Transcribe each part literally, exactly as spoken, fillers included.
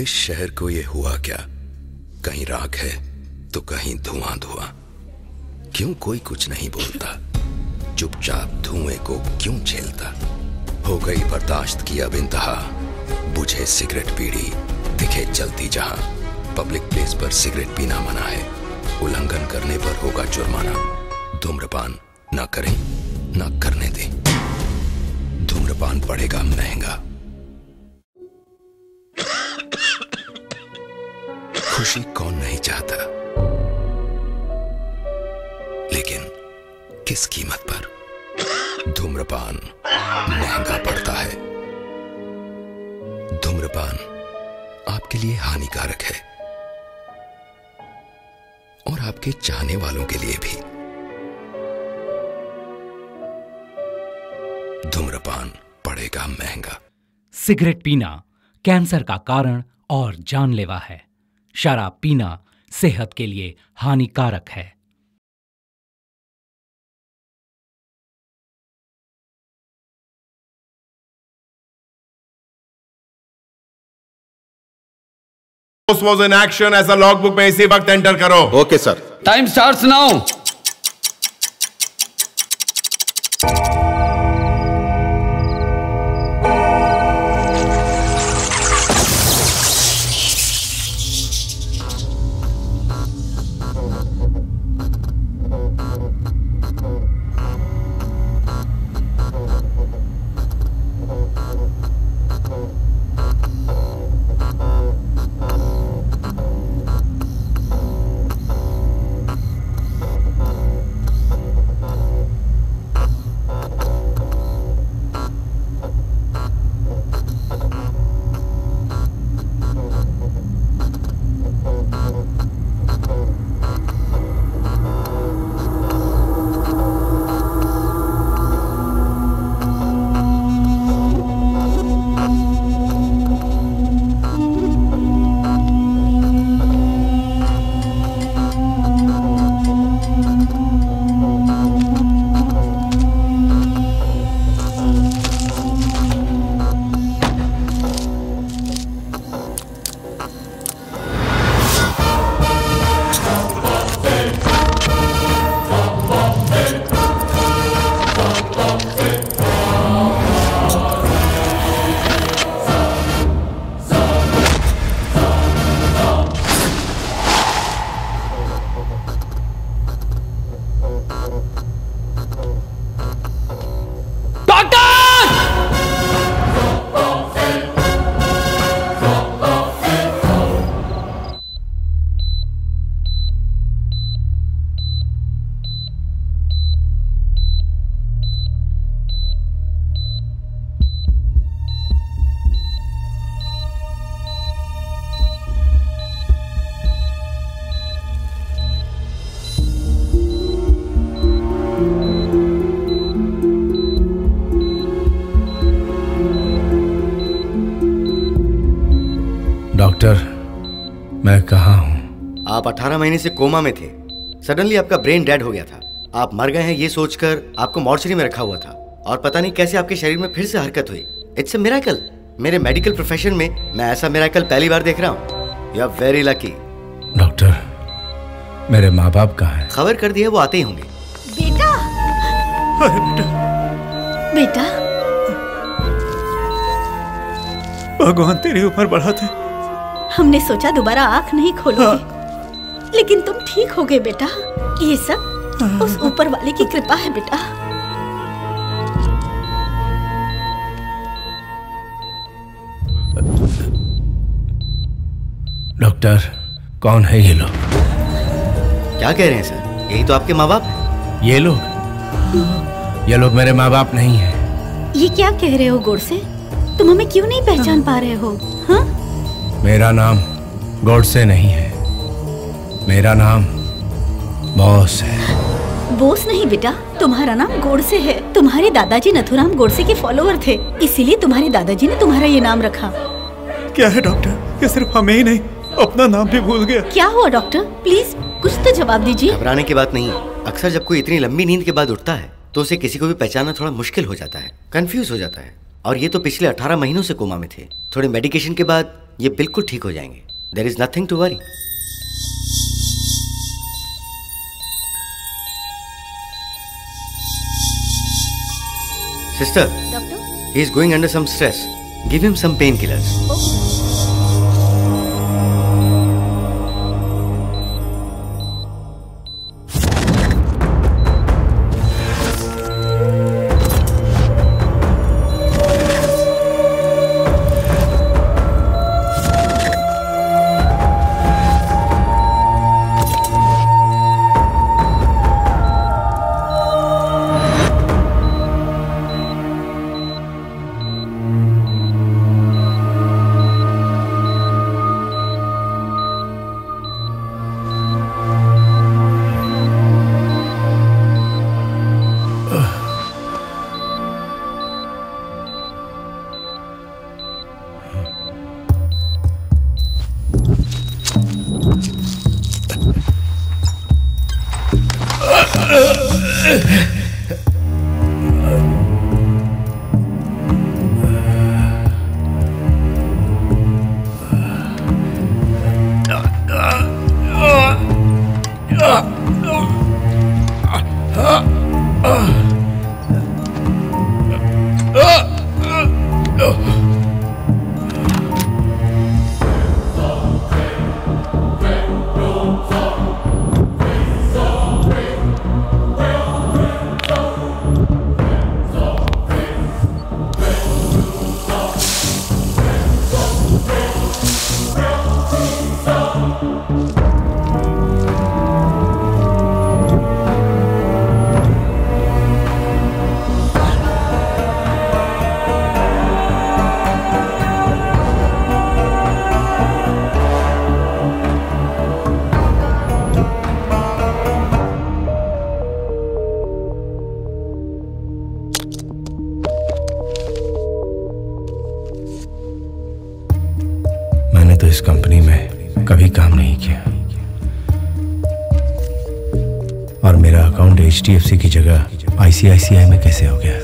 इस शहर को ये हुआ क्या, कहीं राख है तो कहीं धुआं धुआं। क्यों कोई कुछ नहीं बोलता, चुपचाप धुएं को क्यों झेलता। हो गई बर्दाश्त की अब इंतहा, बुझे सिगरेट पीड़ी दिखे जलती जहां। पब्लिक प्लेस पर सिगरेट पीना मना है, उल्लंघन करने पर होगा जुर्माना। धूम्रपान ना करें, ना करने दें, धूम्रपान पड़ेगा महंगा। खुशी कौन नहीं चाहता, लेकिन किस कीमत पर। धूम्रपान महंगा पड़ता है, धूम्रपान आपके लिए हानिकारक है और आपके चाहने वालों के लिए भी। धूम्रपान पड़ेगा महंगा। सिगरेट पीना कैंसर का कारण और जानलेवा है। शराब पीना सेहत के लिए हानिकारक है। वॉज इन एक्शन ऐसा लॉग बुक में इसी वक्त एंटर करो। Okay sir, time starts now. Doctor, मैं कहाँ हूँ? आप अठारह महीने से कोमा में थे, सडनली आपका ब्रेन डेड हो गया था। आप मर गए हैं ये सोचकर आपको मॉर्चरी में रखा हुआ था और पता नहीं कैसे आपके शरीर में फिर से हरकत हुई। It's a miracle. मेरे मेडिकल प्रोफेशन में मैं ऐसा मिरेकल पहली बार देख रहा हूँ। You are very lucky. Doctor, मेरे माँ बाप कहाँ हैं? खबर कर दी है, वो आते ही होंगे। बेटा, बेटा, भगवान तेरे ऊपर बढ़ा थे। हमने सोचा दोबारा आँख नहीं खोलोगे, हाँ। लेकिन तुम ठीक हो गए बेटा। ये सब हाँ। उस ऊपर वाले की कृपा है बेटा। डॉक्टर, कौन है ये लोग? क्या कह रहे हैं सर, यही तो आपके माँ बाप हैं। ये लोग ये लोग मेरे माँ बाप नहीं हैं। ये क्या कह रहे हो गोडसे, तुम हमें क्यों नहीं पहचान पा रहे हो? हाँ? मेरा नाम गोडसे नहीं है, मेरा नाम बोस है। बोस नहीं बेटा, तुम्हारा नाम गोडसे है। तुम्हारे दादाजी नथुराम गोडसे के फॉलोअर थे, इसीलिए तुम्हारे दादाजी ने तुम्हारा ये नाम रखा। क्या है डॉक्टर, ये सिर्फ हमें ही नहीं, अपना नाम भी भूल गया। क्या हुआ डॉक्टर, प्लीज कुछ तो जवाब दीजिए। घबराने की बात नहीं है। अक्सर जब कोई इतनी लंबी नींद के बाद उठता है तो उसे किसी को भी पहचानना थोड़ा मुश्किल हो जाता है, कंफ्यूज हो जाता है। और ये तो पिछले अठारह महीनों से कोमा में थे। थोड़े मेडिकेशन के बाद ये बिल्कुल ठीक हो जाएंगे। There is nothing to worry. Sister, doctor, he is going Under some stress, give him some painkillers. H D F C की जगह आई सी आई सी आई में कैसे हो गया?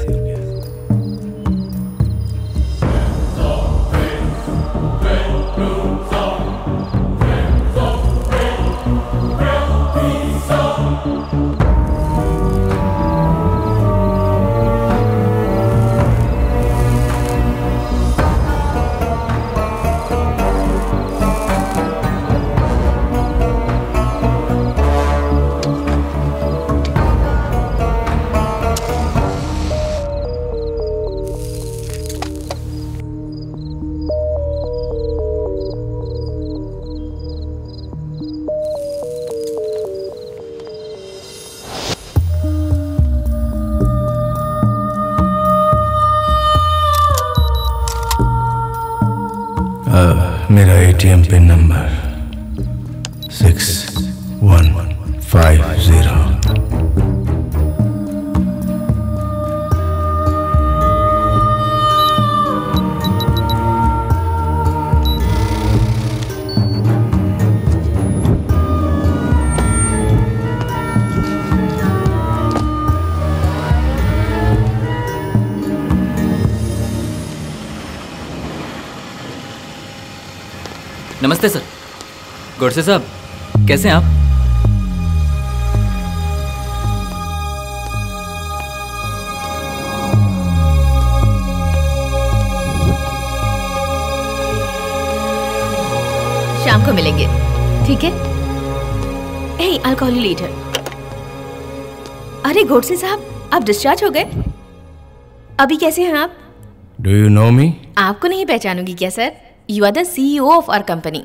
नमस्ते सर। गोडसे साहब, कैसे हैं आप? शाम को मिलेंगे, ठीक है? Hey alcohol litre. अरे गोडसे साहब, आप डिस्चार्ज हो गए? अभी कैसे हैं आप? Do you know me? आपको नहीं पहचानूंगी क्या sir? You are the C E O of our company.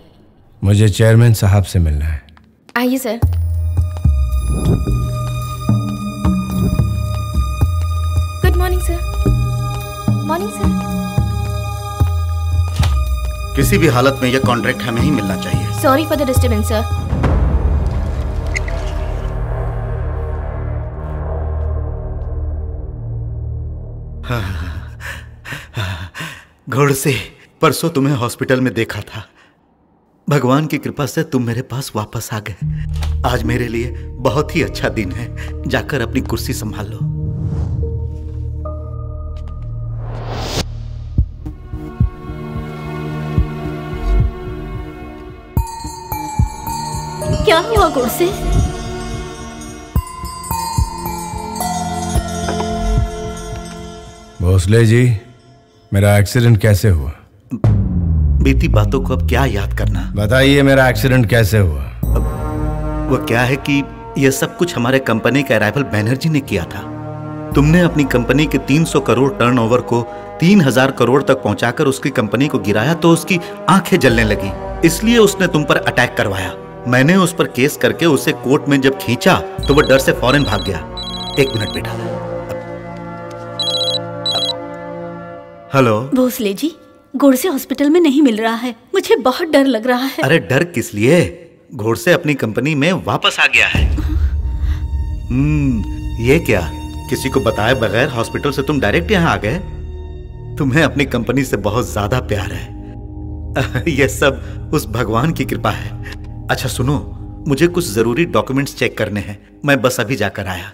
मुझे चेयरमैन साहब से मिलना है। आइए sir. Good morning sir. Morning sir. किसी भी हालत में यह कॉन्ट्रैक्ट हमें ही मिलना चाहिए। Sorry for the disturbance sir. Ghodse, परसों तुम्हें हॉस्पिटल में देखा था। भगवान की कृपा से तुम मेरे पास वापस आ गए। आज मेरे लिए बहुत ही अच्छा दिन है। जाकर अपनी कुर्सी संभाल लो। क्या हुआ गुड़ से? भोसले जी, मेरा एक्सीडेंट कैसे हुआ? बीती बातों को अब क्या याद करना। बताइए मेरा एक्सीडेंट कैसे हुआ? वो क्या है कि यह सब कुछ हमारे कंपनी के राइफल बैनर्जी ने किया था। तुमने अपनी कंपनी के तीन सौ करोड़ टर्नओवर को तीन हजार करोड़ तक पहुंचाकर उसकी कंपनी को गिराया तो उसकी आंखें जलने लगी, इसलिए उसने तुम पर अटैक करवाया। मैंने उस पर केस करके उसे कोर्ट में जब खींचा तो वो डर से फौरन भाग गया। एक मिनट बेटा। हेलो भोसले जी, गोडसे हॉस्पिटल में नहीं मिल रहा है, मुझे बहुत डर लग रहा है। अरे डर किस लिए, गोडसे अपनी कंपनी में वापस आ गया है। हम्म, ये क्या, किसी को बताए बगैर हॉस्पिटल से तुम डायरेक्ट यहाँ आ गए? तुम्हें अपनी कंपनी से बहुत ज्यादा प्यार है। यह सब उस भगवान की कृपा है। अच्छा सुनो, मुझे कुछ जरूरी डॉक्यूमेंट्स चेक करने हैं, मैं बस अभी जाकर आया।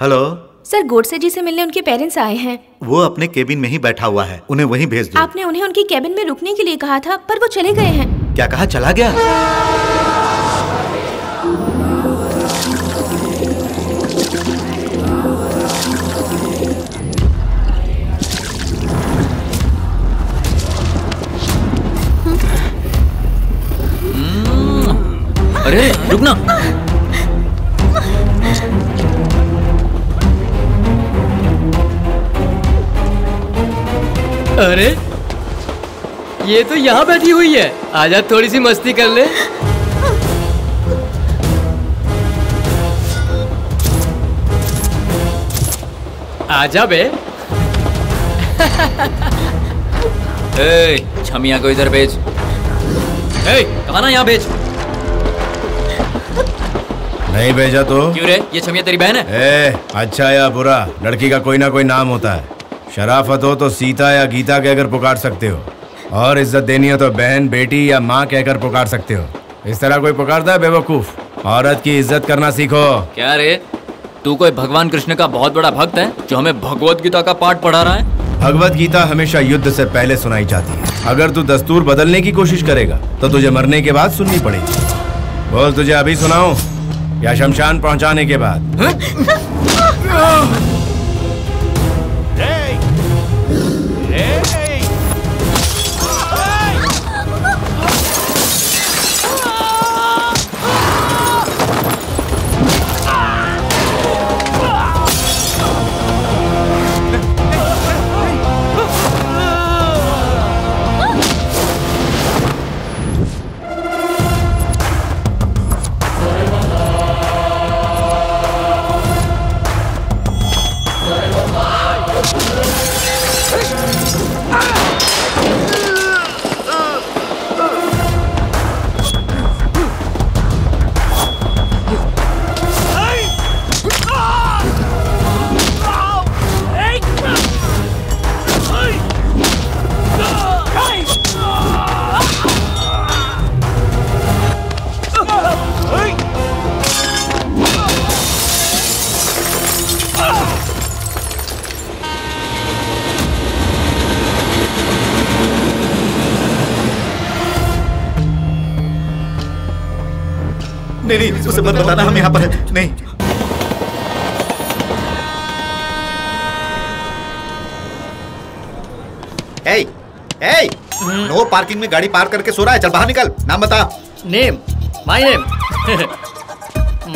हेलो सर, गोडसे जी से मिलने उनके पेरेंट्स आए हैं। वो अपने केबिन में ही बैठा हुआ है, उन्हें वहीं भेज दो। आपने उन्हें उनकी केबिन में रुकने के लिए कहा था पर वो चले गए हैं। क्या कहा, चला गया? अरे रुकना। अरे ये तो यहाँ बैठी हुई है, आजा थोड़ी सी मस्ती कर ले। आजा बे। ए, छमिया को इधर भेज। ए, कमाना यहाँ भेज। नहीं भेजा तो? क्यों रे, ये छमिया तेरी बहन है? ए, अच्छा या बुरा, लड़की का कोई ना कोई नाम होता है। शराफत हो तो सीता या गीता कहकर पुकार सकते हो, और इज्जत देनी हो तो बहन, बेटी या माँ कहकर पुकार सकते हो। इस तरह कोई पुकारता है बेवकूफ? औरत की इज्जत करना सीखो। क्या रे, तू कोई भगवान कृष्ण का बहुत बड़ा भक्त है जो हमें भगवत गीता का पाठ पढ़ा रहा है? भगवत गीता हमेशा युद्ध से पहले सुनाई जाती है। अगर तू दस्तूर बदलने की कोशिश करेगा तो तुझे मरने के बाद सुननी पड़ेगी। बोल, तुझे अभी सुनाऊं या शमशान पहुँचाने के बाद? नहीं नहीं, उसे मत बताना हम यहाँ पर हैं। नहीं, hey, hey, नो पार्किंग में गाड़ी पार्क करके सो रहा है, चल बाहर निकल। नाम बता। Name, my name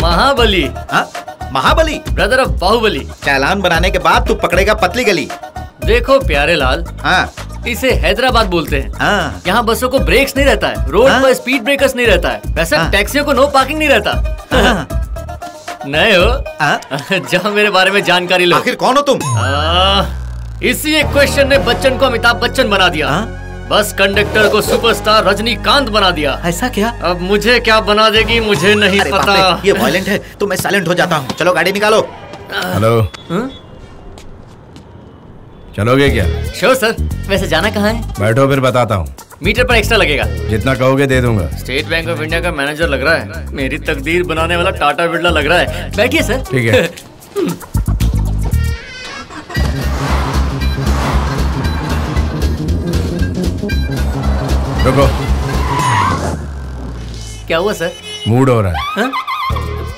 Mahabali. हाँ, महाबली, ब्रदर ऑफ बाहुबली। चालान बनाने के बाद तू पकड़ेगा पतली गली। देखो प्यारे लाल, हाँ इसे हैदराबाद बोलते हैं। हाँ। यहाँ बसों को ब्रेक्स नहीं रहता है, रोड हाँ। पर स्पीड ब्रेकर्स नहीं रहता है, वैसे हाँ। टैक्सियों को नो पार्किंग नहीं रहता। हाँ। नए हो? हाँ। जहाँ मेरे बारे में जानकारी लो। आखिर कौन हो तुम? आ, इसी एक क्वेश्चन ने बच्चन को अमिताभ बच्चन बना दिया। आ? बस कंडक्टर को सुपरस्टार रजनीकांत बना दिया। ऐसा क्या? अब मुझे क्या बना देगी मुझे नहीं पता। ये वायलेंट है तो मैं साइलेंट हो जाता हूँ। चलो गाड़ी निकालो। हेलो, चलोगे क्या? Sure sir. वैसे जाना कहाँ है? बैठो फिर बताता हूँ। मीटर पर एक्स्ट्रा लगेगा। जितना कहोगे दे दूंगा। स्टेट बैंक ऑफ इंडिया का मैनेजर लग रहा है। मेरी तकदीर बनाने वाला टाटा बिरला लग रहा है। बैठिए सर। ठीक है। रुको। क्या हुआ सर? मूड हो रहा है। हा?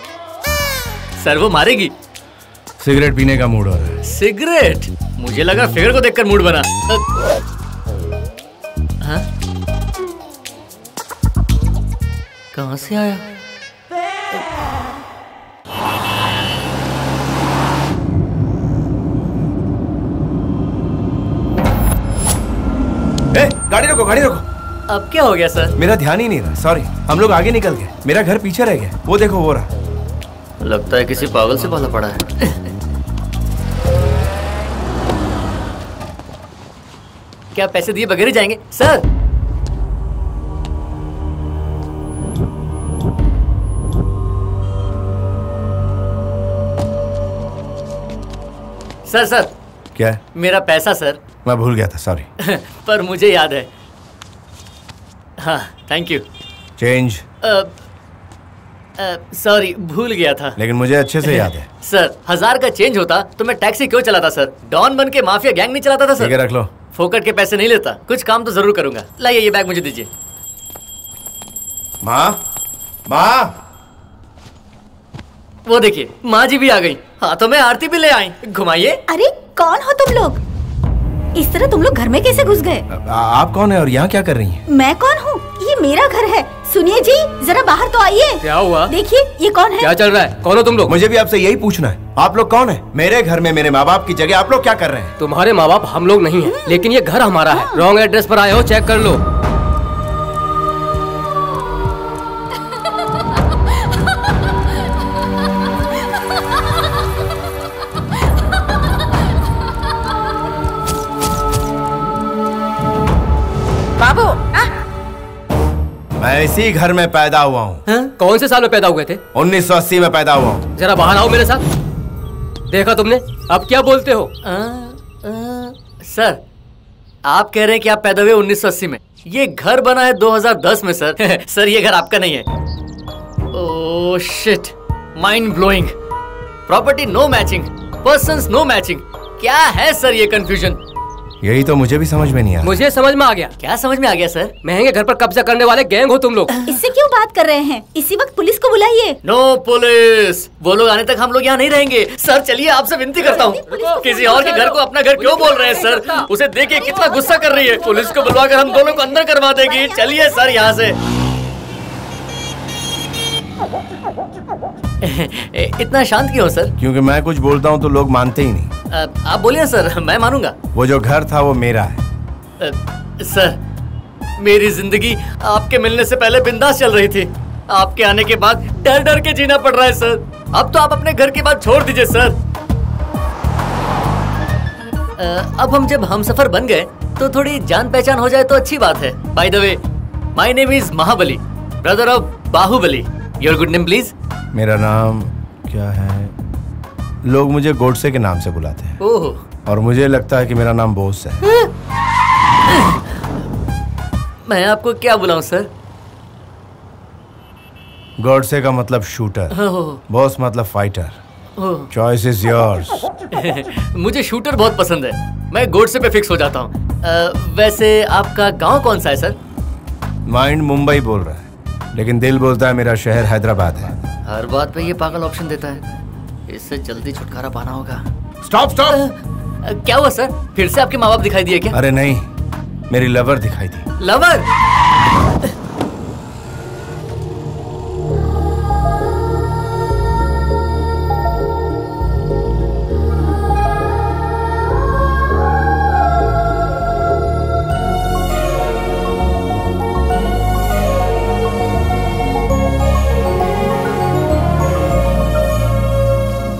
सर वो मारेगी। सिगरेट पीने का मूड हो रहा है। सिगरेट? मुझे लगा फिगर को देखकर मूड बना। हाँ? कहाँ से आया? ए, गाड़ी रोको, गाड़ी रोको। अब क्या हो गया सर? मेरा ध्यान ही नहीं रहा। सॉरी, हम लोग आगे निकल गए। मेरा घर पीछे रह गया। वो देखो, वो रहा। लगता है किसी पागल से पाला पड़ा है। क्या पैसे दिए बगैर ही जाएंगे सर? सर सर क्या है? मेरा पैसा सर। मैं भूल गया था, सॉरी। पर मुझे याद है। हाँ, थैंक यू। चेंज? सॉरी, भूल गया था। लेकिन मुझे अच्छे से याद है सर। हजार का चेंज होता तो मैं टैक्सी क्यों चलाता सर? डॉन बन के माफिया गैंग नहीं चलाता था सर। रख लो। फोकट के पैसे नहीं लेता। कुछ काम तो जरूर करूंगा। लाइए ये बैग मुझे दीजिए। माँ, माँ। वो देखिए, माँ जी भी आ गई। हाँ तो मैं आरती भी ले आई। घुमाइए। अरे कौन हो तुम लोग? इस तरह तुम लोग घर में कैसे घुस गए? आप कौन है और यहाँ क्या कर रही हैं? मैं कौन हूँ? ये मेरा घर है। सुनिए जी, जरा बाहर तो आइए। क्या हुआ? देखिए ये कौन है? क्या चल रहा है? कौन हो तुम लोग? मुझे भी आपसे यही पूछना है, आप लोग कौन है? मेरे घर में मेरे माँ बाप की जगह आप लोग क्या कर रहे हैं? तुम्हारे माँ बाप हम लोग नहीं है, लेकिन ये घर हमारा है। रॉन्ग एड्रेस पर आए हो, चेक कर लो। मैं इसी घर में पैदा हुआ हूँ। कौन से साल में पैदा हुए थे? उन्नीस सौ अस्सी में पैदा हुआ हूँ। जरा बाहर आओ मेरे साथ। देखा तुमने, अब क्या बोलते हो? आ, आ, सर आप कह रहे हैं कि आप पैदा हुए उन्नीस सौ अस्सी में। ये घर बना है दो हज़ार दस में सर। सर ये घर आपका नहीं है। Oh shit, mind blowing. Property no matching, persons no matching. क्या है सर ये कंफ्यूजन? यही तो मुझे भी समझ में नहीं आया। मुझे समझ में आ गया। क्या समझ में आ गया सर? महंगे घर पर कब्जा करने वाले गैंग हो तुम लोग। इससे क्यों बात कर रहे हैं? इसी वक्त पुलिस को बुलाइए। नो पुलिस, वो लोग आने तक हम लोग यहाँ नहीं रहेंगे। सर चलिए, आपसे विनती करता हूँ। किसी और के घर को अपना घर क्यों बोल रहे हैं सर? उसे देखिए कितना गुस्सा कर रही है। पुलिस को बुलवा कर हम दोनों को अंदर करवा देगी। चलिए सर यहाँ से। इतना शांत क्यों सर? क्योंकि मैं कुछ बोलता हूँ तो लोग मानते ही नहीं। आ, आप बोलिए सर, मैं मानूंगा। वो जो घर था वो मेरा है। आ, सर मेरी जिंदगी आपके मिलने से पहले बिंदास चल रही थी। आपके आने के बाद डर डर के जीना पड़ रहा है सर। अब तो आप अपने घर की बात छोड़ दीजिए सर। आ, अब हम जब हमसफर बन गए तो थोड़ी जान पहचान हो जाए तो अच्छी बात है। By the way, my name is Mahabali, brother of Baahubali. Your good name please. मेरा नाम क्या है? लोग मुझे गोडसे के नाम से बुलाते हैं। ओह। और मुझे लगता है कि मेरा नाम बोस है। मैं आपको क्या बुलाऊं सर? गोडसे का मतलब शूटर, बोस मतलब फाइटर। Choice is yours. मुझे शूटर बहुत पसंद है। मैं गोडसे पे फिक्स हो जाता हूँ। वैसे आपका गांव कौन सा है सर? माइंड मुंबई बोल रहा है, लेकिन दिल बोलता है मेरा शहर हैदराबाद है। हर बात पे ये पागल ऑप्शन देता है। इससे जल्दी छुटकारा पाना होगा। Stop stop. क्या हुआ सर? फिर से आपके माँ बाप दिखाई दिए क्या? अरे नहीं, मेरी लवर दिखाई दी। लवर?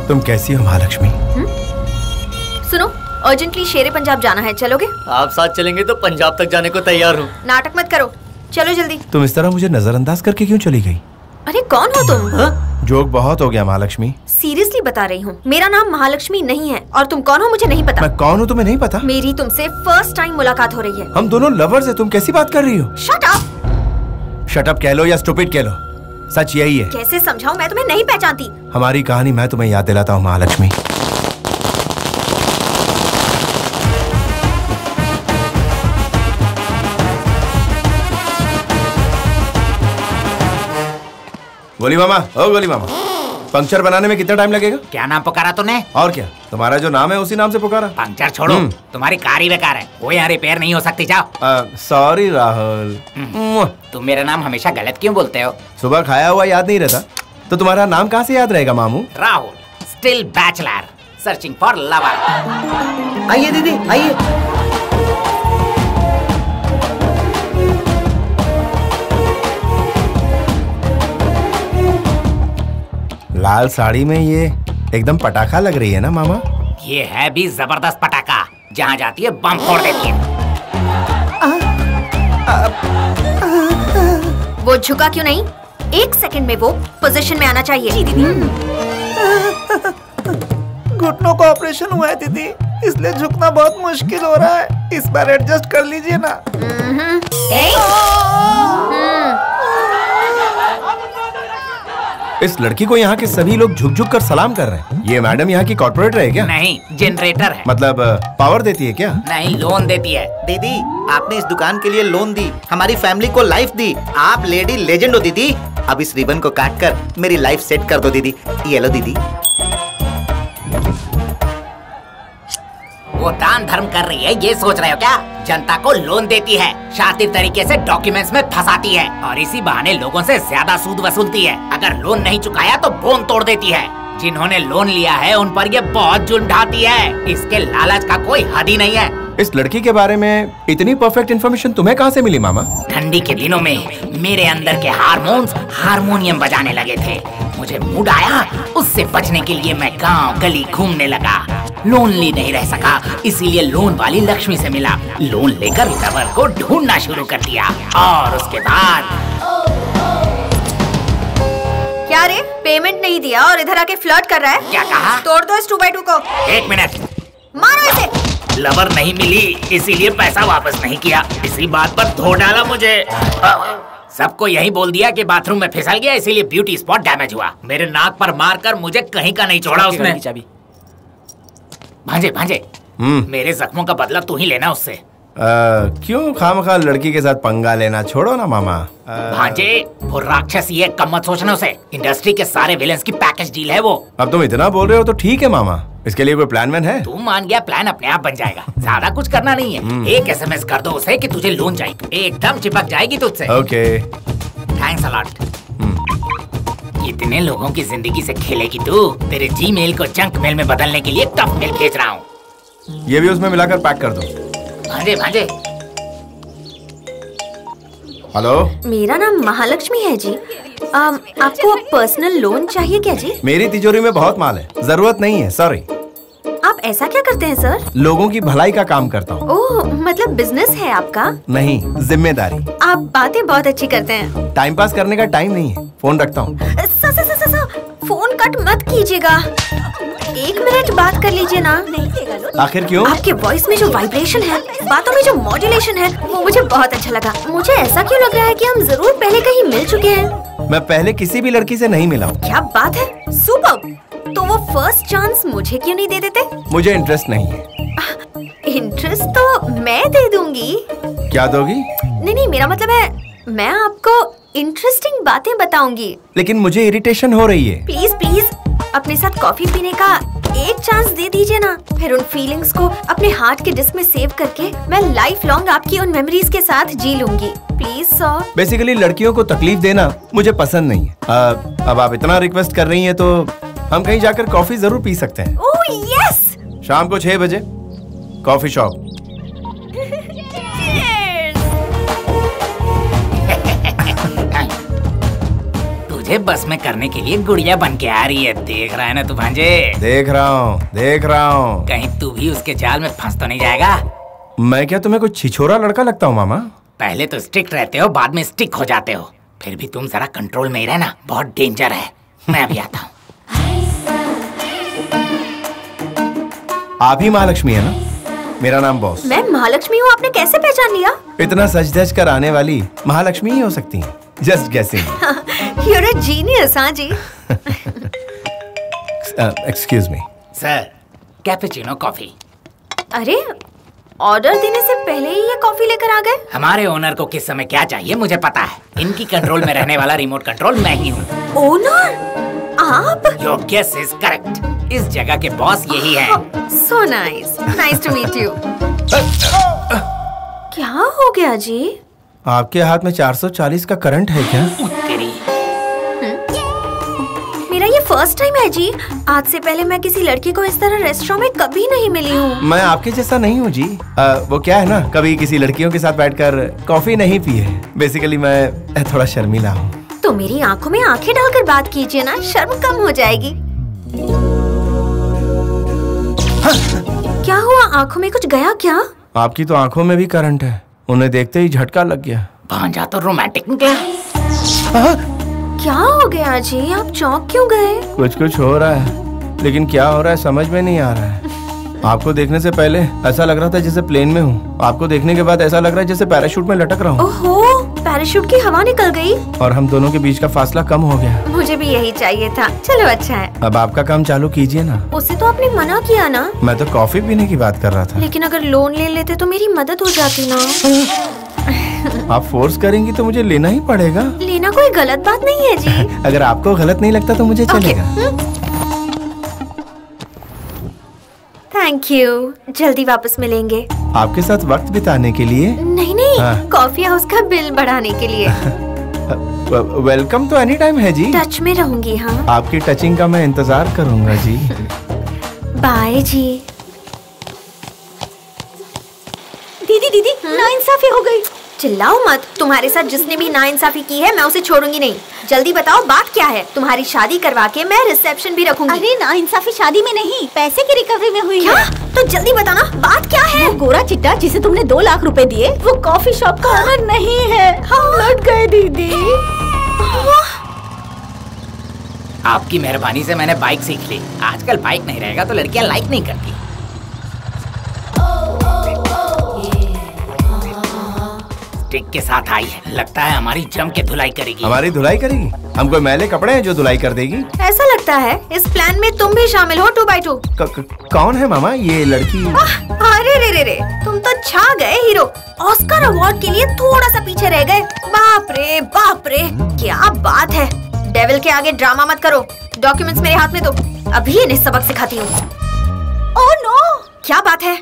तुम कैसी हो महालक्ष्मी? सुनो, अर्जेंटली शेरे पंजाब जाना है, चलोगे? आप साथ चलेंगे तो पंजाब तक जाने को तैयार हूँ। नाटक मत करो, चलो जल्दी। तुम इस तरह मुझे नजरअंदाज करके क्यों चली गई? अरे कौन हो तुम? हाँ? जोक बहुत हो गया महालक्ष्मी। सीरियसली बता रही हूँ, मेरा नाम महालक्ष्मी नहीं है। और तुम कौन हो मुझे नहीं पता। मैं कौन हूँ तुम्हें नहीं पता? मेरी तुमसे फर्स्ट टाइम मुलाकात हो रही है। हम दोनों लवर्स हैं, तुम कैसी बात कर रही हो? Shut up. शट अप कह लो या स्टूपिड कह लो, सच यही है। कैसे समझाऊं, मैं तुम्हें नहीं पहचानती। हमारी कहानी मैं तुम्हें याद दिलाता हूँ महालक्ष्मी। गोली मामा, ओ गोली मामा, पंक्चर बनाने में कितना टाइम लगेगा? क्या नाम पुकारा तूने? और क्या, तुम्हारा जो नाम है उसी नाम से पुकारा। पंक्चर छोड़ो, तुम्हारी कार ही बेकार है, वो यहाँ रिपेयर नहीं हो सकती। जाओ। सॉरी राहुल, तुम मेरा नाम हमेशा गलत क्यों बोलते हो? सुबह खाया हुआ याद नहीं रहता तो तुम्हारा नाम कहाँ से याद रहेगा मामू? Rahul, still bachelor, searching for lover. आइए दीदी, आइए। लाल साड़ी में ये एकदम पटाखा लग रही है ना मामा? ये है भी जबरदस्त पटाखा, जहाँ जाती है बम फोड़ देती है। वो झुका क्यों नहीं? एक सेकंड में वो पोजीशन में आना चाहिए। जी दीदी, घुटनों का ऑपरेशन हुआ है दीदी, इसलिए झुकना बहुत मुश्किल हो रहा है। इस बार एडजस्ट कर लीजिए ना। इस लड़की को यहाँ के सभी लोग झुक झुक कर सलाम कर रहे हैं। ये मैडम यहाँ की कॉर्पोरेट है क्या? नहीं, जनरेटर है। मतलब पावर देती है क्या? नहीं, लोन देती है। दीदी, आपने इस दुकान के लिए लोन दी, हमारी फैमिली को लाइफ दी, आप लेडी लेजेंड हो दीदी। अब इस रिबन को काट कर मेरी लाइफ सेट कर दो दीदी। ये लो दीदी। वो दान धर्म कर रही है ये सोच रहे हो क्या? जनता को लोन देती है, शातिर तरीके से डॉक्यूमेंट्स में फंसाती है और इसी बहाने लोगों से ज्यादा सूद वसूलती है। अगर लोन नहीं चुकाया तो बोन तोड़ देती है। जिन्होंने लोन लिया है उन पर ये बहुत जुल्म ढाती है, इसके लालच का कोई हद ही नहीं है। इस लड़की के बारे में इतनी परफेक्ट इन्फॉर्मेशन तुम्हें कहाँ से मिली मामा? ठंडी के दिनों में मेरे अंदर के हार्मोन्स हारमोनियम बजाने लगे थे, मुझे मूड आया, उससे बचने के लिए मैं गांव गली घूमने लगा। लोनली नहीं रह सका, इसीलिए लोन वाली लक्ष्मी से मिला। लोन लेकर लवर को ढूंढना शुरू कर दिया और उसके बाद क्या रे, पेमेंट नहीं दिया और इधर आके फ्लर्ट कर रहा है। क्या कहा? तोड़ दो इस टू बाई टू को। एक मिनट, मारो इसे। लवर नहीं मिली इसीलिए पैसा वापस नहीं किया, इसी बात पर धो डाला मुझे। सबको यही बोल दिया कि बाथरूम में फिसल गया इसीलिए ब्यूटी स्पॉट डैमेज हुआ। मेरे नाक पर मारकर मुझे कहीं का नहीं छोड़ा उसने। भांजे भांजे, मेरे जख्मों का बदला तू ही लेना उससे। आ, क्यों खामखा लड़की के साथ पंगा लेना, छोड़ो ना मामा। आ... भांजे, वो राक्षस ये कम मत सोचना उसे, इंडस्ट्री के सारे विलेंस की पैकेज डील है वो। अब तुम इतना बोल रहे हो तो ठीक है मामा, इसके लिए कोई प्लान में है? तू मान गया, प्लान अपने आप बन जाएगा, ज्यादा कुछ करना नहीं है। एक एसएमएस कर दो उसे कि तुझे लोन चाहिए, एकदम चिपक जाएगी तुझसे। Okay, thanks a lot. इतने लोगों की जिंदगी से खेलेगी तू? तेरे जीमेल को जंक मेल में बदलने के लिए टफ मेल भेज रहा हूँ। ये भी उसमें मिलाकर पैक कर दो। भांजे भांजे। हेलो, मेरा नाम महालक्ष्मी है जी। आ, आपको पर्सनल लोन चाहिए क्या जी? मेरी तिजोरी में बहुत माल है, जरूरत नहीं है। सॉरी। आप ऐसा क्या करते हैं सर? लोगों की भलाई का काम करता हूँ। ओह, मतलब बिजनेस है आपका? नहीं, जिम्मेदारी। आप बातें बहुत अच्छी करते हैं। टाइम पास करने का टाइम नहीं है, फोन रखता हूँ। फोन कट मत कीजिएगा, एक मिनट बात कर लीजिए ना। आखिर क्यों? आपके वॉइस में जो वाइब्रेशन है, बातों में जो मॉड्यूलेशन है, वो मुझे बहुत अच्छा लगा। मुझे ऐसा क्यों लग रहा है कि हम जरूर पहले कहीं मिल चुके हैं। मैं पहले किसी भी लड़की से नहीं मिला हूँ। क्या बात है, सुपर। तो वो फर्स्ट चांस मुझे क्यों नहीं दे देते? मुझे इंटरेस्ट नहीं है। इंटरेस्ट तो मैं दे दूंगी। क्या दोगी? नहीं नहीं, मेरा मतलब है मैं आपको इंटरेस्टिंग बातें बताऊंगी। लेकिन मुझे इरिटेशन हो रही है। प्लीज प्लीज अपने साथ कॉफी पीने का एक चांस दे दीजिए ना, फिर उन फीलिंग्स को अपने हार्ट के डिस्क में सेव करके मैं लाइफ लॉन्ग आपकी उन मेमोरीज के साथ जी लूंगी। Please sir. बेसिकली लड़कियों को तकलीफ देना मुझे पसंद नहीं है। आ, अब आप इतना रिक्वेस्ट कर रही हैं तो हम कहीं जाकर कॉफी जरूर पी सकते हैं। ओह यस, शाम को छह बजे कॉफी शॉप। तुझे बस में करने के लिए गुड़िया बन के आ रही है। देख रहा है ना तू भांजे? देख रहा हूँ, देख रहा हूँ। कहीं तू भी उसके जाल में फंस तो नहीं जाएगा? मैं क्या तुम्हें कुछ छिछोरा लड़का लगता हूँ मामा? पहले तो स्ट्रिक्ट रहते हो, बाद में स्टिक हो जाते हो। फिर भी तुम जरा कंट्रोल में ही रहना, बहुत डेंजर है। मैं भी आता हूँ। आप ही महालक्ष्मी है ना? मेरा नाम बॉस। मैं महालक्ष्मी हूँ, आपने कैसे पहचान लिया? इतना सज धज कर आने वाली महालक्ष्मी ही हो सकती है। Just guessing. You're a genius, हाँ जी। Excuse me. Sir, cappuccino coffee. अरे, ऑर्डर देने से पहले ही ये कॉफी लेकर आ गए? हमारे ओनर को किस समय क्या चाहिए मुझे पता है। इनकी कंट्रोल में रहने वाला रिमोट कंट्रोल मैं ही हूँ। ओनर? आप? Your guess is correct. इस जगह के बॉस यही है। So nice, nice to meet you. क्या हो गया जी? आपके हाथ में चार सौ चालीस का करंट है क्या? तेरी। मेरा ये फर्स्ट टाइम है जी। आज से पहले मैं किसी लड़की को इस तरह रेस्टोरेंट में कभी नहीं मिली हूँ। मैं आपके जैसा नहीं हूँ जी। आ, वो क्या है ना, कभी किसी लड़कियों के साथ बैठकर कॉफी नहीं पी है। बेसिकली मैं थोड़ा शर्मीला हूँ। तो मेरी आँखों में आँखें डालकर बात कीजिए ना, शर्म कम हो जाएगी। क्या हुआ, आँखों में कुछ गया क्या? आपकी तो आँखों में भी करंट है। उन्हें देखते ही झटका लग गया। भांजा तो रोमांटिक निकला। क्या हो गया जी, आप चौंक क्यों गए? कुछ कुछ हो रहा है, लेकिन क्या हो रहा है समझ में नहीं आ रहा है। आपको देखने से पहले ऐसा लग रहा था जैसे प्लेन में हूँ। आपको देखने के बाद ऐसा लग रहा है जैसे पैराशूट में लटक रहा हूँ। ओहो, पैराशूट की हवा निकल गई और हम दोनों के बीच का फासला कम हो गया। मुझे भी यही चाहिए था। चलो अच्छा है, अब आपका काम चालू कीजिए ना। उसे तो आपने मना किया ना। मैं तो कॉफी पीने की बात कर रहा था। लेकिन अगर लोन ले लेते तो मेरी मदद हो जाती ना। आप फोर्स करेंगी तो मुझे लेना ही पड़ेगा। लेना कोई गलत बात नहीं है जी। अगर आपको गलत नहीं लगता तो मुझे चलेगा। थैंक यू, जल्दी वापस मिलेंगे। आपके साथ वक्त बिताने के लिए नहीं नहीं हाँ। कॉफी हाउस का बिल बढ़ाने के लिए। वेलकम तो एनी टाइम है जी। टच में रहूंगी। हाँ, आपकी टचिंग का मैं इंतजार करूंगा जी। बाय जी। दीदी दीदी नाइंसाफी हो गई। चिल्लाओ मत, तुम्हारे साथ जिसने भी नाइंसाफी की है मैं उसे छोड़ूंगी नहीं। जल्दी बताओ बात क्या है। तुम्हारी शादी करवा के मैं रिसेप्शन भी रखूंगी। अरे नाइंसाफी शादी में नहीं, पैसे की रिकवरी में हुई है। तो जल्दी बताना बात क्या है। गोरा चिट्टा जिसे तुमने दो लाख रुपए दिए वो कॉफी शॉप का ओनर नहीं है। हम लौट गए दीदी। आपकी मेहरबानी से मैंने बाइक सीख ली। आजकल बाइक नहीं रहेगा तो लड़कियाँ लाइक नहीं करती। के साथ आई है, लगता है हमारी जम के धुलाई करेगी। हमारी धुलाई करेगी? हम कोई मैले कपड़े हैं जो धुलाई कर देगी? ऐसा लगता है इस प्लान में तुम भी शामिल हो। Two by two. कौन है मामा ये लड़की? आ, अरे रे रे रे, तुम तो छा गए हीरो। ऑस्कर अवार्ड के लिए थोड़ा सा पीछे रह गए। बाप रे बाप रे, क्या बात है। डेविल के आगे ड्रामा मत करो। डॉक्यूमेंट्स मेरे हाथ में दो, अभी इन्हें सबक सिखाती हूँ। ओह नो, क्या बात है?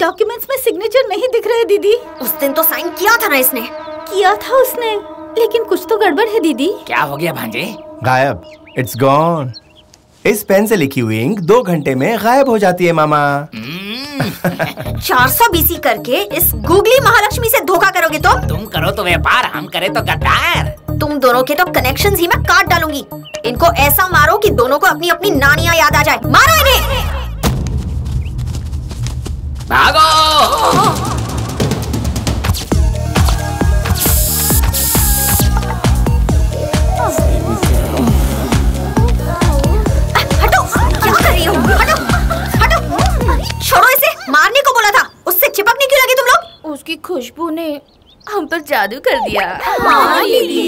डॉक्यूमेंट्स में सिग्नेचर नहीं दिख रहे दीदी। उस दिन तो साइन किया था ना इसने। किया था उसने, लेकिन कुछ तो गड़बड़ है दीदी। क्या हो गया भांजे? गायब, इट्स गॉन। इस पेन से लिखी हुई इंक दो घंटे में गायब हो जाती है मामा। चार सौ बीसी करके इस गूगली महालक्ष्मी से धोखा करोगे तो? तुम करो तो व्यापार, हम करे तो गद्दार। तुम दोनों के तो कनेक्शन ही मैं काट डालूंगी। इनको ऐसा मारो कि दोनों को अपनी अपनी नानियाँ याद आ जाए। मारो इन्हें। भागो। हटो, क्या कर रही हो? हटो हटो, छोड़ो इसे। मारने को बोला था, उससे चिपकने क्यों लगे तुम लोग? उसकी खुशबू ने हम पर जादू कर दिया। हाँ दीदी।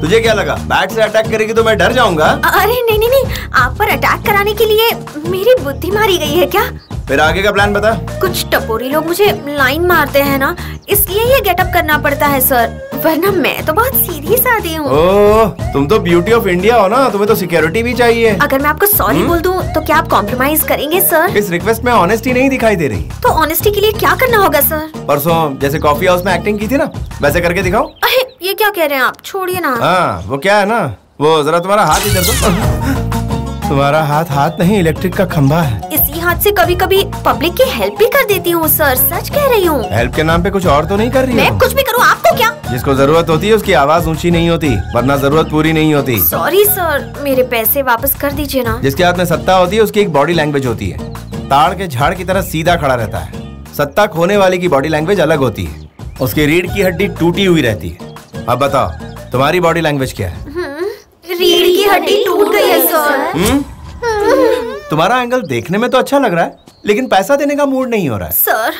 तुझे क्या लगा बैट से अटैक करेगी तो मैं डर जाऊंगा? अरे नहीं नहीं नहीं, आप पर अटैक कराने के लिए मेरी बुद्धि मारी गई है क्या? फिर आगे का प्लान बता। कुछ टपोरी लोग मुझे लाइन मारते हैं ना, इसलिए ये गेटअप करना पड़ता है सर, वरना मैं तो बहुत सीधी सादी हूँ। ओह, तुम तो ब्यूटी ऑफ इंडिया हो ना, तुम्हें तो सिक्योरिटी भी चाहिए। अगर मैं आपको सॉरी बोल दूँ तो क्या आप कॉम्प्रोमाइज करेंगे सर? इस रिक्वेस्ट में ऑनेस्टी नहीं दिखाई दे रही। तो ऑनेस्टी के लिए क्या करना होगा सर? परसों जैसे कॉफी हाउस में एक्टिंग की थी ना, वैसे करके दिखाओ। अरे ये क्या कह रहे हैं आप, छोड़िए ना। हाँ वो क्या है ना, वो जरा तुम्हारा हाथ इधर दो। तुम्हारा हाथ हाथ नहीं, इलेक्ट्रिक का खम्भा है। हाथ से कभी कभी पब्लिक की हेल्प भी कर देती हूँ सर, सच कह रही हूँ। हेल्प के नाम पे कुछ और तो नहीं कर रही हूँ। मैं कुछ भी करूँ आपको क्या? जिसको जरूरत होती है उसकी आवाज ऊंची नहीं होती, वरना जरूरत पूरी नहीं होती। सॉरी सर, मेरे पैसे वापस कर दीजिए ना। जिसके हाथ में सत्ता होती है उसकी एक बॉडी लैंग्वेज होती है, ताड़ के झाड़ की तरह सीधा खड़ा रहता है। सत्ता खोने वाले की बॉडी लैंग्वेज अलग होती है, उसकी रीढ़ की हड्डी टूटी हुई रहती है। अब बताओ तुम्हारी बॉडी लैंग्वेज क्या है? रीढ़ की हड्डी टूट गई है सर। तुम्हारा एंगल देखने में तो अच्छा लग रहा है, लेकिन पैसा देने का मूड नहीं हो रहा है सर।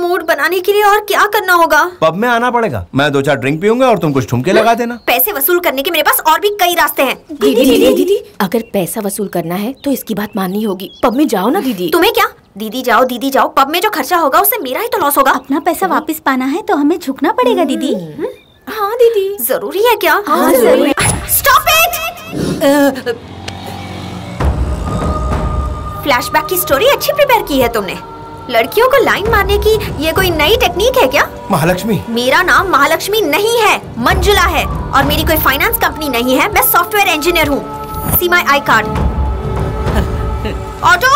मूड बनाने के लिए और क्या करना होगा? पब में आना पड़ेगा, मैं दो चार ड्रिंक पीऊंगा और तुम कुछ ठुमके लगा देना। पैसे वसूल करने के मेरे पास और भी कई रास्ते हैं। दीदी दीदी दीदी अगर पैसा वसूल करना है तो इसकी बात माननी होगी। पब में जाओ ना दीदी। तुम्हें क्या? दीदी जाओ दीदी जाओ, पब में जो खर्चा होगा उससे मेरा ही तो लॉस होगा। अपना पैसा वापस पाना है तो हमें झुकना पड़ेगा दीदी। हाँ दीदी, जरूरी है क्या? हाँ जरूरी। Stop it. फ्लैशबैक की स्टोरी अच्छी प्रिपेयर की है तुमने। लड़कियों को लाइन मारने की ये कोई नई टेक्निक है क्या? महालक्ष्मी। मेरा नाम महालक्ष्मी नहीं है, मंजुला है, और मेरी कोई फाइनेंस कंपनी नहीं है। मैं सॉफ्टवेयर इंजीनियर हूँ। See my I card. Auto.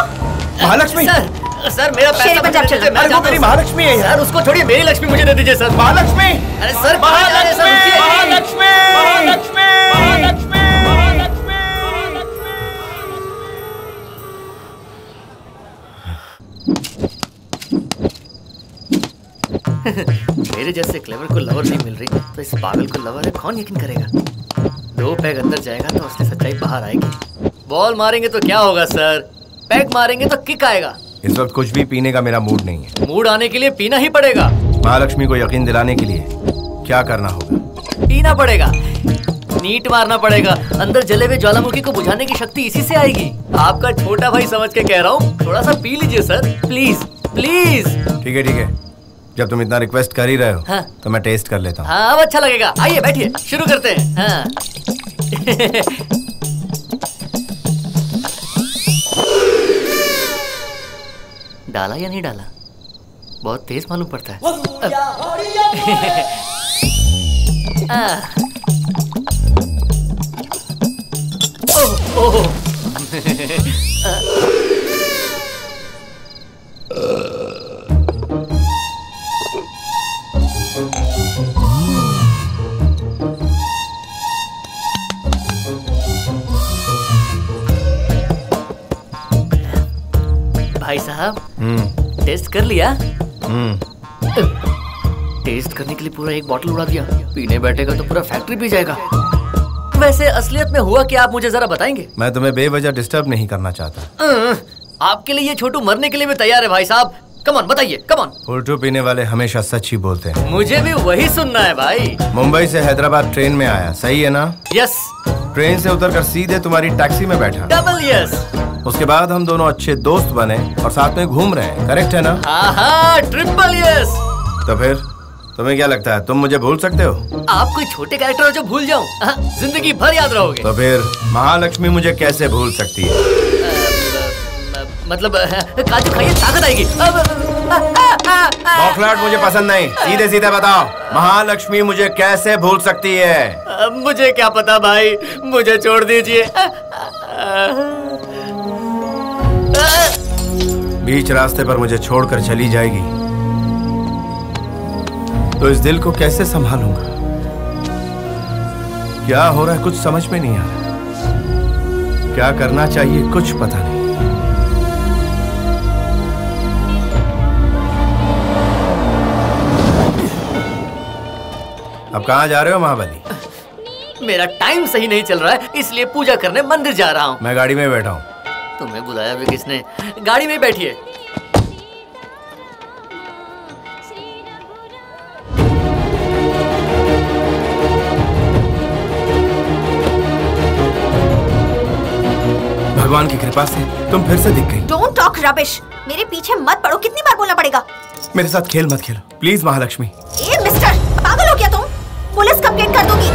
Mahalakshmi. Sir, sir मेरा पैसा पंजाब चला। अरे वो मेरी महालक्ष्मी है यार, उसको छोड़िए, मेरी लक्ष्मी मुझे दे दीजिए सर। महालक्ष्मी। अरे सर महालक्ष्मी। मेरे जैसे क्लेवर को लवर नहीं मिल रही तो इस पागल को लवर है कौन यकीन करेगा। दो पैग अंदर जाएगा तो उसकी सच्चाई बाहर आएगी। बॉल मारेंगे तो क्या होगा सर, पैग मारेंगे तो किक आएगा। इस वक्त कुछ भी पीने का मेरा मूड नहीं है। मूड आने के लिए पीना ही पड़ेगा। महालक्ष्मी को यकीन दिलाने के लिए क्या करना होगा? पीना पड़ेगा, नीट मारना पड़ेगा। अंदर जले हुए ज्वालामुखी को बुझाने की शक्ति इसी से आएगी। आपका छोटा भाई समझ के कह रहा हूँ, थोड़ा सा पी लीजिए सर, प्लीज प्लीज। ठीक है ठीक है, जब तुम इतना रिक्वेस्ट कर ही रहे हो। हाँ। तो मैं टेस्ट कर लेता हूँ। हाँ, अब अच्छा लगेगा। आइए बैठिए, शुरू करते हैं। हाँ। डाला या नहीं डाला? बहुत तेज मालूम पड़ता है। ओह ओह भाई साहब, टेस्ट कर लिया? टेस्ट करने के लिए पूरा एक बॉटल उड़ा दिया। पीने बैठेगा तो पूरा फैक्ट्री पी जाएगा। वैसे असलियत में हुआ क्या आप मुझे जरा बताएंगे? मैं तुम्हें बेवजह डिस्टर्ब नहीं करना चाहता। आपके लिए ये छोटू मरने के लिए भी तैयार है भाई साहब। कमॉन बताइए, कमॉन। उल्टू पीने वाले हमेशा सच ही बोलते हैं। मुझे भी वही सुनना है भाई। मुंबई से हैदराबाद ट्रेन में आया, सही है ना? यस। ट्रेन से उतरकर सीधे तुम्हारी टैक्सी में बैठा, डबल यस। उसके बाद हम दोनों अच्छे दोस्त बने और साथ में घूम रहे हैं, करेक्ट है ना? हाँ हाँ, ट्रिपल यस। तो फिर तुम्हें क्या लगता है तुम मुझे भूल सकते हो? आप कोई छोटे कैरेक्टर हो जो भूल जाऊँ? जिंदगी भर याद रहोगे। तो फिर महालक्ष्मी मुझे कैसे भूल सकती है? मतलब काजू खाइए ताकत आएगी। बौखलाहट मुझे पसंद नहीं, सीधे सीधे बताओ महालक्ष्मी मुझे कैसे भूल सकती है? मुझे क्या पता भाई, मुझे छोड़ दीजिए। बीच रास्ते पर मुझे छोड़कर चली जाएगी तो इस दिल को कैसे संभालूंगा? क्या हो रहा है कुछ समझ में नहीं आ रहा, क्या करना चाहिए कुछ पता नहीं। अब कहाँ जा रहे हो महाबली? मेरा टाइम सही नहीं चल रहा है इसलिए पूजा करने मंदिर जा रहा हूँ। मैं गाड़ी में बैठा हूँ। तुम्हें बुलाया भी किसने? गाड़ी में बैठिए। भगवान की कृपा से तुम फिर से दिख गई। डोंट टॉक रबिश, मेरे पीछे मत पड़ो। कितनी बार बोलना पड़ेगा? मेरे साथ खेल मत खेलो प्लीज महालक्ष्मी। ए मिस्टर, पागल हो क्या तुम? पुलिस कंप्लेंट कर दूंगी।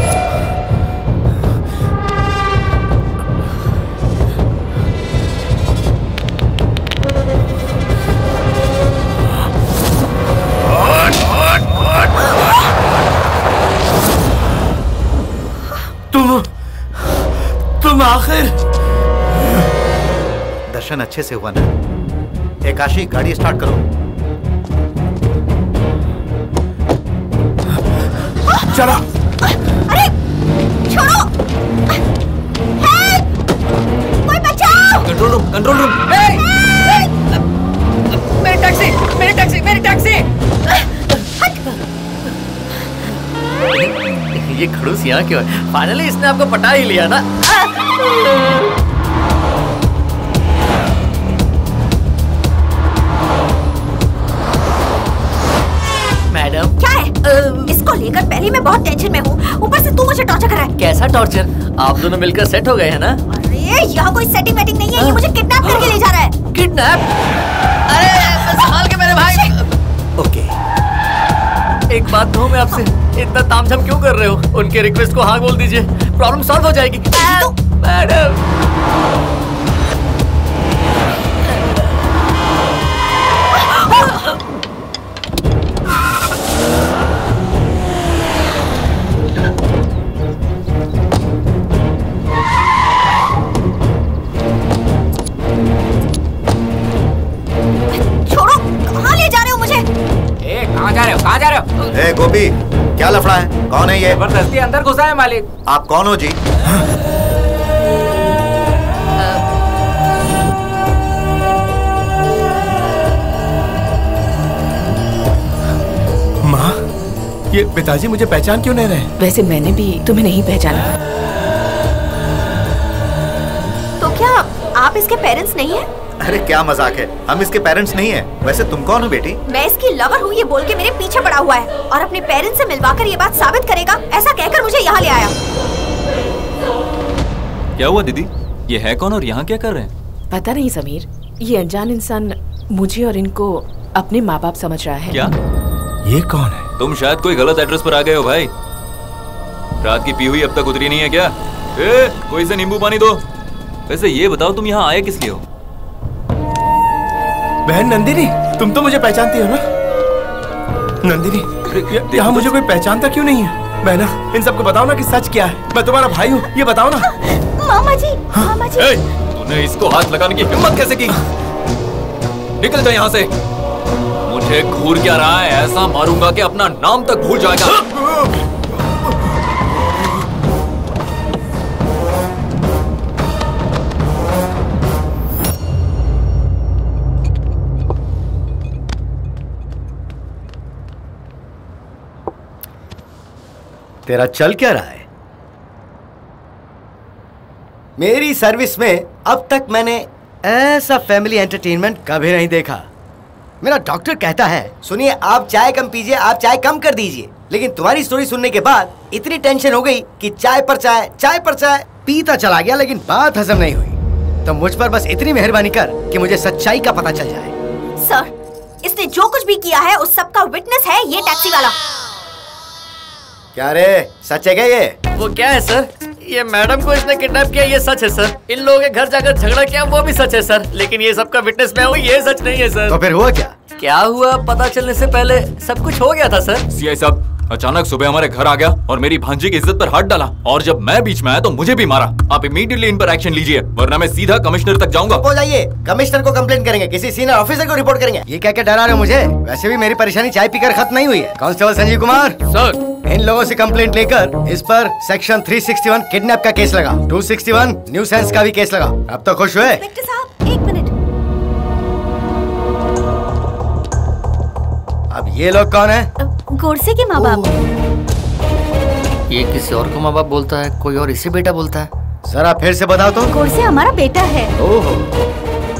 तुम तुम आखिर। दर्शन अच्छे से हुआ ना? एक आशी गाड़ी स्टार्ट करो। चला। अरे छोड़ो। हेल्प! कोई बचाओ। Control room, control room. मेरी टैक्सी, मेरी टैक्सी, मेरी टैक्सी। ये खड़ूस यहाँ क्यों है? फाइनली इसने आपको पटा ही लिया ना। मैडम क्या है? इसको लेकर पहले मैं बहुत टेंशन में हूँ, ऊपर से तू मुझे टॉर्चर कर रहा है। कैसा टॉर्चर? आप दोनों मिलकर सेट हो गए हैं ना? अरे यहाँ कोई सेटिंग वेटिंग नहीं है, ये मुझे किडनैप करके ले जा रहा है। किडनैप? अरे संभाल के मेरे भाई। ओके, एक बात कहूँ मैं आपसे, इतना तामझाम क्यों कर रहे हो? उनके रिक्वेस्ट को हाँ बोल दीजिए, प्रॉब्लम सॉल्व हो जाएगी। मैडम छोड़ो, कहाँ ले जा रहे हो मुझे? ए कहाँ जा रहे हो, कहाँ जा रहे हो? ए गोपी, क्या लफड़ा है? कौन है ये? जबरदस्ती अंदर घुसा है मालिक। आप कौन हो जी? माँ, ये पिताजी मुझे पहचान क्यों नहीं रहे? वैसे मैंने भी तुम्हें नहीं पहचाना। तो क्या आप इसके पेरेंट्स नहीं हैं? अरे क्या मजाक है, हम इसके पेरेंट्स नहीं है। वैसे तुम कौन हो बेटी? मैं इसकी लवर हूँ, ये बोल के मेरे पीछे पड़ा हुआ है और अपने पेरेंट्स से मिलवाकर ये बात साबित करेगा, ऐसा कहकर मुझे यहाँ ले आया। क्या हुआ दीदी, ये है कौन और यहाँ क्या कर रहे हैं? पता नहीं समीर, ये अनजान इंसान मुझे और इनको अपने माँ बाप समझ रहा है। क्या? ये कौन है? तुम शायद कोई गलत एड्रेस पर आ गए हो भाई। रात की पी हुई अब तक उतरी नहीं है क्या? ए, कोई से नींबू पानी दो। वैसे ये बताओ तुम यहाँ आए किस लिए हो? बहन नंदिनी, तुम तो मुझे पहचानती हो ना? नंदिनी, यहाँ मुझे कोई पहचानता क्यों नहीं है? बहना, इन सबको बताओ ना कि सच क्या है। मैं तुम्हारा भाई हूँ, ये बताओ ना। मामा जी, मामा जी। ए, तूने इसको हाथ लगाने की हिम्मत कैसे की? निकल जा यहाँ से। मुझे घूर क्या रहा है? ऐसा मारूंगा कि अपना नाम तक भूल जाएगा। तेरा चल क्या रहा है? मेरी सर्विस में अब तक मैंने ऐसा फैमिली एंटरटेनमेंट कभी नहीं देखा। मेरा डॉक्टर कहता है, सुनिए आप चाय कम पीजिए, आप चाय कम कर दीजिए, लेकिन तुम्हारी स्टोरी सुनने के बाद इतनी टेंशन हो गई कि चाय पर चाय, चाय पर चाय पीता चला गया, लेकिन बात हजम नहीं हुई। तो मुझ पर बस इतनी मेहरबानी कर कि मुझे सच्चाई का पता चल जाए। सर, इसने जो कुछ भी किया है उस सबका विटनेस है ये टैक्सी वाला। क्या रे, सच है क्या ये? वो क्या है सर, ये मैडम को इसने किडनैप किया ये सच है सर। इन लोगों के घर जाकर झगड़ा किया वो भी सच है सर, लेकिन ये सबका विटनेस मैं हूँ ये सच नहीं है सर। तो फिर हुआ क्या? क्या हुआ पता चलने से पहले सब कुछ हो गया था सर। सीआई साहब अचानक सुबह हमारे घर आ गया और मेरी भांजी की इज्जत पर हाथ डाला, और जब मैं बीच में आया तो मुझे भी मारा। आप इमीडिएटली इन पर एक्शन लीजिए, वरना मैं सीधा कमिश्नर तक जाऊंगा। हो जाइए, कमिश्नर को कंप्लेंट करेंगे, किसी सीनियर ऑफिसर को रिपोर्ट करेंगे। ये क्या क्या डरा रहे हो मुझे? वैसे भी मेरी परेशानी चाय पीकर खत्म नहीं हुई है। कांस्टेबल संजीव कुमार सर, इन लोगों से कंप्लेंट लेकर इस पर सेक्शन तीन सौ इकसठ किडनैप का केस लगा, दो सौ इकसठ न्यूसेंस का भी केस लगा। अब तो खुश हुए? इंस्पेक्टर साहब एक मिनट, अब ये लोग कौन है? गोडसे के माँ बाप। ये किसी और को माँ बाप बोलता है, कोई और इसे बेटा बोलता है। जरा फिर से बताओ तो। गोडसे हमारा बेटा है। ओहो,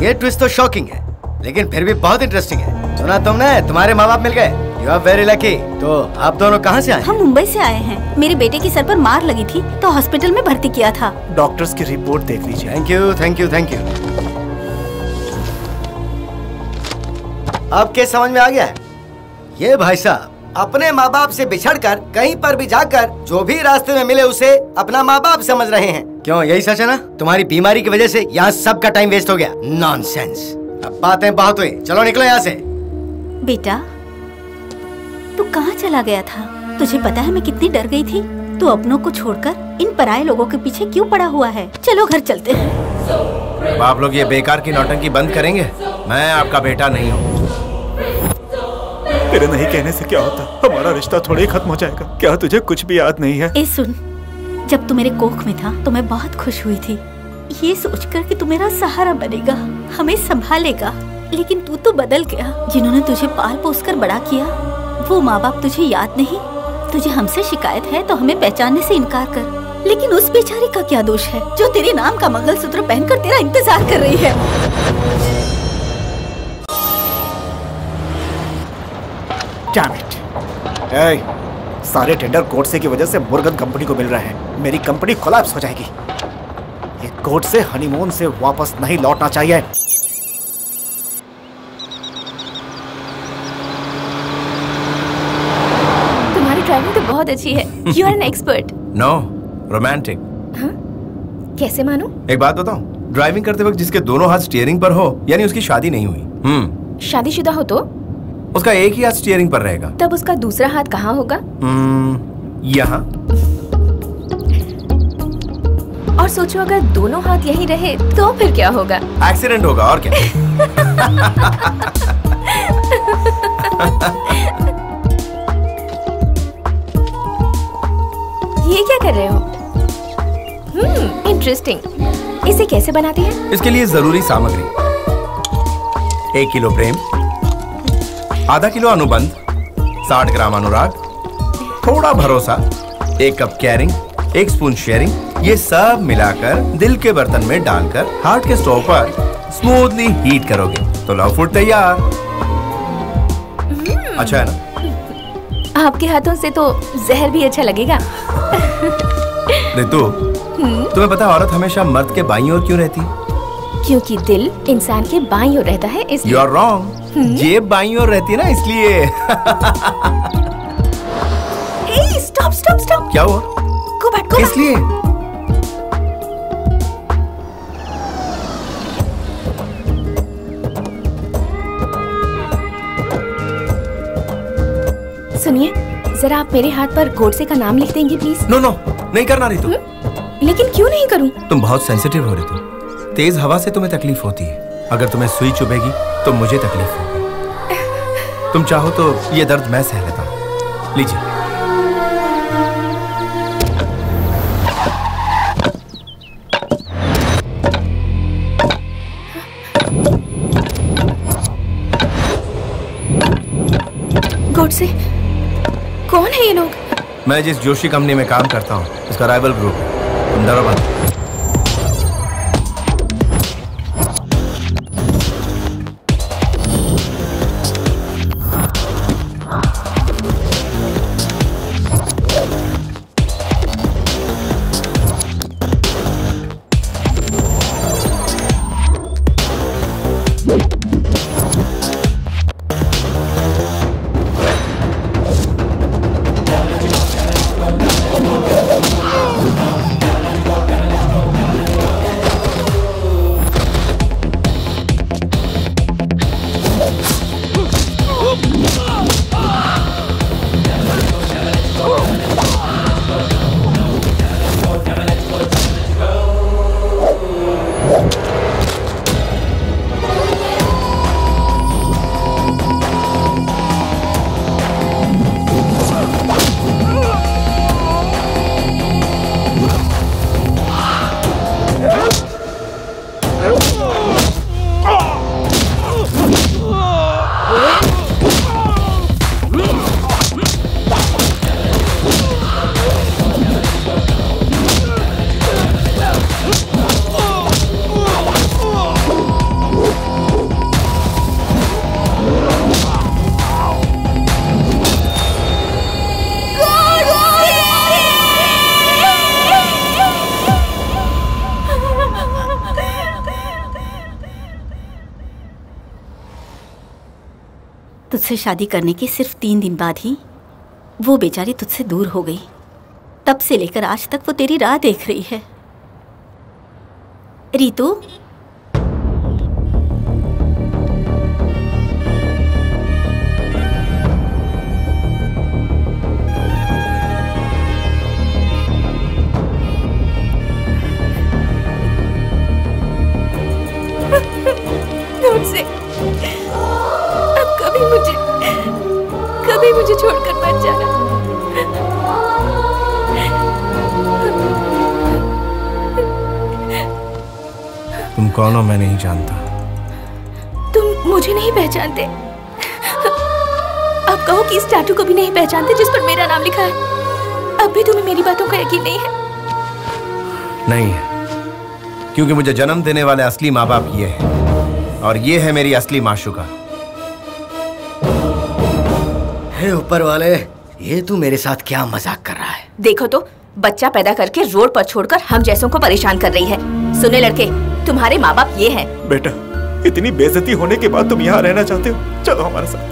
ये ट्विस्ट तो शॉकिंग है, लेकिन फिर भी बहुत इंटरेस्टिंग है। सुना तुमने, तुम्हारे माँ बाप मिल गए। You are very lucky. तो आप दोनों कहाँ से आए? हम मुंबई से आए हैं। मेरे बेटे के सर पर मार लगी थी तो हॉस्पिटल में भर्ती किया था। डॉक्टर्स की रिपोर्ट देख लीजिए। Thank you, thank you, thank you. अब क्या समझ में आ गया है? ये भाई साहब अपने माँ बाप से बिछड़कर कहीं पर भी जाकर जो भी रास्ते में मिले उसे अपना माँ बाप समझ रहे हैं। क्यों, यही सच है ना? तुम्हारी बीमारी की वजह से यहाँ सबका टाइम वेस्ट हो गया। नॉनसेंस। अब बातें बहुत हुई, चलो निकलो यहाँ से। बेटा तू कहाँ चला गया था? तुझे पता है मैं कितनी डर गई थी। तू अपनों को छोड़कर इन पराये लोगों के पीछे क्यों पड़ा हुआ है? चलो घर चलते हैं। अब आप लोग ये बेकार की नौटंकी बंद करेंगे? मैं आपका बेटा नहीं हूँ। तेरे नहीं कहने से क्या होता, हमारा रिश्ता थोड़ा ही खत्म हो जाएगा। क्या तुझे कुछ भी याद नहीं है? ए सुन, जब तू मेरे कोख में था तो मैं बहुत खुश हुई थी ये सोचकर कि तू मेरा सहारा बनेगा, हमें संभालेगा। लेकिन तू तो बदल गया। जिन्होंने तुझे पाल पोसकर बड़ा किया वो माँ बाप तुझे याद नहीं। तुझे हमसे शिकायत है तो हमें पहचानने से इनकार कर। लेकिन उस बेचारी का क्या दोष है जो तेरे नाम का मंगलसूत्र पहनकर तेरा इंतजार कर रही है? Hey, सारे टेंडर कोर्ट की वजह से मुर्गन कंपनी को मिल रहा है। मेरी कंपनी कोलैप्स हो जाएगी। ये कोर्ट से हनीमून से वापस नहीं लौटना चाहिए। तुम्हारी ड्राइविंग तो बहुत अच्छी है। You are an expert. No, romantic. हाँ? कैसे मानूं? एक बात बताऊं, ड्राइविंग करते वक्त जिसके दोनों हाथ स्टीयरिंग पर हो यानी उसकी शादी नहीं हुई। हम्म। शादीशुदा हो तो उसका एक ही हाथ स्टीयरिंग पर रहेगा। तब उसका दूसरा हाथ कहाँ होगा? यहाँ। और सोचो अगर दोनों हाथ यहीं रहे तो फिर क्या होगा? एक्सीडेंट होगा और क्या। ये क्या कर रहे हो? Hmm, interesting. इसे कैसे बनाते हैं? इसके लिए जरूरी सामग्री: एक किलो प्रेम, आधा किलो अनुबंध, साठ ग्राम अनुराग, थोड़ा भरोसा, एक कप केयरिंग, एक स्पून शेयरिंग। ये सब मिलाकर दिल के बर्तन में डालकर हार्ट के स्टोव पर स्मूथली हीट करोगे तो लव फूड तैयार। अच्छा है ना? आपके हाथों से तो जहर भी अच्छा लगेगा। रितु, तुम्हें पता औरत हमेशा मर्द के बाईं ओर क्यों रहती? क्योंकि दिल इंसान के बाईं ओर रहता है। इसलिए। You are wrong. जेब बाईं ओर रहती है ना, इसलिए। ए, स्टॉप स्टॉप स्टॉप। क्या हुआ? Go back, go back. इसलिए। सुनिए, जरा आप मेरे हाथ पर गोडसे का नाम लिख देंगी प्लीज? नो नो, नहीं करना रही तुम। लेकिन क्यों नहीं करूं? तुम बहुत सेंसिटिव हो रही हो। तेज हवा से तुम्हें तकलीफ होती है। अगर तुम्हें सुई चुभेगी तो मुझे तकलीफ होगी। तुम चाहो तो ये दर्द मैं सह लेता हूँ। लीजिए। गोडसे, कौन है ये लोग? मैं जिस जोशी कंपनी में काम करता हूँ उसका राइवल ग्रुप है। तुम डरो मत। तुझसे शादी करने के सिर्फ तीन दिन बाद ही वो बेचारी तुझसे दूर हो गई। तब से लेकर आज तक वो तेरी राह देख रही है। रीतू, कौन हो मैं नहीं जानता। तुम मुझे नहीं पहचानते? अब कहो कि इस टैटू को भी नहीं पहचानते जिस पर मेरा नाम लिखा है। अब भी तुम्हें मेरी बातों का यकीन नहीं है? नहीं है, क्योंकि मुझे जन्म देने वाले असली माँ बाप ये हैं, और ये है मेरी असली माशूका। हे ऊपर वाले, ये तू मेरे साथ क्या मजाक कर रहा है? देखो तो, बच्चा पैदा करके रोड पर छोड़कर हम जैसों को परेशान कर रही है। सुने लड़के, तुम्हारे माँ बाप ये हैं। बेटा, इतनी बेइज्जती होने के बाद तुम यहाँ रहना चाहते हो? चलो हमारे साथ।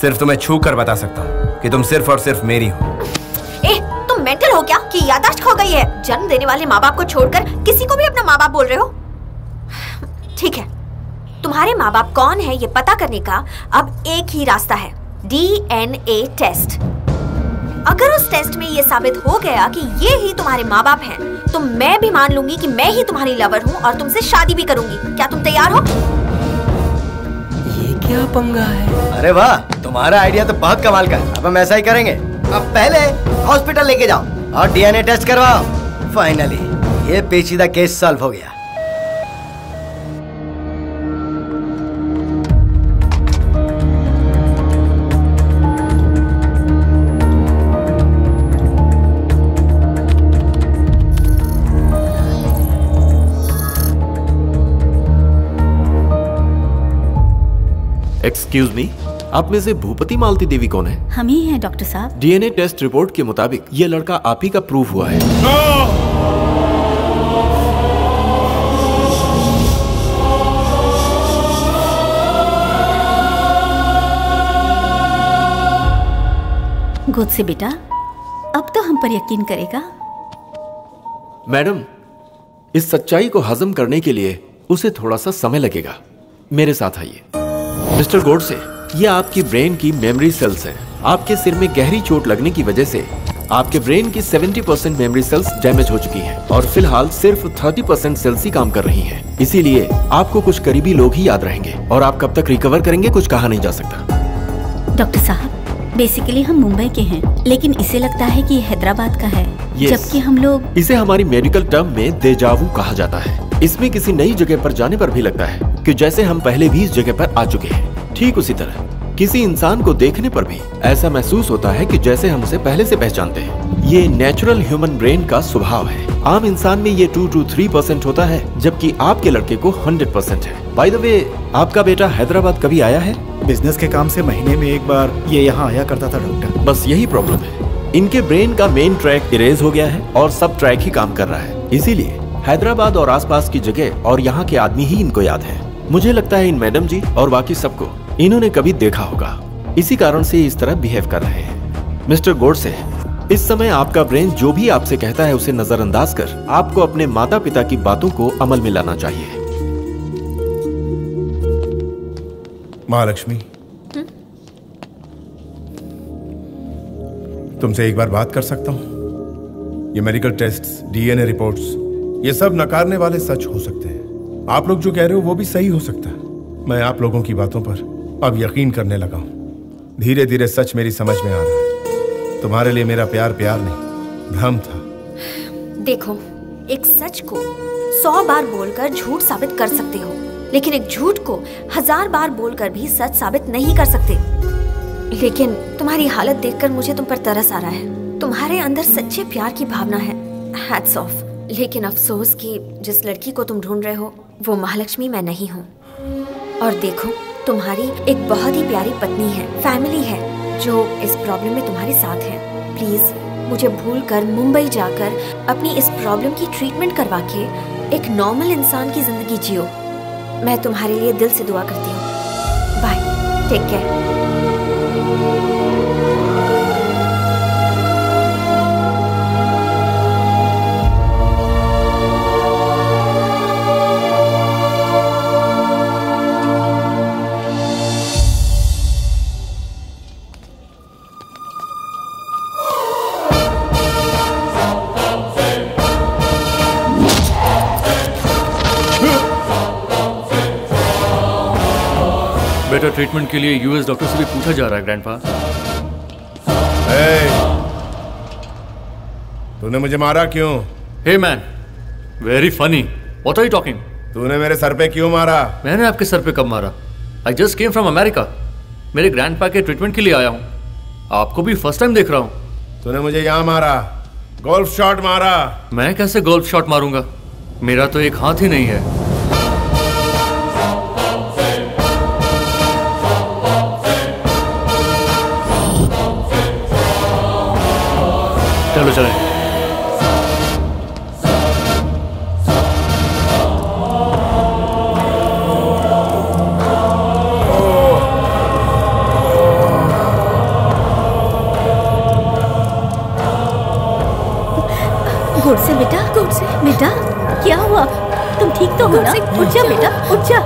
सिर्फ तुम्हें छू कर बता सकता हूँ कि तुम सिर्फ और सिर्फ मेरी हो। ए, तुम मेंटल हो क्या कि यादाश्त खो गई है? जन्म देने वाले माँ बाप को छोड़कर किसी को भी अपना माँ बाप बोल रहे हो? ठीक है, तुम्हारे माँ बाप कौन है ये पता करने का अब एक ही रास्ता है, डीएनए टेस्ट। अगर उस टेस्ट में ये साबित हो गया कि ये ही तुम्हारे माँ बाप हैं, तो मैं भी मान लूंगी कि मैं ही तुम्हारी लवर हूँ और तुमसे शादी भी करूंगी। क्या तुम तैयार हो? ये क्या पंगा है? अरे वाह, तुम्हारा आइडिया तो बहुत कमाल का है। अब हम ऐसा ही करेंगे। अब पहले हॉस्पिटल लेके जाओ और डीएनए टेस्ट करवाओ। फाइनली ये पेचीदा केस सॉल्व हो गया। एक्सक्यूज मी, आप में से भूपति मालती देवी कौन है? हम ही हैं डॉक्टर साहब। डीएनए टेस्ट रिपोर्ट के मुताबिक ये लड़का आप ही का प्रूफ हुआ है। no! गोद से बेटा, अब तो हम पर यकीन करेगा। मैडम, इस सच्चाई को हजम करने के लिए उसे थोड़ा सा समय लगेगा। मेरे साथ आइए। मिस्टर गोडसे, ये आपकी ब्रेन की मेमोरी सेल्स हैं। आपके सिर में गहरी चोट लगने की वजह से आपके ब्रेन की सत्तर परसेंट मेमोरी सेल्स डैमेज हो चुकी हैं और फिलहाल सिर्फ तीस परसेंट सेल्स ही काम कर रही हैं। इसीलिए आपको कुछ करीबी लोग ही याद रहेंगे और आप कब तक रिकवर करेंगे कुछ कहा नहीं जा सकता। डॉक्टर साहब, बेसिकली हम मुंबई के हैं, लेकिन इसे लगता है कि हैदराबाद का है। yes. जबकि हम लोग इसे हमारी मेडिकल टर्म में देजावू कहा जाता है। इसमें किसी नई जगह पर जाने पर भी लगता है कि जैसे हम पहले भी इस जगह पर आ चुके हैं। ठीक उसी तरह किसी इंसान को देखने पर भी ऐसा महसूस होता है कि जैसे हम उसे पहले से पहचानते हैं। ये नेचुरल ह्यूमन ब्रेन का स्वभाव है। आम इंसान में ये टू टू थ्री परसेंट होता है, जबकि आपके लड़के को हंड्रेड परसेंट है। बाय द वे, आपका बेटा हैदराबाद कभी आया है? बिजनेस के काम से महीने में एक बार ये यहाँ आया करता था डॉक्टर। बस यही प्रॉब्लम है, इनके ब्रेन का मेन ट्रैक इरेज हो गया है और सब ट्रैक ही काम कर रहा है। इसीलिए हैदराबाद और आसपास की जगह और यहाँ के आदमी ही इनको याद है। मुझे लगता है इन मैडम जी और बाकी सबको इन्होंने कभी देखा होगा, इसी कारण से इस तरह बिहेव कर रहे हैं। मिस्टर गोडसे, इस समय आपका ब्रेन जो भी आपसे कहता है उसे नजरअंदाज कर आपको अपने माता पिता की बातों को अमल में लाना चाहिए। महालक्ष्मी, तुमसे एक बार बात कर सकता हूँ? ये मेडिकल टेस्ट्स, डीएनए रिपोर्ट्स, ये सब नकारने वाले सच हो सकते हैं। आप लोग जो कह रहे हो वो भी सही हो सकता है। मैं आप लोगों की बातों पर अब यकीन करने लगा हूँ। धीरे धीरे सच मेरी समझ में आ रहा है। तुम्हारे लिए मेरा प्यार प्यार नहीं, भ्रम था। देखो, एक सच को सौ बार बोलकर झूठ साबित कर सकते हो, लेकिन एक झूठ को हजार बार बोलकर भी सच साबित नहीं कर सकते। लेकिन तुम्हारी हालत देखकर मुझे तुम पर तरस आ रहा है। तुम्हारे अंदर सच्चे प्यार की भावना है, हैट्स ऑफ। लेकिन अफसोस कि जिस लड़की को तुम ढूंढ रहे हो वो महालक्ष्मी मैं नहीं हूँ। और देखो, तुम्हारी एक बहुत ही प्यारी पत्नी है, फैमिली है, जो इस प्रॉब्लम में तुम्हारे साथ है। प्लीज मुझे भूलकर मुंबई जाकर अपनी इस प्रॉब्लम की ट्रीटमेंट करवा के एक नॉर्मल इंसान की जिंदगी जियो। मैं तुम्हारे लिए दिल से दुआ करती हूँ। Bye, take care. बेटा, ट्रीटमेंट के लिए यूएस डॉक्टर से भी पूछा जा रहा है ग्रैंडपा। hey, तूने मुझे मारा क्यों? Hey man, very funny, what are you talking? तूने मेरे सर पे क्यों मारा? मैंने आपके सर पे कब मारा? I just came from America, मेरे ग्रैंडपा के ट्रीटमेंट के लिए आया हूँ। आपको भी फर्स्ट टाइम देख रहा हूँ। तूने मुझे यहाँ मारा, गोल्फ शॉट मारा। मैं कैसे गोल्फ शॉट मारूंगा? मेरा तो एक हाथ ही नहीं है। चलो चले। गोडसे बेटा, गोडसे बेटा, क्या हुआ? तुम ठीक तो हो ना? उठ जा बेटा, उठ जा।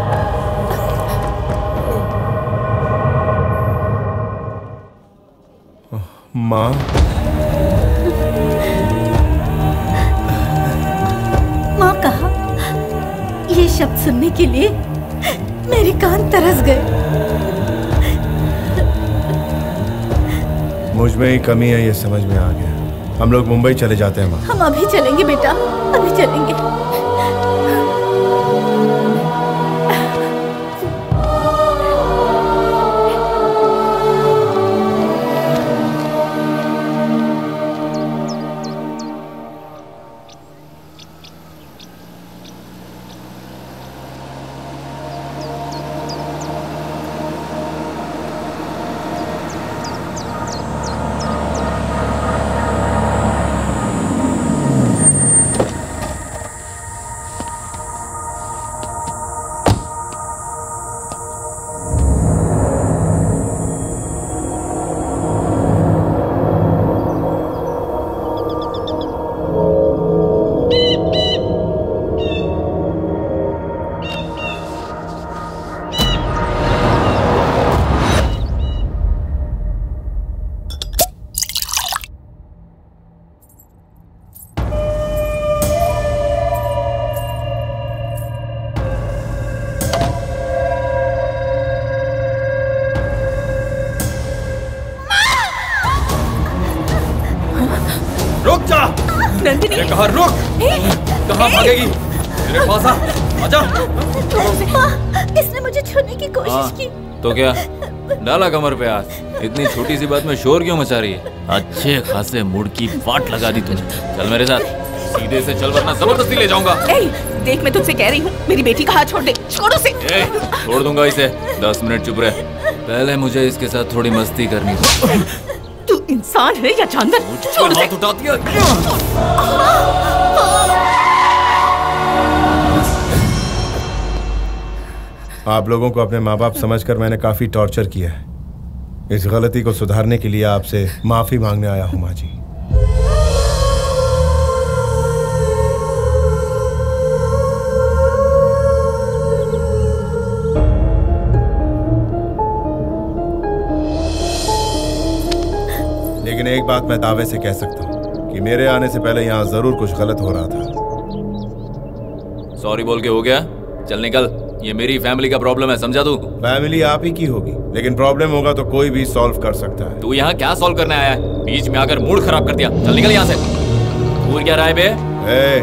माँ, माँ कहा ये शब्द सुनने के लिए मेरे कान तरस गए। मुझ में ही कमी है, ये समझ में आ गया। हम लोग मुंबई चले जाते हैं माँ। हम अभी चलेंगे बेटा, अभी चलेंगे। तो क्या डाला कमर पे हाथ? इतनी छोटी सी बात में शोर क्यों मचा रही है? अच्छे खासे मूड की पाट लगा दी तुझे। चल मेरे साथ, सीधे से चल वरना जबरदस्ती ले जाऊंगा। देख मैं तुझसे कह रही हूँ, मेरी बेटी का हाथ छोड़ दे। छोड़ो से। ए, छोड़ दूंगा इसे। दस मिनट चुप रहे, पहले मुझे इसके साथ थोड़ी मस्ती करनी है। तू इंसान है या जानवर? छोड़ हाथ उठा दिया। आप लोगों को अपने माँ बाप समझकर मैंने काफी टॉर्चर किया है। इस गलती को सुधारने के लिए आपसे माफी मांगने आया हूँ माँ जी। लेकिन एक बात मैं दावे से कह सकता हूँ कि मेरे आने से पहले यहाँ जरूर कुछ गलत हो रहा था। सॉरी बोल के हो गया, चल निकल। ये मेरी फैमिली का प्रॉब्लम है, समझा तू? फैमिली आप ही की होगी, लेकिन प्रॉब्लम होगा तो कोई भी सॉल्व कर सकता है। तू यहाँ क्या सॉल्व करने आया है? बीच में आकर मूड खराब कर दिया, चल निकल यहाँ से। घूर क्या रहा है बे? ए,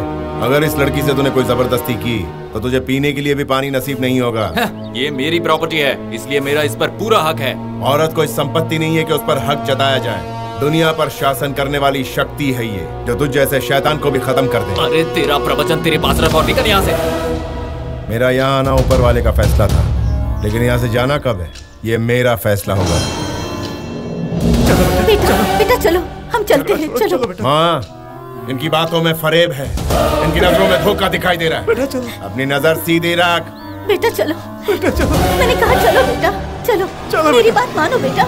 अगर इस लड़की से तूने कोई जबरदस्ती की तो तुझे पीने के लिए भी पानी नसीब नहीं होगा। ये मेरी प्रॉपर्टी है, इसलिए मेरा इस पर पूरा हक है। औरत कोई संपत्ति नहीं है कि उस पर हक जताया जाए। दुनिया पर शासन करने वाली शक्ति है ये, जो तुझ जैसे शैतान को भी खत्म कर दे। अरे तेरा प्रवचन तेरे पास रखो, निकल यहाँ से। मेरा यहाँ आना ऊपर वाले का फैसला था, लेकिन यहाँ से जाना कब है ये मेरा फैसला होगा। चलो बेटा, बेटा चलो, हम चलते हैं। चलो, चलो, चलो। हाँ, इनकी बातों में फरेब है, इनकी नजरों में धोखा दिखाई दे रहा है। बेटा चलो, अपनी नजर सीधी रख। बेटा चलो, बेटा चलो, मैंने कहा चलो बेटा, चलो चलो, मेरी बात मानो बेटा।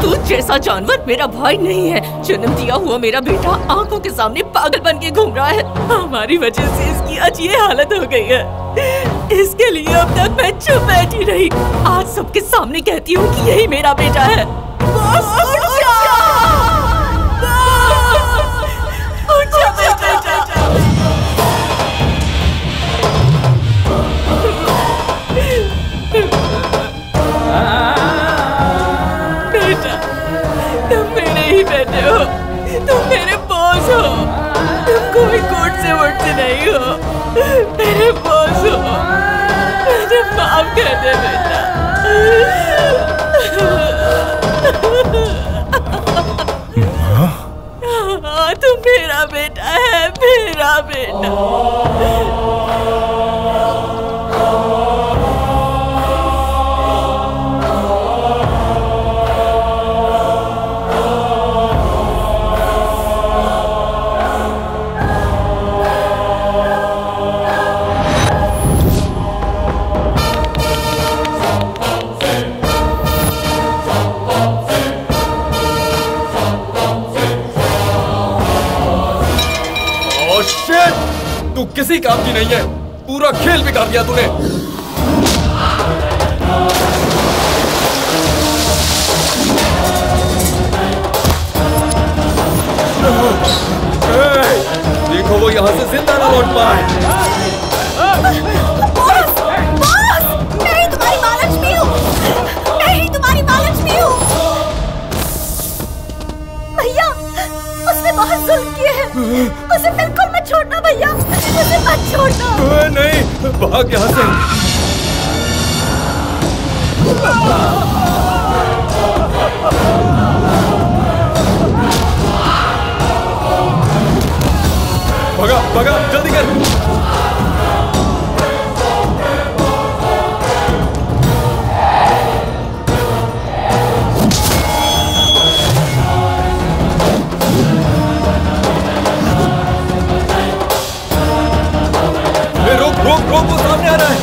तू जैसा जानवर मेरा भाई नहीं है। जन्म दिया हुआ मेरा बेटा आंखों के सामने पागल बन के घूम रहा है। हमारी वजह से इसकी आज ये हालत हो गई है। इसके लिए अब तक मैं चुप बैठी रही, आज सबके सामने कहती हूँ कि यही मेरा बेटा है। मुझ से नहीं हो, मेरे बॉस हो, मुझे माफ कर दे बेटा। हाँ तू मेरा बेटा है, मेरा बेटा। तू किसी काम की नहीं है, पूरा खेल बिगाड़ दिया तूने। देखो वो यहाँ से जिंदा ना लौट पाए। बॉस, बॉस, मैं ही तुम्हारी लालच में हूँ, मैं ही तुम्हारी लालच में हूँ। भैया, उसने बहुत जुल्म किए हैं, उसे बिल्कुल मत छोड़ना भैया। मत छोड़ना। नहीं, भाग यहाँ से। भगा भगा जल्दी कर। वो सामने आ रहा है।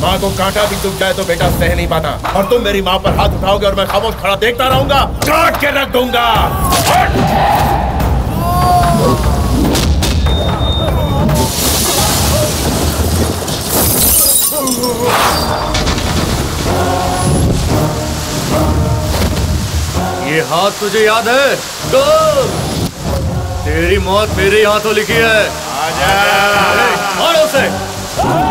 माँ को कांटा भी दुख जाए तो बेटा सह नहीं पाता, और तुम मेरी माँ पर हाथ उठाओगे और मैं खामोश खड़ा देखता रहूंगा, काट के रख दूंगा। ये हाथ तुझे याद है? गो! तेरी मौत मेरे हाथों लिखी है। आजा! मारो उसे! Oh!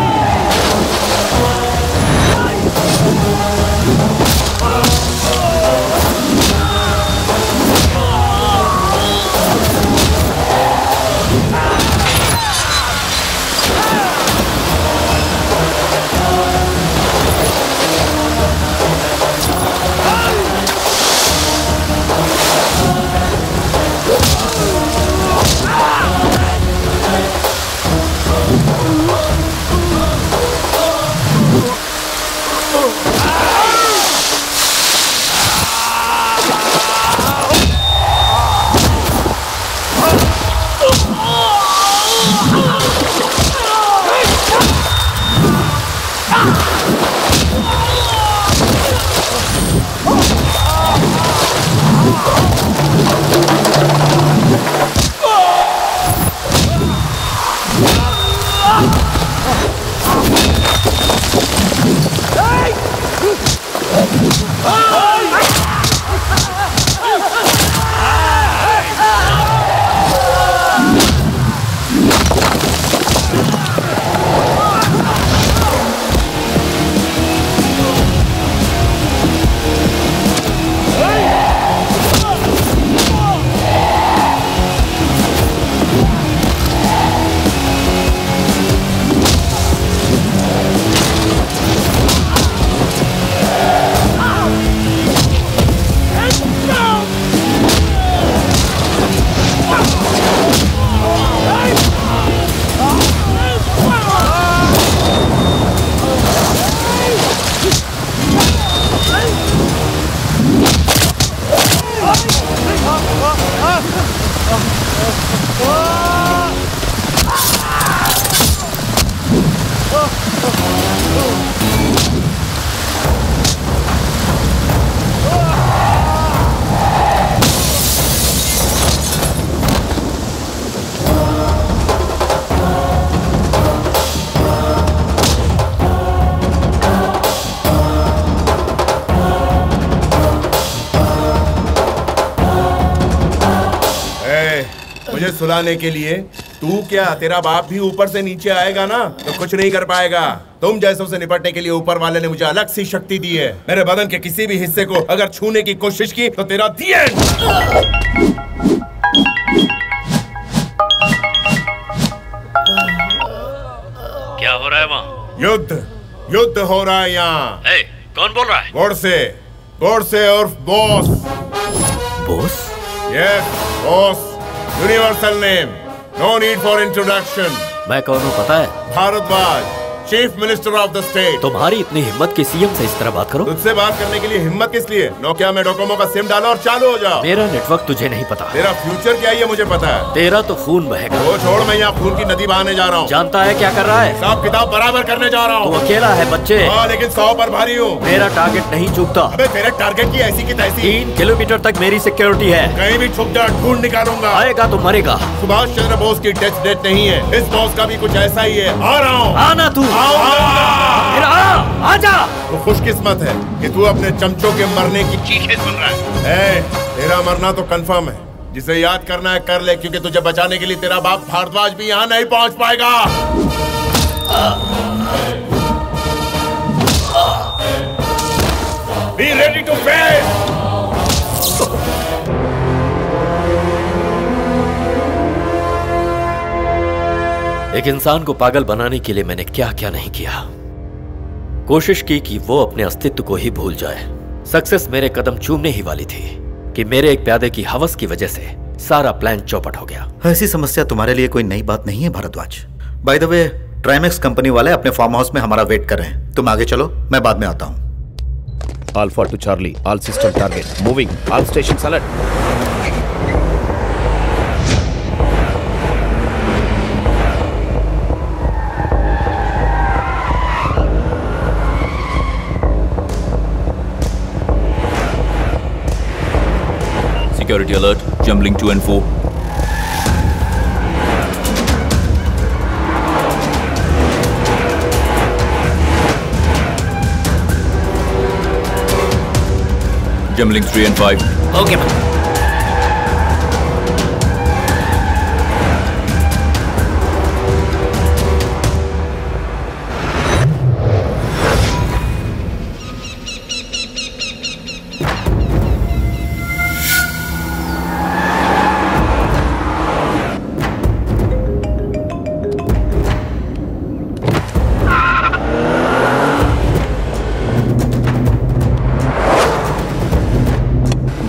मुझे सुलाने के लिए। तू क्या, तेरा बाप भी ऊपर से नीचे आएगा ना तो कुछ नहीं कर पाएगा। तुम जैसों से निपटने के लिए ऊपर वाले ने मुझे अलग सी शक्ति दी है। मेरे बदन के किसी भी हिस्से को अगर छूने की कोशिश की तो तेरा दी एंड। क्या हो रहा है वहाँ? युद्ध युद्ध हो रहा है यहाँ। hey, कौन बोल रहा है? गौर से गौर से उर्फ boss. Boss? Yes boss, universal name, no need for introduction. मैं कौन हूँ पता है? Bhardwaj, chief minister of the state. तुम्हारी इतनी हिम्मत की सीएम से इस तरह बात करो? तुझसे बात करने के लिए हिम्मत किस लिए? नोकिया में डोकोमो का सिम डालो और चालू हो जाओ। मेरा नेटवर्क तुझे नहीं पता। तेरा फ्यूचर क्या है मुझे पता है। तेरा तो खून बहेगा। वो छोड़, मैं यहाँ खून की नदी बहाने जा रहा हूँ। जानता है क्या कर रहा है? साफ किताब बराबर करने जा रहा हूँ। अकेला है बच्चे। हाँ, लेकिन सौ पर भारी हूँ। मेरा टारगेट नहीं चूकता। मेरा टारगेट की ऐसी की तैसी। तीन किलोमीटर तक मेरी सिक्योरिटी है। कहीं भी छुप जा, ढूंढ निकालूंगा। आएगा तो मरेगा। सुभाष चंद्र बोस की डेथ डेट नहीं है, इस बॉस का भी कुछ ऐसा ही है। आ रहा हूँ। आना तू। आजा। तो खुशकिस्मत है कि तू अपने चमचों के मरने की चीखें सुन रहा है। ए, तेरा मरना तो कंफर्म है। जिसे याद करना है कर ले, क्योंकि तुझे बचाने के लिए तेरा बाप भारद्वाज भी यहाँ नहीं पहुँच पाएगा। Be ready to face. एक इंसान को पागल बनाने के लिए मैंने क्या क्या नहीं किया। कोशिश की कि वो अपने अस्तित्व को ही भूल जाए। सक्सेस मेरे कदम चूमने ही वाली थी कि मेरे एक प्यादे की हवस की वजह से सारा प्लान चौपट हो गया। ऐसी समस्या तुम्हारे लिए कोई नई बात नहीं है Bhardwaj. By the way, Trimax company वाले अपने फार्म हाउस में हमारा वेट कर रहे हैं। तुम आगे चलो, मैं बाद में आता हूँ। Alpha two Charlie, all system target moving, all station alert. Security alert, jumbling two and four. Jumbling three and five. Okay, ma'am.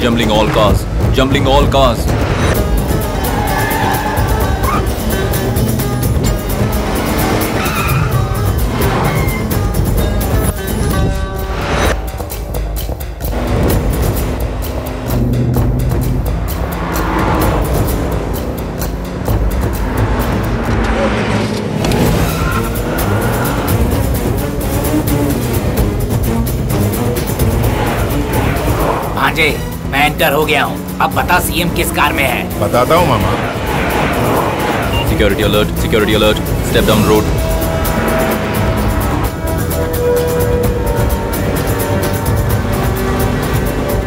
Jumbling all cars. Jumbling all cars. Bhanje. मैं एंटर हो गया हूँ। अब बता सीएम किस car में है? बताता हूँ मामा। Security alert, security alert, step down road.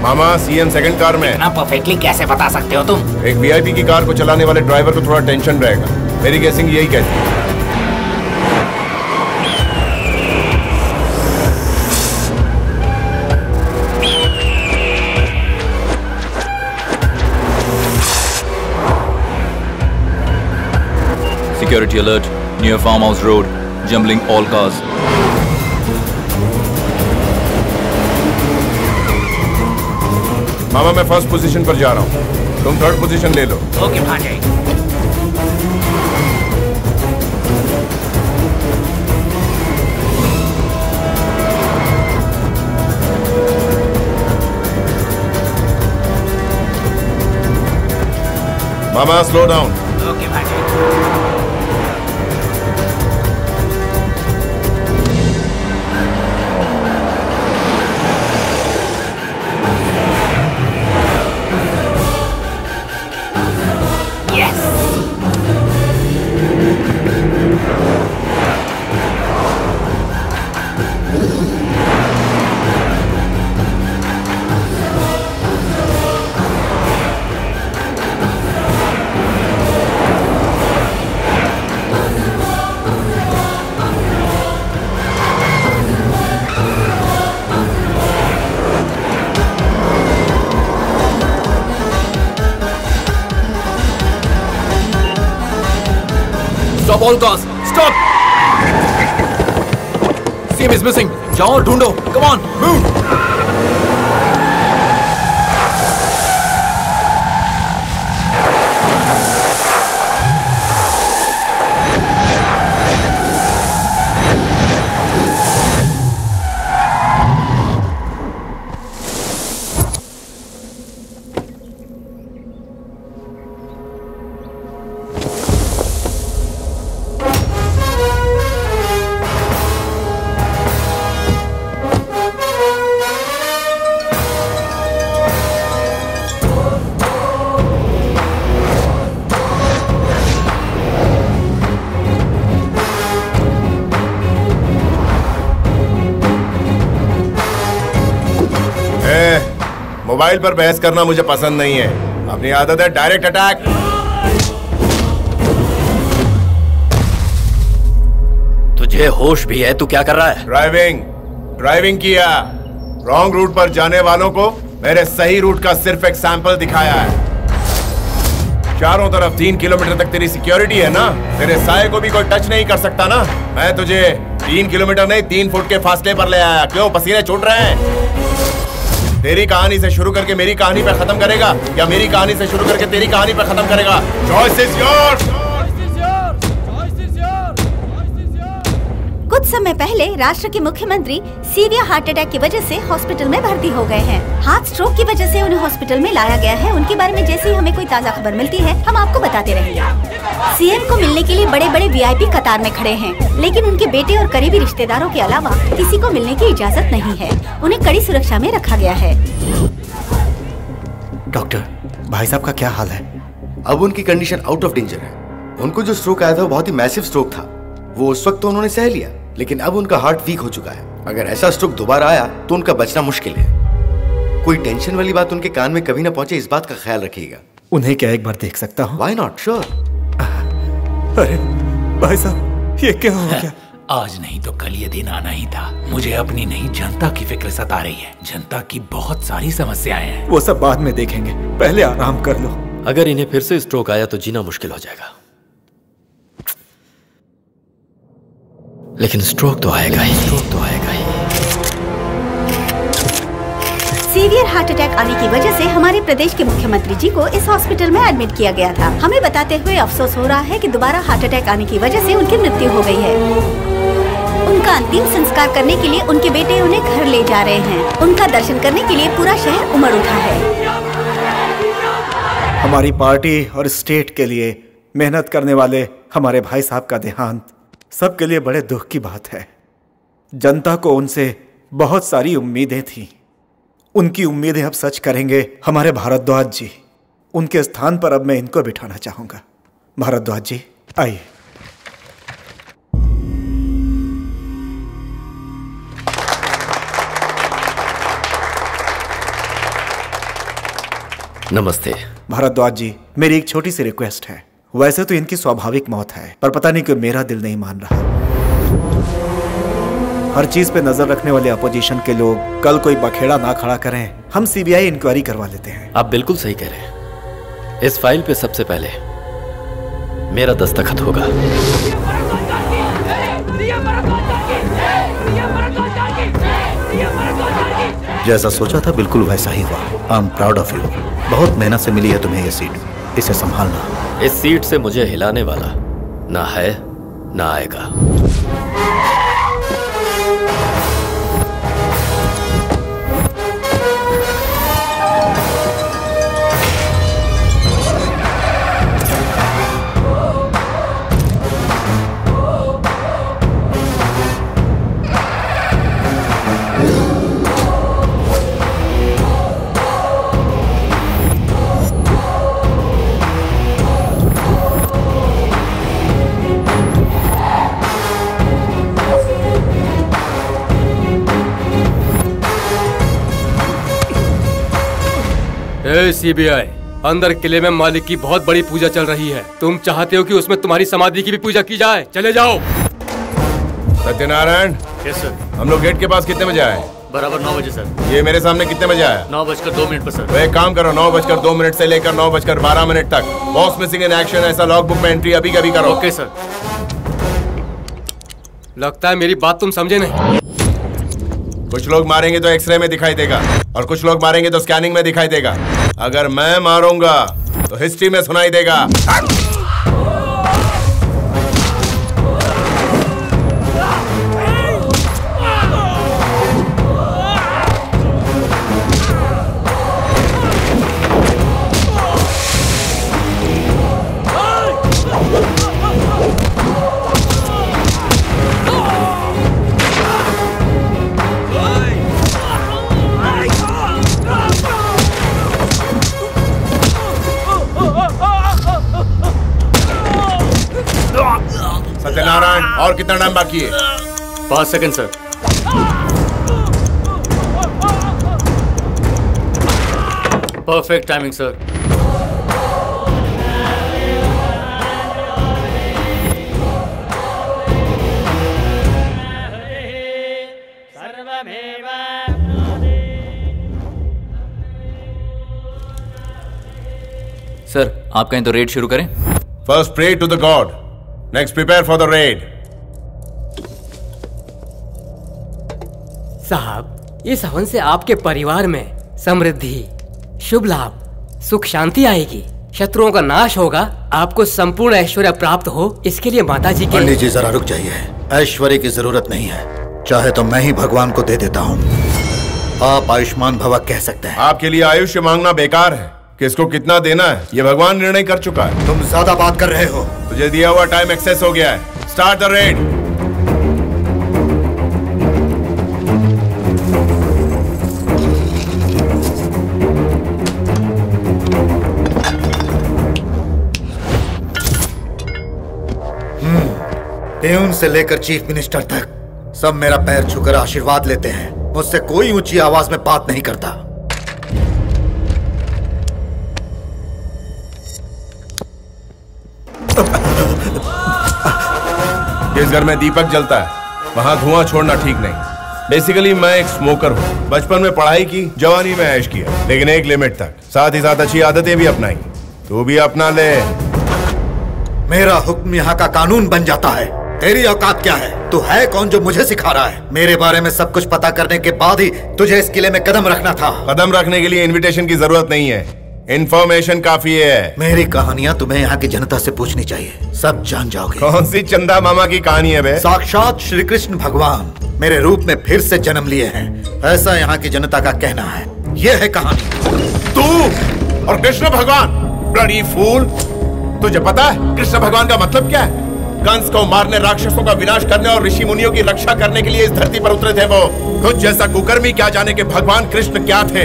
मामा, सीएम सेकंड कार में। इतना परफेक्टली कैसे बता सकते हो तुम? एक वीआईपी की कार को चलाने वाले ड्राइवर को थोड़ा टेंशन रहेगा। मेरी गेसिंग यही कहती है। Security alert, near Farmhouse Road, jumbling all cars. मामा, मैं फर्स्ट पोजीशन पर जा रहा हूँ, तुम थर्ड पोजीशन ले लो। ओके भांजे। मामा स्लो डाउन। ओके भांजे। Stop all cars. Stop. Seam is missing. जाओ और ढूंढो. Come on, move. मोबाइल पर बहस करना मुझे पसंद नहीं है। अपनी आदत है डायरेक्ट अटैक। तुझे होश भी है? तू क्या कर रहा है? ड्राइविंग ड्राइविंग किया। रॉन्ग रूट पर जाने वालों को मेरे सही रूट का सिर्फ एक सैंपल दिखाया है। चारों तरफ तीन किलोमीटर तक तेरी सिक्योरिटी है ना? तेरे साये को भी कोई टच नहीं कर सकता ना? मैं तुझे तीन किलोमीटर नहीं तीन फुट के फासले पर ले आया। क्यों पसीने छूट रहे हैं? तेरी कहानी से शुरू करके मेरी कहानी पर खत्म करेगा या मेरी कहानी से शुरू करके तेरी कहानी पर खत्म करेगा? Choice is yours. Choice is yours. Choice is yours. Choice is yours. कुछ समय पहले राष्ट्र के मुख्यमंत्री सीवियर हार्ट अटैक की वजह से हॉस्पिटल में भर्ती हो गए हैं। हार्ट स्ट्रोक की वजह से उन्हें हॉस्पिटल में लाया गया है। उनके बारे में जैसे ही हमें कोई ताज़ा खबर मिलती है हम आपको बताते रहेंगे। सीएम को मिलने के लिए बड़े बड़े वीआईपी कतार में खड़े हैं, लेकिन उनके बेटे और करीबी रिश्तेदारों के अलावा किसी को मिलने की इजाज़त नहीं है। उन्हें कड़ी सुरक्षा में रखा गया है। डॉक्टर, भाई साहब का क्या हाल है? अब उनकी कंडीशन आउट ऑफ डेंजर है। उनको जो स्ट्रोक आया था वो बहुत ही मैसिव स्ट्रोक था। वो उस वक्त तो उन्होंने सह लिया, लेकिन अब उनका हार्ट वीक हो चुका है। अगर ऐसा स्ट्रोक दोबारा आया तो उनका बचना मुश्किल है। कोई टेंशन वाली बात उनके कान में कभी ना पहुंचे, इस बात का ख्याल रखिएगा। उन्हें क्या एक बार देख सकता हूँ? Why not? Sure. अरे भाई साहब, ये क्या हो गया? आज नहीं तो कल ये दिन आना ही था। मुझे अपनी नहीं जनता की फिक्र सता रही है। जनता की बहुत सारी समस्याएं हैं। वो सब बाद में देखेंगे, पहले आराम कर लो। अगर इन्हें फिर से स्ट्रोक आया तो जीना मुश्किल हो जाएगा, लेकिन स्ट्रोक तो आएगा ही। स्ट्रोक तो आएगा ही। सीवियर हार्ट अटैक आने की वजह से हमारे प्रदेश के मुख्यमंत्री जी को इस हॉस्पिटल में एडमिट किया गया था। हमें बताते हुए अफसोस हो रहा है कि दोबारा हार्ट अटैक आने की वजह से उनकी मृत्यु हो गई है। उनका अंतिम संस्कार करने के लिए उनके बेटे उन्हें घर ले जा रहे हैं। उनका दर्शन करने के लिए पूरा शहर उमड़ उठा है। हमारी पार्टी और स्टेट के लिए मेहनत करने वाले हमारे भाई साहब का देहांत सबके लिए बड़े दुख की बात है। जनता को उनसे बहुत सारी उम्मीदें थीं। उनकी उम्मीदें अब सच करेंगे हमारे भारद्वाज जी। उनके स्थान पर अब मैं इनको बिठाना चाहूंगा। भारद्वाज जी आइए। नमस्ते भारद्वाज जी। मेरी एक छोटी सी रिक्वेस्ट है। वैसे तो इनकी स्वाभाविक मौत है, पर पता नहीं क्यों मेरा दिल नहीं मान रहा। हर चीज पे नजर रखने वाले अपोजिशन के लोग कल कोई बखेड़ा ना खड़ा करें। हम सीबीआई इंक्वायरी करवा लेते हैं। आप बिल्कुल सही कह रहे हैं। इस फाइल पे सबसे पहले मेरा दस्तखत होगा। जैसा सोचा था बिल्कुल वैसा ही हुआ। I am proud of you. बहुत मेहनत से मिली है तुम्हें ये सीट, इसे संभालना। इस सीट से मुझे हिलाने वाला ना है ना आएगा। सीबीआई, अंदर किले में मालिक की बहुत बड़ी पूजा चल रही है। तुम चाहते हो कि उसमें तुम्हारी समाधि की भी पूजा की जाए? चले जाओ। सत्यनारायण। Yes sir. हम लोग गेट के पास कितने बजे आए? बराबर नौ बजे सर। ये मेरे सामने कितने बजे आया? नौ बजकर दो मिनट पर सर। वह काम करो, नौ बजकर दो मिनट से लेकर नौ बजकर बारह मिनट तक बॉस मिसिंग इन एक्शन ऐसा लॉग बुक में एंट्री अभी कभी करो। Okay sir. लगता है मेरी बात तुम समझे नहीं। कुछ लोग मारेंगे तो एक्सरे में दिखाई देगा और कुछ लोग मारेंगे तो स्कैनिंग में दिखाई देगा। अगर मैं मारूंगा तो हिस्ट्री में सुनाई देगा। सत्यनारायण, और कितना टाइम बाकी है? पाँच second sir. Perfect timing sir. Sir आप कहें तो रेड शुरू करें। First pray to the god, next prepare for the raid. साहब इस हवन से आपके परिवार में समृद्धि, शुभ लाभ, सुख शांति आएगी, शत्रुओं का नाश होगा, आपको संपूर्ण ऐश्वर्य प्राप्त हो, इसके लिए माता जी के। पंडित जी जरा रुक जाइए, ऐश्वर्य की जरूरत नहीं है, चाहे तो मैं ही भगवान को दे देता हूँ। आप आयुष्मान भव कह सकते हैं। आपके लिए आयुष्य मांगना बेकार है, किसको कितना देना है ये भगवान निर्णय कर चुका है। तुम ज्यादा बात कर रहे हो, तुझे दिया हुआ टाइम एक्सेस हो गया है। Start the red. देवन से लेकर चीफ मिनिस्टर तक सब मेरा पैर छूकर आशीर्वाद लेते हैं, मुझसे कोई ऊंची आवाज में बात नहीं करता। जिस घर में दीपक जलता है वहाँ धुआं छोड़ना ठीक नहीं। बेसिकली मैं एक स्मोकर हूँ, बचपन में पढ़ाई की, जवानी में ऐश किया, लेकिन एक लिमिट तक। साथ ही साथ अच्छी आदतें भी अपनाई, तू भी अपना ले। मेरा हुक्म यहाँ का कानून बन जाता है। तेरी औकात क्या है? तू है कौन जो मुझे सिखा रहा है? मेरे बारे में सब कुछ पता करने के बाद ही तुझे इस किले में कदम रखना था। कदम रखने के लिए इन्विटेशन की जरूरत नहीं है, इन्फॉर्मेशन काफी है। मेरी कहानियाँ तुम्हें यहाँ की जनता से पूछनी चाहिए, सब जान जाओगे। कौन सी चंदा मामा की कहानी है बे? साक्षात श्री कृष्ण भगवान मेरे रूप में फिर से जन्म लिए हैं, ऐसा यहाँ की जनता का कहना है। ये है कहानी। तू और कृष्ण भगवान? ब्लडी फूल, तुझे पता है कृष्ण भगवान का मतलब क्या है? कंस को मारने, राक्षसों का विनाश करने और ऋषि मुनियों की रक्षा करने के लिए इस धरती पर उतरे थे वो। कुछ जैसा कुकर्मी क्या जाने के भगवान कृष्ण क्या थे।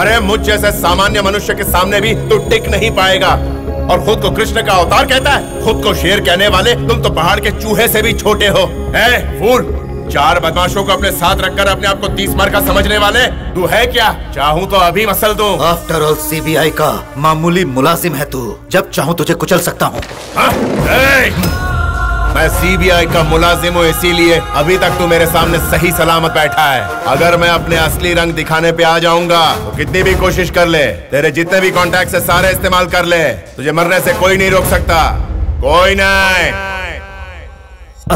अरे मुझ जैसे सामान्य मनुष्य के सामने भी तू टिक नहीं पाएगा, और खुद को कृष्ण का अवतार कहता है। खुद को शेर कहने वाले तुम तो पहाड़ के चूहे से भी छोटे हो। ए फूल, चार बदमाशों को अपने साथ रखकर अपने आप को तीस मार का समझने वाले तू है क्या? चाहूँ तो अभी मसल दूं। आफ्टर ऑल सीबीआई का मामूली मुलाजिम है तू, जब चाहूँ तुझे कुचल सकता हूँ। मैं सीबीआई का मुलाजिम हूँ, इसीलिए अभी तक तू मेरे सामने सही सलामत बैठा है। अगर मैं अपने असली रंग दिखाने पे आ जाऊंगा तो कितनी भी कोशिश कर ले, तेरे जितने भी कॉन्टैक्ट है सारे इस्तेमाल कर ले, तुझे मरने से कोई नहीं रोक सकता, कोई नहीं।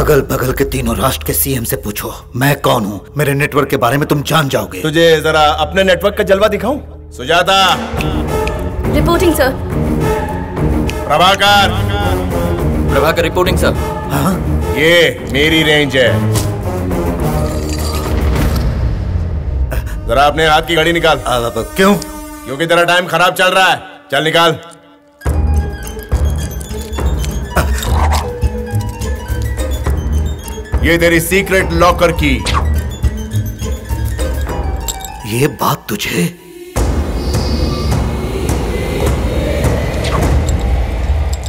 अगल बगल के तीनों राष्ट्र के सीएम से पूछो मैं कौन हूँ, मेरे नेटवर्क के बारे में तुम जान जाओगे। तुझे जरा अपने नेटवर्क का जलवा दिखाऊं? Sujata reporting sir. Prabhakar Prabhakar reporting sir. हाँ? ये मेरी रेंज है। जरा अपने हाथ की घड़ी निकाल। क्यों? क्योंकि तेरा टाइम खराब चल रहा है। चल निकाल। ये तेरी सीक्रेट लॉकर की। ये बात तुझे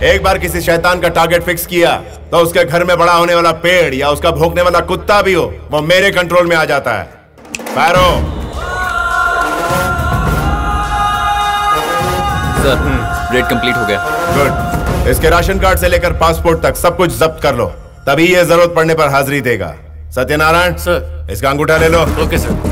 एक बार किसी शैतान का टारगेट फिक्स किया तो उसके घर में बड़ा होने वाला पेड़ या उसका भौंकने वाला कुत्ता भी हो वो मेरे कंट्रोल में आ जाता है। पैरो सर, रेड कंप्लीट हो गया। गुड। इसके राशन कार्ड से लेकर पासपोर्ट तक सब कुछ जब्त कर लो, तभी ये जरूरत पड़ने पर हाजिरी देगा। सत्यनारायण सर, इसका अंगूठा ले लो। Okay sir.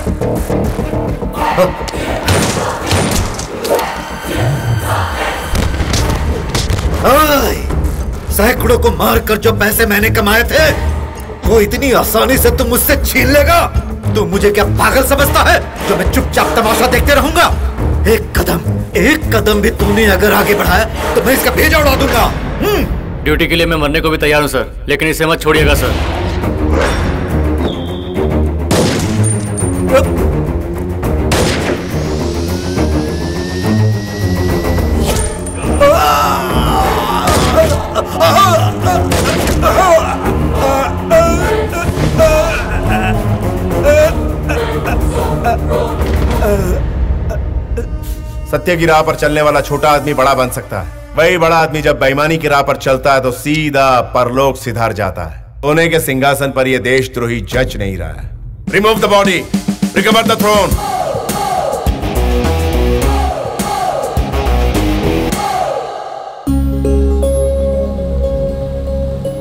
सैकड़ों को मारकर जो पैसे मैंने कमाए थे वो इतनी आसानी से तुम मुझसे छीन लेगा? तू मुझे क्या पागल समझता है जो मैं चुपचाप तमाशा देखते रहूंगा? एक कदम एक कदम भी तूने अगर आगे बढ़ाया तो मैं इसका भेजा उड़ा दूंगा। ड्यूटी के लिए मैं मरने को भी तैयार हूँ सर, लेकिन इसे मत छोड़िएगा सर। सत्य की राह पर चलने वाला छोटा आदमी बड़ा बन सकता है। वही बड़ा आदमी जब बेईमानी की राह पर चलता है तो सीधा परलोक सिधार जाता है। सोने के सिंहासन पर यह देशद्रोही जज नहीं रहा है। Remove the body, recover the throne.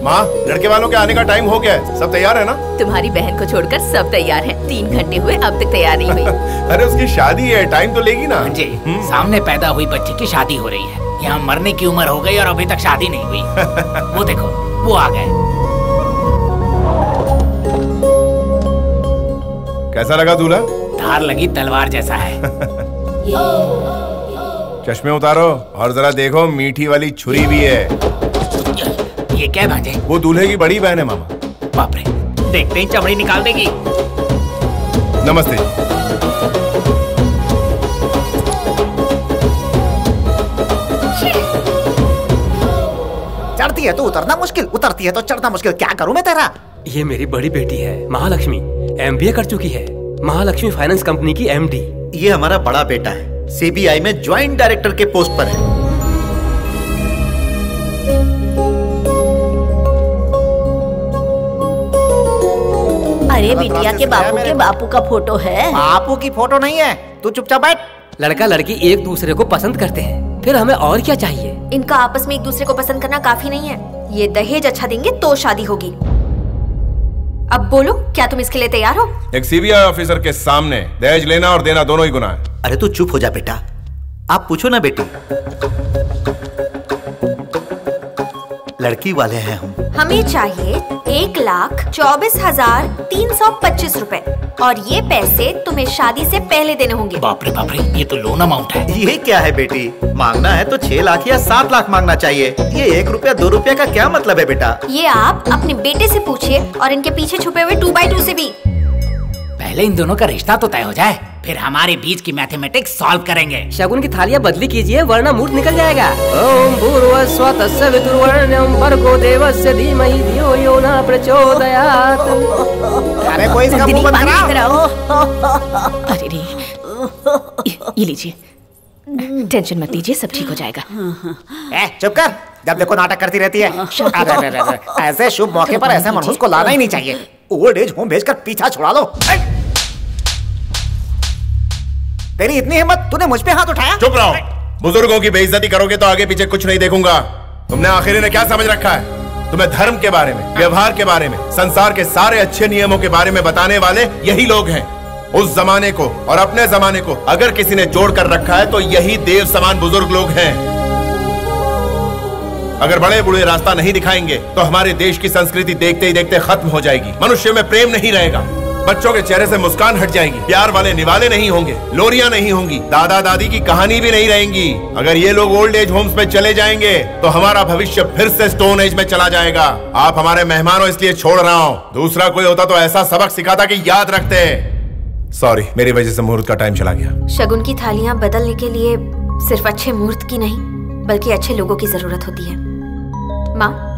माँ, लड़के वालों के आने का टाइम हो गया है। सब तैयार है ना? तुम्हारी बहन को छोड़कर सब तैयार है। तीन घंटे हुए, अब तक तैयार नहीं हुई। अरे उसकी शादी है, टाइम तो लेगी ना। जी, सामने पैदा हुई बच्ची की शादी हो रही है। यहाँ मरने की उम्र हो गई और अभी तक शादी नहीं हुई। वो देखो, वो आ गए। कैसा लगा दूल्हा? धार लगी तलवार जैसा है। चश्मे उतारो और जरा देखो, मीठी वाली छुरी भी है। ये क्या बात है? वो दूल्हे की बड़ी बहन है मामा। बाप रे, देखते ही चमड़ी निकाल देगी। नमस्ते। चढ़ती है तो उतरना मुश्किल, उतरती है तो चढ़ना मुश्किल। क्या करूं मैं तेरा? ये मेरी बड़ी बेटी है महालक्ष्मी, एमबीए कर चुकी है, महालक्ष्मी फाइनेंस कंपनी की एमडी। ये हमारा बड़ा बेटा है, सीबीआई में ज्वाइंट डायरेक्टर के पोस्ट पर है। अरे बिटिया के बापू के बापू का फोटो है। बापू की फोटो नहीं है, तू चुपचाप बैठ। लड़का लड़की एक दूसरे को पसंद करते हैं, फिर हमें और क्या चाहिए? इनका आपस में एक दूसरे को पसंद करना काफी नहीं है। ये दहेज अच्छा देंगे तो शादी होगी। अब बोलो, क्या तुम इसके लिए तैयार हो? एक सीबीआई ऑफिसर के सामने दहेज लेना और देना दोनों ही गुनाह है। अरे तू चुप हो जा बेटा, आप पूछो ना बेटी। लड़की वाले हैं हम। हमें चाहिए एक लाख चौबीस हजार तीन सौ पच्चीस रूपए और ये पैसे तुम्हें शादी से पहले देने होंगे। बाप रे बाप रे, ये तो लोन अमाउंट है। ये क्या है बेटी? मांगना है तो छह लाख या सात लाख मांगना चाहिए। ये एक रुपया दो रुपया का क्या मतलब है बेटा? ये आप अपने बेटे से पूछिए और इनके पीछे छुपे हुए टू बाई टू से भी। पहले इन दोनों का रिश्ता तो तय हो जाए, फिर हमारे बीच की मैथमेटिक्स सॉल्व करेंगे। शगुन की थालियाँ बदली कीजिए वरना मूड निकल जाएगा। ओम भूर्वस्व तस्य वितुर्वण्यं भर्गो देवस्य धीमहि धियो यो न प्रचोदयात्। अरे कोई इसका मुंह बंद कराओ। अरे रे, ये लीजिए, टेंशन मत लीजिए, सब ठीक हो जाएगा। ए, चुप कर, जब देखो नाटक करती रहती है। ऐसे शुभ मौके पर ऐसे मनुष्य को लाना ही नहीं चाहिए। ओल्ड एज होम भेजकर पीछा छुड़ा लो। तेरी इतनी हिम्मत, तूने मुझ पे हाथ उठाया? चुप रहो, बुजुर्गों की बेइज्जती करोगे तो आगे पीछे कुछ नहीं देखूंगा। तुमने आखिर ने क्या समझ रखा है? तुम्हें धर्म के बारे में, व्यवहार के बारे में, संसार के सारे अच्छे नियमों के बारे में बताने वाले यही लोग हैं। उस जमाने को और अपने जमाने को अगर किसी ने जोड़ कर रखा है तो यही देव समान बुजुर्ग लोग हैं। अगर बड़े बूढ़े रास्ता नहीं दिखाएंगे तो हमारे देश की संस्कृति देखते ही देखते खत्म हो जाएगी। मनुष्य में प्रेम नहीं रहेगा, बच्चों के चेहरे से मुस्कान हट जाएगी, प्यार वाले निवाले नहीं होंगे, लोरियां नहीं होंगी, दादा दादी की कहानी भी नहीं रहेंगी। अगर ये लोग ओल्ड एज होम्स में चले जाएंगे तो हमारा भविष्य फिर से स्टोन एज में चला जाएगा। आप हमारे मेहमान हो इसलिए छोड़ रहा हूँ, दूसरा कोई होता तो ऐसा सबक सिखाता कि याद रखते। सॉरी, मेरी वजह से मुहूर्त का टाइम चला गया। शगुन की थालियाँ बदलने के लिए सिर्फ अच्छे मुहूर्त की नहीं बल्कि अच्छे लोगों की जरूरत होती है। माँ,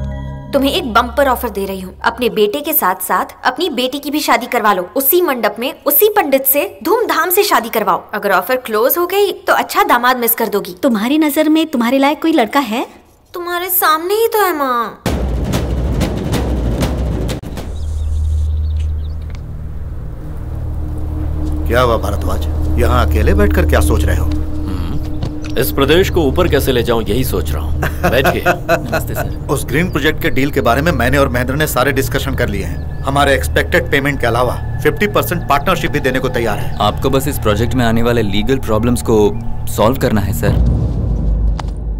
तुम्हें एक बम्पर ऑफर दे रही हूँ, अपने बेटे के साथ साथ अपनी बेटी की भी शादी करवा लो। उसी मंडप में उसी पंडित से धूमधाम से शादी करवाओ। अगर ऑफर क्लोज हो गई तो अच्छा दामाद मिस कर दोगी। तुम्हारी नजर में तुम्हारे लायक कोई लड़का है? तुम्हारे सामने ही तो है माँ। क्या हुआ भारद्वाज, यहाँ अकेले बैठकर क्या सोच रहे हो? इस प्रदेश को ऊपर कैसे ले जाऊं यही सोच रहा हूं। बैठिए। नमस्ते सर। उस ग्रीन प्रोजेक्ट के डील के बारे में मैंने और महेंद्र ने सारे डिस्कशन कर लिए हैं। हमारे एक्सपेक्टेड पेमेंट के अलावा पचास परसेंट पार्टनरशिप भी देने को तैयार है। आपको बस इस प्रोजेक्ट में आने वाले लीगल प्रॉब्लम्स को सॉल्व करना है सर।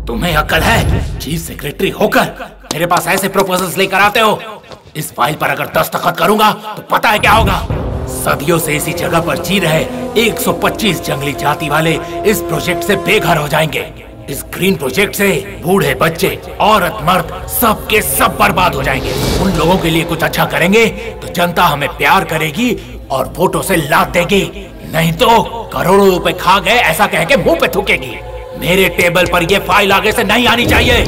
तुम्हें अक्ल है? चीफ सेक्रेटरी होकर मेरे पास ऐसे प्रपोजल्स लेकर आते हो। इस फाइल पर अगर दस्तखत करूंगा तो पता है क्या होगा। सदियों से इसी जगह पर जी रहे एक सौ पच्चीस जंगली जाति वाले इस प्रोजेक्ट से बेघर हो जाएंगे। इस ग्रीन प्रोजेक्ट से बूढ़े बच्चे औरत मर्द सब के सब बर्बाद हो जाएंगे। उन लोगों के लिए कुछ अच्छा करेंगे तो जनता हमें प्यार करेगी और वोटों से लात देगी, नहीं तो करोड़ों रुपए खा गए ऐसा कह के मुँह पे थूकेगी। मेरे टेबल पर ये फाइल आगे से नहीं आनी चाहिए।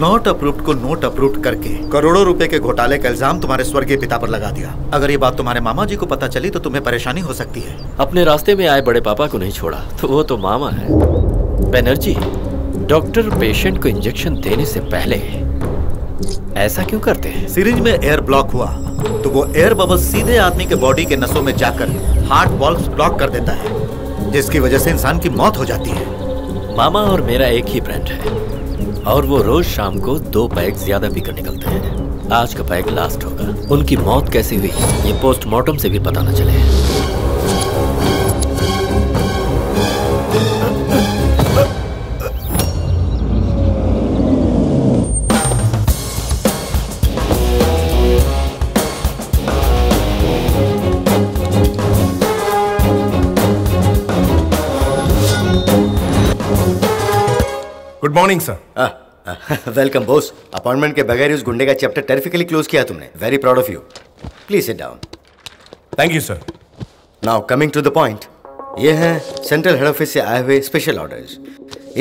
नॉट अप्रूव्ड को नोट अप्रूव्ड करके करोड़ों रुपए के घोटाले का इल्जाम तुम्हारे स्वर्गीय पिता पर लगा दिया। अगर ये बात तुम्हारे मामा जी को पता चली तो तुम्हें परेशानी हो सकती है। अपने रास्ते में आए बड़े पापा को नहीं छोड़ा तो वो तो मामा है। बनर्जी, डॉक्टर पेशेंट को इंजेक्शन देने से पहले ऐसा क्यों करते हैं? सीरिंज में एयर ब्लॉक हुआ तो वो एयर बबल सीधे आदमी के बॉडी के नसों में जाकर हार्ट वाल्व्स ब्लॉक कर देता है, जिसकी वजह से इंसान की मौत हो जाती है। मामा और मेरा एक ही ब्रांड है और वो रोज शाम को दो पैक ज्यादा पीकर निकलते हैं। आज का पैक लास्ट होगा। उनकी मौत कैसे हुई ये पोस्टमार्टम से भी पता न चले। Good morning sir. Welcome boss. Appointment के बगैर उस गुंडे का चैप्टर टेरिफिकली क्लोज किया तुमने। Very proud of you. Please sit down. Thank you sir. Now coming to the point, ये है सेंट्रल हेड ऑफिस से आए हुए स्पेशल ऑर्डर्स।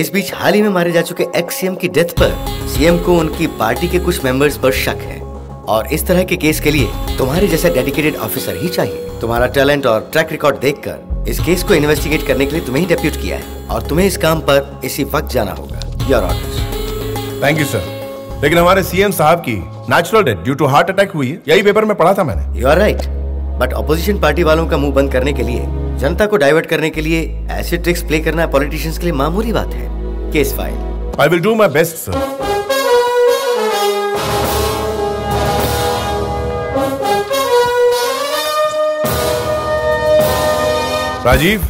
इस बीच हाल ही में मारे जा चुके एक्स सीएम की डेथ पर सीएम को उनकी पार्टी के कुछ मेंबर्स पर शक है और इस तरह के केस के लिए तुम्हारे जैसा डेडिकेटेड ऑफिसर ही चाहिए। तुम्हारा टैलेंट और ट्रैक रिकॉर्ड देखकर इस केस को इन्वेस्टिगेट करने के लिए तुम्हें ही डिप्यूट किया है और तुम्हें इस काम पर इसी वक्त जाना होगा। Your orders. Thank you sir. लेकिन हमारे सीएम साहब की natural death due to heart attack हुई है, यही पेपर में पढ़ा था मैंने। You are right, but opposition party वालों का मुंह बंद करने के लिए, जनता को डाइवर्ट करने के लिए ऐसे ट्रिक्स प्ले करना पॉलिटिशियंस के लिए मामूली बात है। Case file. I will do my best sir. Rajiv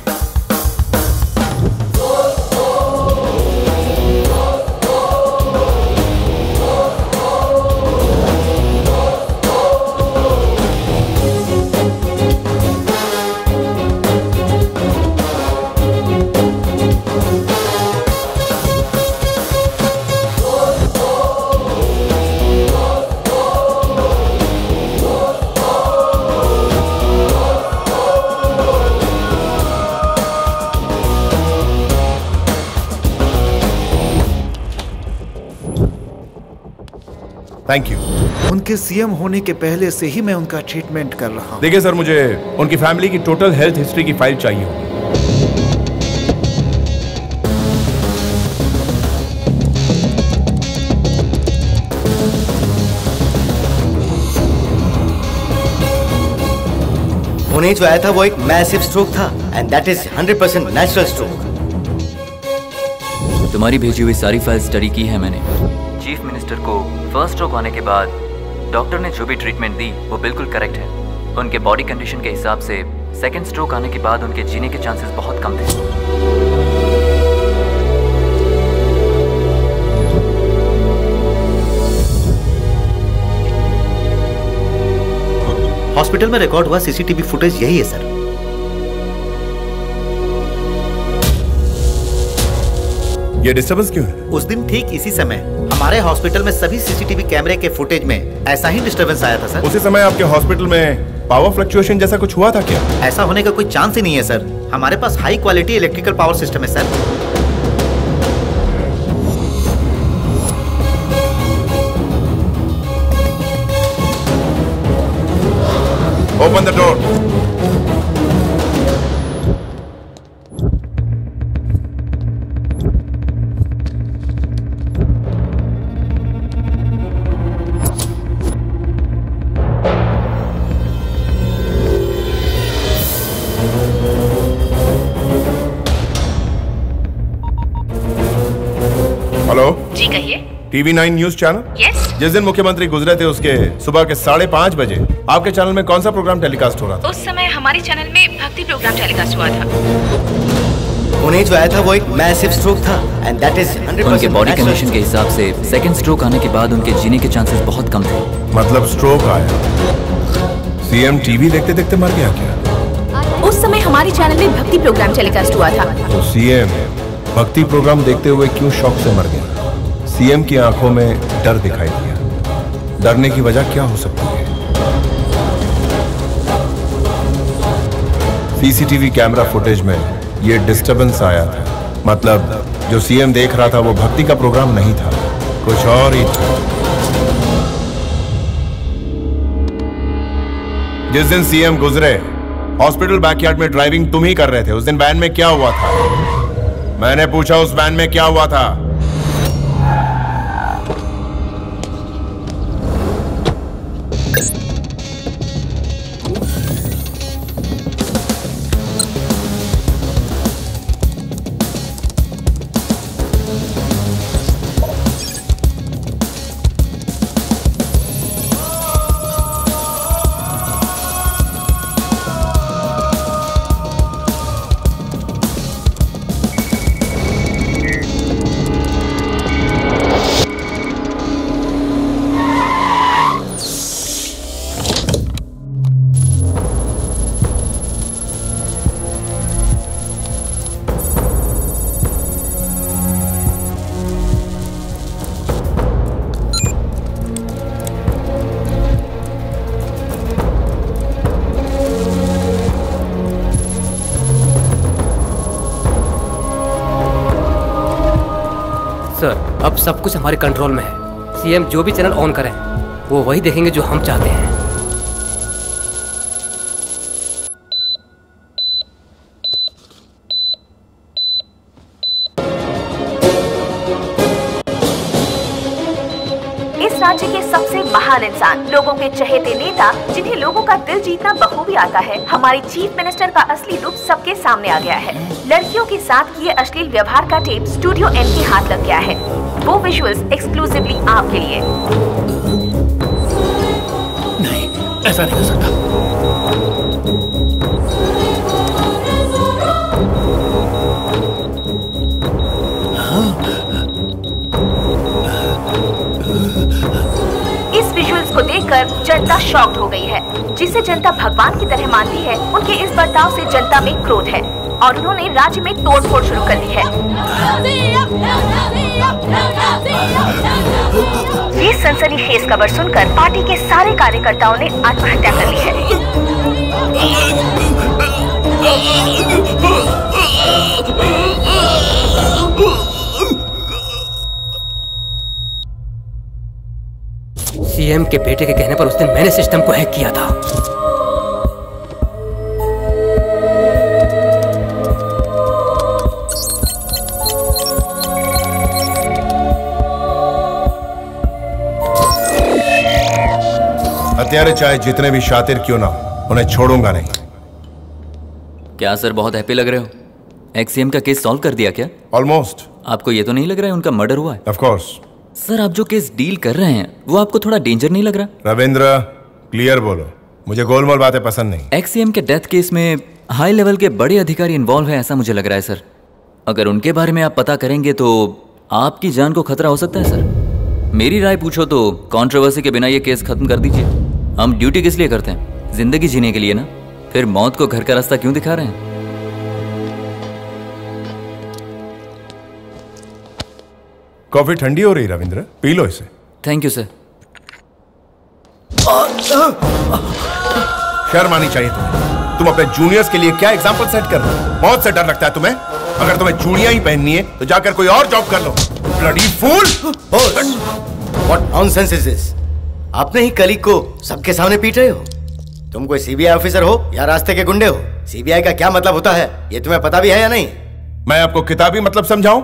thank you. उनके सीएम होने के पहले से ही मैं उनका ट्रीटमेंट कर रहा हूँ। देखिए सर, मुझे उनकी फैमिली की टोटल हेल्थ हिस्ट्री की फाइल चाहिए होगी। उन्हें जो आया था वो एक मैसिव स्ट्रोक था and that is hundred percent natural stroke. तुम्हारी भेजी हुई सारी फाइल स्टडी की है मैंने। चीफ मिनिस्टर को फर्स्ट स्ट्रोक आने के बाद डॉक्टर ने जो भी ट्रीटमेंट दी वो बिल्कुल करेक्ट है। उनके बॉडी कंडीशन के हिसाब से सेकंड स्ट्रोक आने के बाद उनके जीने के चांसेस बहुत कम थे। हॉस्पिटल में रिकॉर्ड हुआ सीसीटीवी फुटेज यही है सर। ये डिस्टर्बेंस क्यों है? उस दिन ठीक इसी समय हमारे हॉस्पिटल में सभी सीसीटीवी कैमरे के फुटेज में ऐसा ही डिस्टर्बेंस आया था सर। उसी समय आपके हॉस्पिटल में पावर फ्लक्चुएशन जैसा कुछ हुआ था क्या? ऐसा होने का कोई चांस ही नहीं है सर। हमारे पास high quality electrical power system है सर। Open the door. जी कहिए। TV nine news channel. Yes. जिस दिन मुख्यमंत्री गुजरे थे उसके सुबह के साढ़े पाँच बजे आपके चैनल में कौन सा प्रोग्राम टेलीकास्ट हो रहा था? उस समय हमारे चैनल में भक्ति प्रोग्राम टेलीकास्ट हुआ था। उन्हें जो आया था वो एक मैसिव स्ट्रोक था and that is hundred percent. Body condition के हिसाब से सेकंड स्ट्रोक आने के बाद उनके जीने के चांसेस बहुत कम थे। मतलब स्ट्रोक आया, सीएम टीवी देखते देखते मर गया क्या? उस समय हमारे चैनल में भक्ति प्रोग्राम टेलीकास्ट हुआ था। तो सीएम भक्ति प्रोग्राम देखते हुए क्यों शौक से मर गया? सीएम की आंखों में डर दिखाई दिया। डरने की वजह क्या हो सकती है? सीसीटीवी कैमरा फुटेज में ये डिस्टर्बेंस आया था। मतलब जो सीएम देख रहा था वो भक्ति का प्रोग्राम नहीं था, कुछ और ही था। जिस दिन सीएम गुजरे हॉस्पिटल बैकयार्ड में ड्राइविंग तुम ही कर रहे थे, उस दिन वैन में क्या हुआ था? मैंने पूछा उस वैन में क्या हुआ था? अब सब कुछ हमारे कंट्रोल में है। सीएम जो भी चैनल ऑन करें वो वही देखेंगे जो हम चाहते हैं। इस राज्य के सबसे महान इंसान, लोगों के चहेते नेता, जिन्हें लोगों का दिल जीतना बखूबी आता है, हमारे चीफ मिनिस्टर का असली रूप सबके सामने आ गया है। लड़कियों के साथ किए अश्लील व्यवहार का टेप स्टूडियो एन के हाथ लग गया है। वो विजुअल्स एक्सक्लूसिवली आपके लिए। नहीं, ऐसा नहीं हो सकता। इस विजुअल्स को देखकर जनता शॉक्ड हो गई है। जिसे जनता भगवान की तरह मानती है, उनके इस बर्ताव से जनता में क्रोध है और उन्होंने राज्य में तोड़फोड़ शुरू कर दी है। ये सनसनीखेज खबर सुनकर पार्टी के सारे कार्यकर्ताओं ने आत्महत्या कर ली है। सीएम के बेटे के कहने पर उस दिन मैंने सिस्टम को हैक किया था। हत्यारे चाहे जितने भी शातिर क्यों ना हो, उन्हें छोड़ूंगा नहीं। क्या सर बहुत हैप्पी लग रहे हो? एक्सीएम का केस सॉल्व कर दिया क्या? ऑलमोस्ट। आपको ये तो नहीं लग रहा है उनका मर्डर हुआ है? Of course. सर आप जो केस डील कर रहे हैं वो आपको थोड़ा डेंजर नहीं लग रहा? रविंद्र क्लियर बोलो, मुझे गोलमोल बातें पसंद नहीं। एक्सीएम के डेथ केस में हाई लेवल के बड़े अधिकारी इन्वॉल्व है ऐसा मुझे लग रहा है सर। अगर उनके बारे में आप पता करेंगे तो आपकी जान को खतरा हो सकता है सर। मेरी राय पूछो तो कॉन्ट्रोवर्सी के बिना ये केस खत्म कर दीजिए। हम ड्यूटी किस लिए करते हैं? जिंदगी जीने के लिए ना। फिर मौत को घर का रास्ता क्यों दिखा रहे हैं? कॉफी ठंडी हो रही रविंद्र, पी लो इसे। Thank you sir. शर्म आनी चाहिए तुम्हें। तुम अपने जूनियर्स के लिए क्या एग्जाम्पल सेट कर रहे हो? मौत से डर लगता है तुम्हें? अगर तुम्हें चूड़ियां ही पहननी है तो जाकर कोई और जॉब कर लो। Bloody fool. What nonsense is this? आपने ही कलीग को सबके सामने पीट रहे हो। तुम कोई सीबीआई ऑफिसर हो या रास्ते के गुंडे हो? सीबीआई का क्या मतलब होता है ये तुम्हें पता भी है या नहीं? मैं आपको किताबी मतलब समझाऊं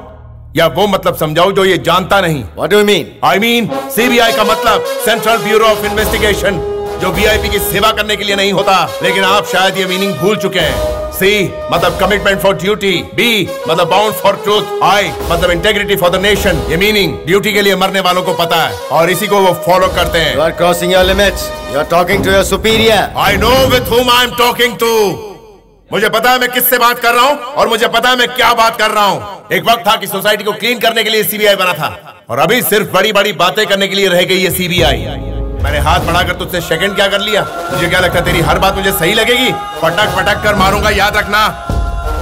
या वो मतलब समझाऊं जो ये जानता नहीं? What do you mean? I mean CBI का मतलब सेंट्रल ब्यूरो ऑफ इन्वेस्टिगेशन, जो वीआईपी की सेवा करने के लिए नहीं होता। लेकिन आप शायद ये मीनिंग भूल चुके हैं। C मतलब commitment for duty, B मतलब bound for truth, I मतलब integrity for the nation। ये meaning duty के लिए मरने वालों को पता है और इसी को वो follow करते हैं। You are crossing your limits. You are talking to your superior. I know with whom I am talking to. मुझे पता है मैं किससे बात कर रहा हूँ और मुझे पता है मैं क्या बात कर रहा हूँ। एक वक्त था कि सोसाइटी को क्लीन करने के लिए सीबीआई बना था और अभी सिर्फ बड़ी बड़ी बातें करने के लिए रह गई है सीबीआई। मैंने हाथ बढ़ाकर तुझसे सेकंड क्या कर लिया? मुझे क्या लगता है तेरी हर बात मुझे सही लगेगी? पटक पटक कर मारूंगा, याद रखना।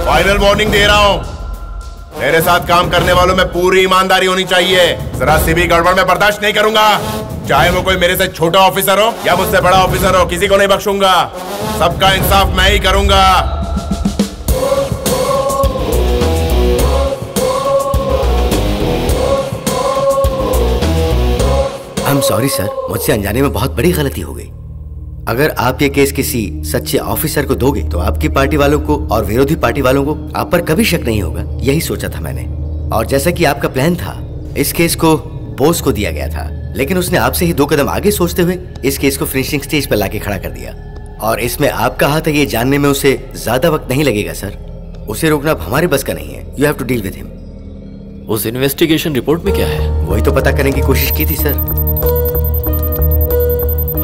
फाइनल वार्निंग दे रहा हूँ, मेरे साथ काम करने वालों में पूरी ईमानदारी होनी चाहिए। जरा सी भी गड़बड़ में बर्दाश्त नहीं करूंगा, चाहे वो कोई मेरे से छोटा ऑफिसर हो या मुझसे बड़ा ऑफिसर हो, किसी को नहीं बख्शूंगा। सबका इंसाफ मैं ही करूंगा। I'm sorry सर, मुझसे अनजाने में बहुत बड़ी गलती हो गई। अगर आप ये केस किसी सच्चे ऑफिसर को दोगे तो आपकी पार्टी वालों को और विरोधी पार्टी वालों को आप पर कभी शक नहीं होगा, यही सोचा था मैंने। और जैसा कि आपका प्लान था, इस केस को बोस को दिया गया था, लेकिन उसने आपसे ही दो कदम आगे सोचते हुए इस केस को फिनिशिंग स्टेज पर लाके खड़ा कर दिया। और इसमें आपका हाथ है ये जानने में उसे ज्यादा वक्त नहीं लगेगा सर। उसे रोकना अब हमारे बस का नहीं है। You have to deal with him. उस इन्वेस्टिगेशन रिपोर्ट में क्या है? वही तो पता करने की कोशिश की थी सर।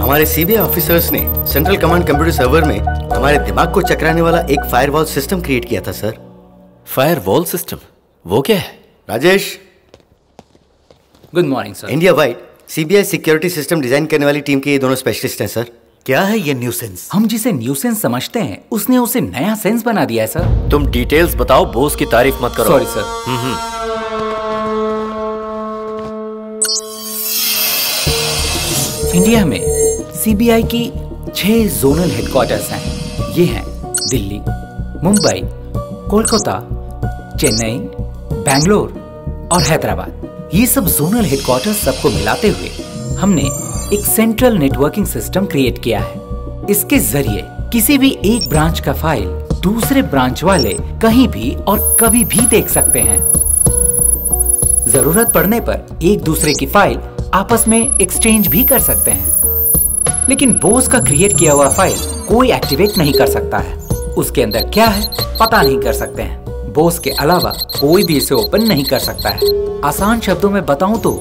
हमारे सीबीआई ऑफिसर्स ने सेंट्रल कमांड कंप्यूटर सर्वर में हमारे दिमाग को चकराने वाला एक फायरवॉल सिस्टम क्रिएट किया था सर। Firewall system? वो क्या है? Rajesh, good morning sir. India wide CBI security system design करने वाली टीम के ये दोनों स्पेशलिस्ट हैं सर। क्या है ये न्यू सेंस? हम जिसे न्यू सेंस समझते हैं उसने उसे नया सेंस बना दिया है सर। तुम डिटेल्स बताओ, बोस की तारीफ मत करो। Sorry sir. इंडिया में सीबीआई की छह जोनल हेडक्वार्टर्स हैं। ये हैं दिल्ली, मुंबई, कोलकाता, चेन्नई, बेंगलोर और हैदराबाद। ये सब जोनल हेडक्वार्टर्स सबको मिलाते हुए हमने एक सेंट्रल नेटवर्किंग सिस्टम क्रिएट किया है। इसके जरिए किसी भी एक ब्रांच का फाइल दूसरे ब्रांच वाले कहीं भी और कभी भी देख सकते हैं। जरूरत पड़ने पर एक दूसरे की फाइल आपस में एक्सचेंज भी कर सकते हैं। लेकिन बोस का क्रिएट किया हुआ फाइल कोई एक्टिवेट नहीं कर सकता है। उसके अंदर क्या है पता नहीं कर सकते हैं। बोस के अलावा कोई भी इसे ओपन नहीं कर सकता है। आसान शब्दों में बताऊं तो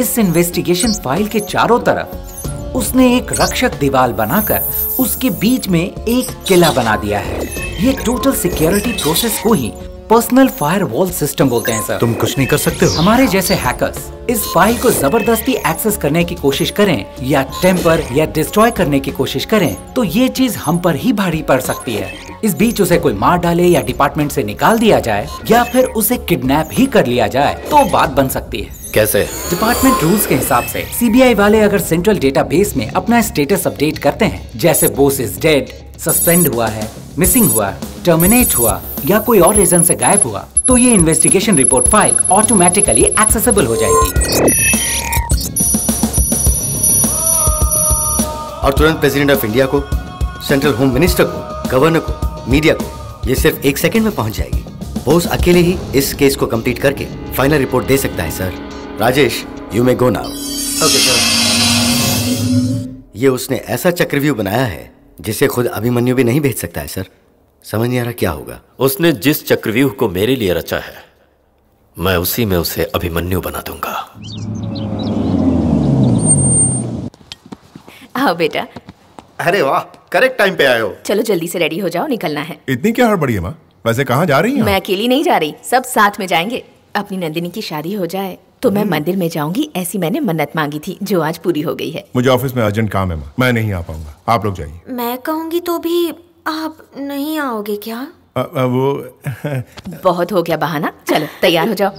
इस इन्वेस्टिगेशन फाइल के चारों तरफ उसने एक रक्षक दीवार बनाकर उसके बीच में एक किला बना दिया है। ये टोटल सिक्योरिटी प्रोसेस को ही पर्सनल फायरवॉल सिस्टम बोलते हैं सर। तुम कुछ नहीं कर सकते हो। हमारे जैसे हैकर्स इस फाइल को जबरदस्ती एक्सेस करने की कोशिश करें या टेम्पर या डिस्ट्रॉय करने की कोशिश करें तो ये चीज हम पर ही भारी पड़ सकती है। इस बीच उसे कोई मार डाले या डिपार्टमेंट से निकाल दिया जाए या फिर उसे किडनैप ही कर लिया जाए तो बात बन सकती है। कैसे? डिपार्टमेंट रूल्स के हिसाब से सीबीआई वाले अगर सेंट्रल डेटाबेस में अपना स्टेटस अपडेट करते हैं, जैसे बोस इज डेड, सस्पेंड हुआ है, मिसिंग हुआ, टर्मिनेट हुआ या कोई और रीजन से गायब हुआ, तो ये investigation report file automatically accessible हो जाएगी। और तुरंत प्रेसिडेंट ऑफ इंडिया को, सेंट्रल होम मिनिस्टर को, गवर्नर को, मीडिया को ये सिर्फ एक सेकंड में पहुंच जाएगी। बोस अकेले ही इस केस को कंप्लीट करके फाइनल रिपोर्ट दे सकता है sir. Rajesh, you may go now. Okay sir. ये उसने ऐसा चक्रव्यूह बनाया है जिसे खुद अभिमन्यु भी नहीं भेज सकता है सर। समझ नहीं आ रहा क्या होगा। उसने जिस चक्रव्यूह को मेरे लिए रचा है मैं उसी में उसे अभिमन्यु बना दूंगा। आओ बेटा। अरे वाह, करेक्ट टाइम पे आए हो। चलो जल्दी से रेडी हो जाओ, निकलना है। इतनी क्या हड़बड़ी है माँ? वैसे कहाँ जा रही है? मैं अकेली नहीं जा रही, सब साथ में जाएंगे। अपनी नंदिनी की शादी हो जाए तो मैं मंदिर में जाऊंगी, ऐसी मैंने मन्नत मांगी थी जो आज पूरी हो गई है। मुझे ऑफिस में अर्जेंट काम है माँ, मैं नहीं आ पाऊंगा, आप लोग जाइए। मैं कहूँगी तो भी आप नहीं आओगे क्या? आ, आ, वो बहुत हो गया बहाना, चलो तैयार हो जाओ।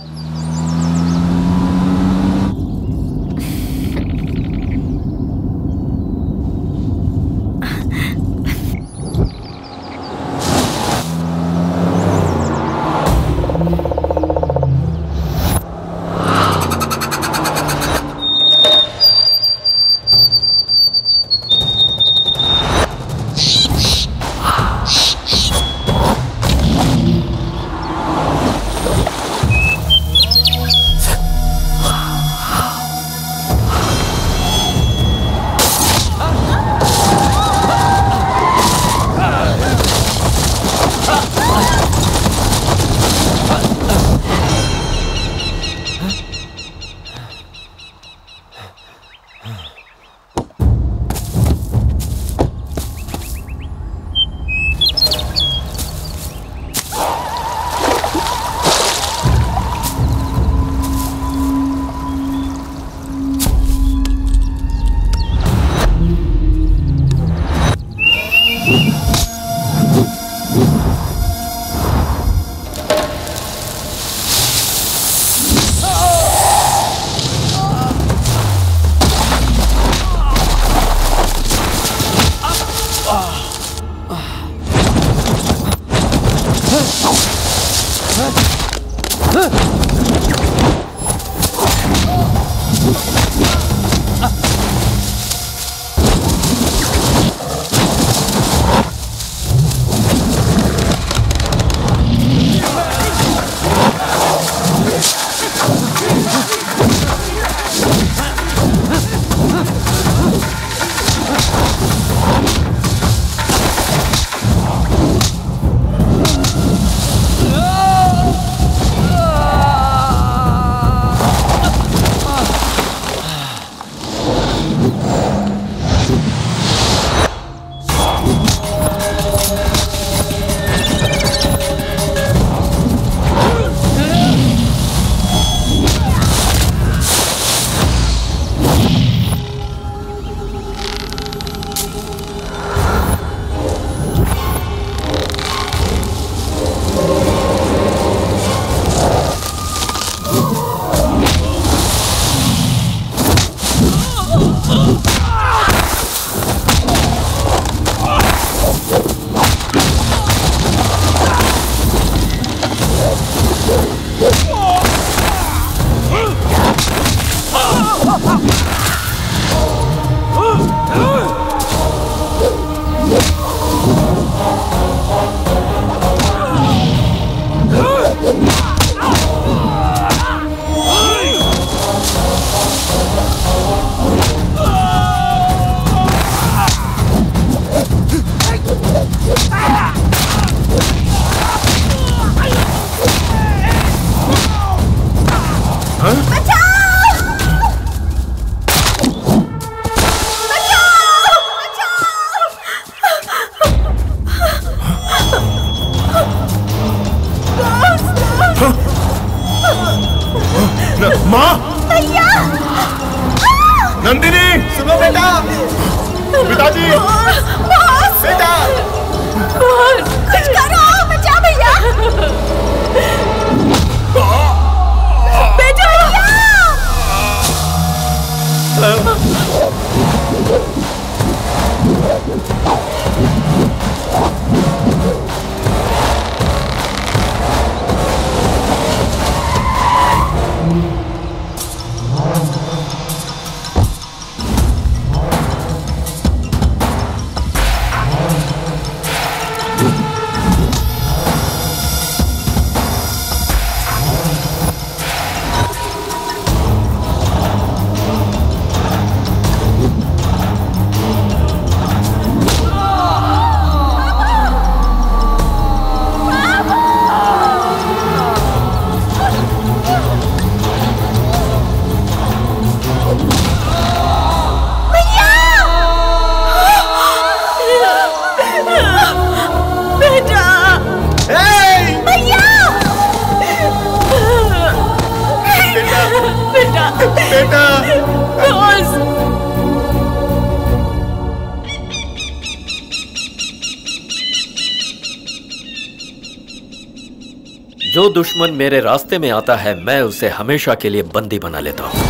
जो दुश्मन मेरे रास्ते में आता है मैं उसे हमेशा के लिए बंदी बना लेता हूं।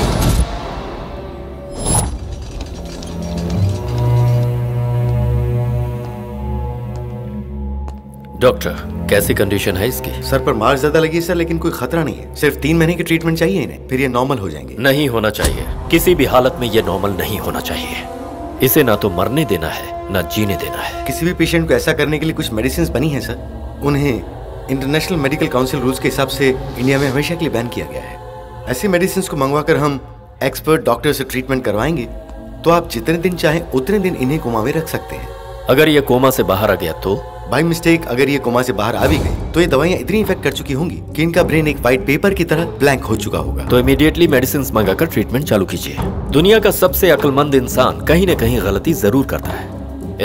डॉक्टर, कैसी कंडीशन है इसकी? सर पर मार ज्यादा लगी सर, लेकिन कोई खतरा नहीं है। सिर्फ तीन महीने की ट्रीटमेंट चाहिए इन्हें, फिर ये नॉर्मल हो जाएंगे। नहीं होना चाहिए, किसी भी हालत में ये नॉर्मल नहीं होना चाहिए। इसे ना तो मरने देना है ना जीने देना है। किसी भी पेशेंट को ऐसा करने के लिए कुछ मेडिसिन बनी है सर। उन्हें इंटरनेशनल मेडिकल काउंसिल रूल्स के हिसाब से इंडिया में हमेशा के लिए बैन किया गया है। ऐसी मेडिसिन को मंगवाकर हम एक्सपर्ट डॉक्टर से ट्रीटमेंट करवाएंगे तो आप जितने दिन चाहें उतने दिन इन्हें कोमा में रख सकते हैं। अगर ये कोमा से बाहर आ गया तो? बाय मिस्टेक अगर ये कोमा से बाहर आ भी गई तो ये दवाइयाँ इतनी इफेक्ट कर चुकी होंगी कि इनका ब्रेन एक व्हाइट पेपर की तरह ब्लैंक हो चुका होगा। तो इमीडिएटली मेडिसिन मंगाकर ट्रीटमेंट चालू कीजिए। दुनिया का सबसे अक्लमंद इंसान कहीं न कहीं गलती जरूर करता है,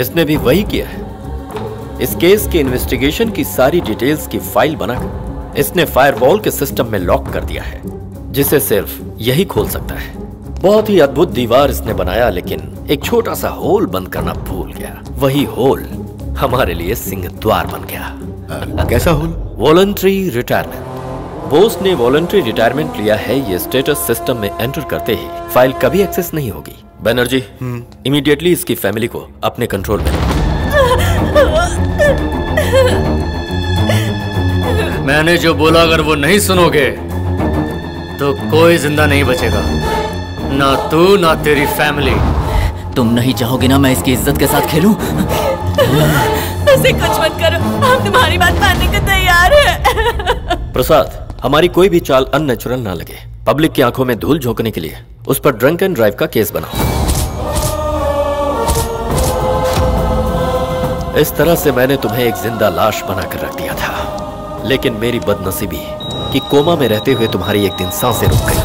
इसने भी वही किया है। इस केस के इन्वेस्टिगेशन की सारी डिटेल्स की फाइल बनाकर इसने फायरवॉल के सिस्टम में लॉक कर दिया है, जिसे सिर्फ यही खोल सकता है। बहुत ही अद्भुत दीवार इसने बनाया, लेकिन एक छोटा सा होल बंद करना भूल गया। वही होल हमारे लिए सिंह द्वार बन गया। कैसा होल? Voluntary retirement. बोस ने वॉलंटरी रिटायरमेंट लिया है। ये स्टेटस सिस्टम में एंटर करते ही फाइल कभी एक्सेस नहीं होगी। बनर्जी, इमीडिएटली इसकी फैमिली को अपने कंट्रोल में। मैंने जो बोला अगर वो नहीं सुनोगे तो कोई जिंदा नहीं बचेगा, ना तू ना तेरी फैमिली। तुम नहीं चाहोगे ना मैं इसकी इज्जत के साथ खेलूं? ऐसे कुछ मत करो, हम तुम्हारी बात मानने को तैयार हैं। प्रसाद, हमारी कोई भी चाल अननेचुरल ना लगे। पब्लिक की आंखों में धूल झोंकने के लिए उस पर ड्रंक एंड ड्राइव का केस बनाओ। इस तरह से मैंने तुम्हें एक जिंदा लाश बनाकर रख दिया था, लेकिन मेरी बदनसीबी कि कोमा में रहते हुए तुम्हारी एक दिन सांसें रुक गई।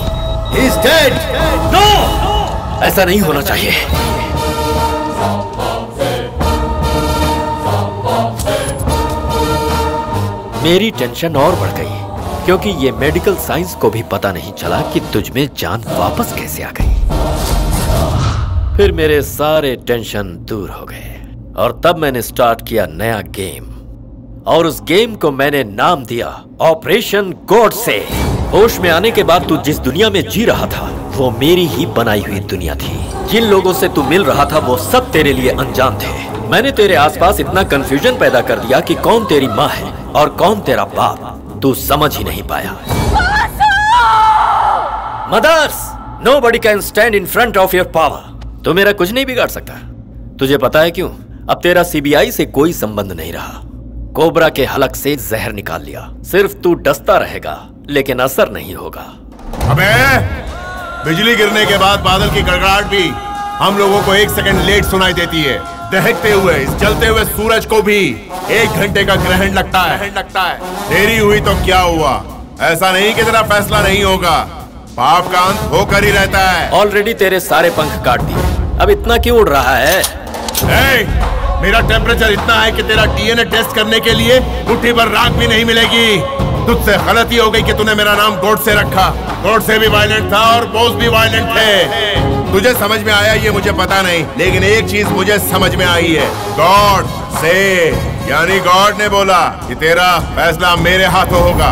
He's dead. No! ऐसा नहीं होना चाहिए। मेरी टेंशन और बढ़ गई क्योंकि ये मेडिकल साइंस को भी पता नहीं चला कि तुझमें जान वापस कैसे आ गई। फिर मेरे सारे टेंशन दूर हो गए और तब मैंने स्टार्ट किया नया गेम, और उस गेम को मैंने नाम दिया ऑपरेशन गॉड से। होश में आने के बाद तू जिस दुनिया में जी रहा था वो मेरी ही बनाई हुई दुनिया थी। जिन लोगों से तू मिल रहा था वो सब तेरे लिए अनजान थे। मैंने तेरे आसपास इतना कंफ्यूजन पैदा कर दिया कि कौन तेरी माँ है और कौन तेरा बाप, तू समझ ही नहीं पाया। Mothers, nobody can stand in front of your power. तू मेरा कुछ नहीं बिगाड़ सकता। तुझे पता है क्यों? अब तेरा सीबीआई से कोई संबंध नहीं रहा। कोबरा के हलक से जहर निकाल लिया, सिर्फ तू डसता रहेगा लेकिन असर नहीं होगा। अबे, बिजली गिरने के बाद बादल की गड़गड़ाहट भी हम लोगों को एक सेकंड लेट सुनाई देती है। दहकते हुए इस जलते हुए सूरज को भी एक घंटे का ग्रहण लगता है लगता है देरी हुई तो क्या हुआ? ऐसा नहीं कि तेरा फैसला नहीं होगा, पाप का अंत होकर ही रहता है। ऑलरेडी तेरे सारे पंख काट दिए, अब इतना क्यों उड़ रहा है? ए, मेरा टेम्परेचर इतना है कि तेरा डीएनए टेस्ट करने के लिए मुट्ठी पर राख भी नहीं मिलेगी। तुझसे गलती हो गई कि तूने मेरा नाम गोड से रखा। गोड से भी वायलेंट था और बोस भी वायलेंट थे। तुझे समझ में आया ये मुझे पता नहीं, लेकिन एक चीज मुझे समझ में आई है, गॉड से यानी गॉड ने बोला कि तेरा फैसला मेरे हाथों होगा।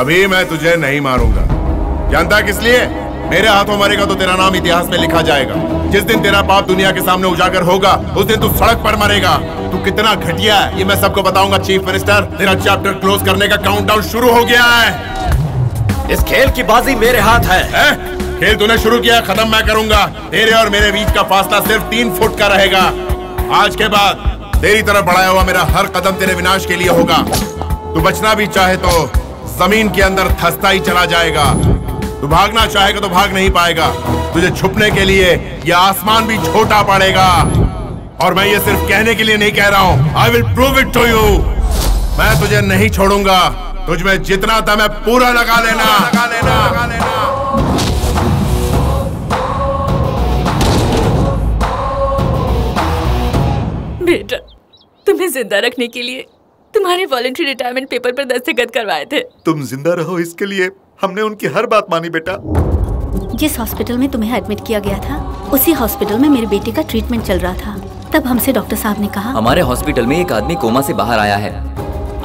अभी मैं तुझे नहीं मारूंगा, जानता किस लिए? मेरे हाथों मरेगा तो तेरा नाम इतिहास में लिखा जाएगा। जिस दिन तेरा पाप दुनिया के सामने उजागर होगा उस दिन तू सड़क पर मरेगा। तू कितना घटिया है ये मैं सबको बताऊंगा। चीफ मिनिस्टर, तेरा चैप्टर क्लोज करने का काउंटडाउन शुरू हो गया है। इस खेल की बाजी मेरे हाथ है। ए? खेल तूने शुरू किया, खत्म मैं करूंगा। तेरे और मेरे बीच का फासला सिर्फ तीन फुट का रहेगा। आज के बाद तेरी तरफ बढ़ाया हुआ मेरा हर कदम तेरे विनाश के लिए होगा। तू बचना भी चाहे तो जमीन के अंदर धंसता ही चला जाएगा। तू भागना चाहेगा तो भाग नहीं पाएगा। तुझे छुपने के लिए यह आसमान भी छोटा पड़ेगा। और मैं ये सिर्फ कहने के लिए नहीं कह रहा हूँ, I will prove it to you. मैं तुझे नहीं छोड़ूंगा, तुझ में जितना था मैं पूरा लगा लेना लगा लेना लगा लेना। बेटा, तुम्हें जिंदा रखने के लिए तुम्हारे वॉलंटरी रिटायरमेंट पेपर पर दस्तखत करवाए थे। तुम जिंदा रहो इसके लिए हमने उनकी हर बात मानी। बेटा, जिस हॉस्पिटल में तुम्हें एडमिट किया गया था उसी हॉस्पिटल में मेरे बेटे का ट्रीटमेंट चल रहा था। तब हमसे डॉक्टर साहब ने कहा हमारे हॉस्पिटल में एक आदमी कोमा से बाहर आया है,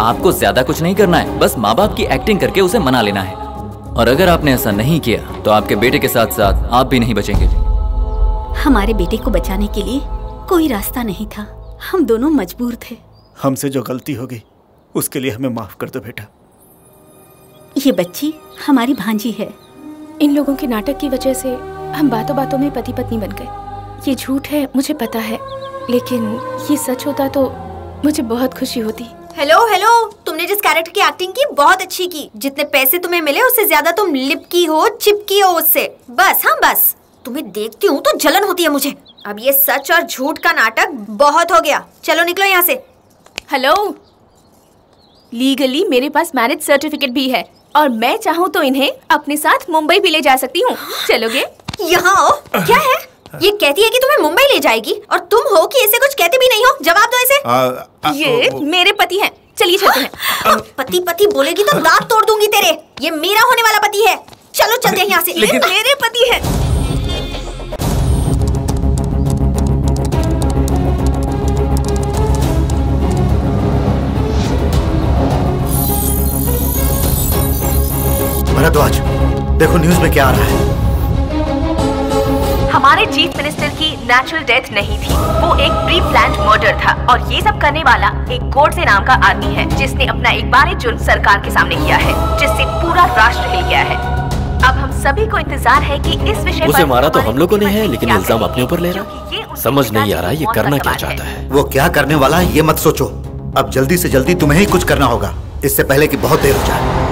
आपको ज्यादा कुछ नहीं करना है, बस माँ बाप की एक्टिंग करके उसे मना लेना है। और अगर आपने ऐसा नहीं किया तो आपके बेटे के साथ साथ आप भी नहीं बचेंगे। हमारे बेटे को बचाने के लिए कोई रास्ता नहीं था, हम दोनों मजबूर थे। हमसे जो गलती हो गई उसके लिए हमें माफ कर दो बेटा। ये बच्ची हमारी भांजी है। इन लोगों के नाटक की वजह से हम बातों बातों में पति पत्नी बन गए। ये झूठ है मुझे पता है, लेकिन ये सच होता तो मुझे बहुत खुशी होती। हेलो हेलो, तुमने जिस कैरेक्टर की एक्टिंग की बहुत अच्छी की। जितने पैसे तुम्हें मिले उससे ज्यादा तुम लिपकी हो, चिपकी हो उससे। बस हाँ बस, तुम्हें देखती हूँ तो जलन होती है मुझे। अब ये सच और झूठ का नाटक बहुत हो गया, चलो निकलो यहाँ से। हेलो, लीगली मेरे पास मैरिज सर्टिफिकेट भी है और मैं चाहूँ तो इन्हें अपने साथ मुंबई भी ले जा सकती हूँ, चलोगे? यहाँ हो, क्या है? ये कहती है कि तुम्हें मुंबई ले जाएगी और तुम हो कि ऐसे कुछ कहते भी नहीं हो। जवाब दो इसे। आ, आ, ये ओ, ओ, मेरे पति हैं। चलिए चलते हैं। पति पति बोलेगी तो दांत तोड़ दूंगी तेरे। ये मेरा होने वाला पति है, चलो चलते हैं यहाँ से। ये मेरे पति है। देखो न्यूज़ में क्या आ रहा है। हमारे चीफ मिनिस्टर की नेचुरल डेथ नहीं थी, वो एक प्री प्लान्ड मर्डर था। और ये सब करने वाला एक गोडसे नाम का आदमी है जिसने अपना एक बार जुर्म सरकार के सामने किया है, जिससे पूरा राष्ट्र हिल गया है। अब हम सभी को इंतजार है कि इस विषय उसे मारा तो हम लोगों ने है, लेकिन इल्जाम अपने ऊपर ले रहा। समझ नहीं आ रहा ये करना क्या चाहता है। वो क्या करने वाला है ये मत सोचो, अब जल्दी से जल्दी तुम्हें ही कुछ करना होगा, इससे पहले कि बहुत देर हो जाए।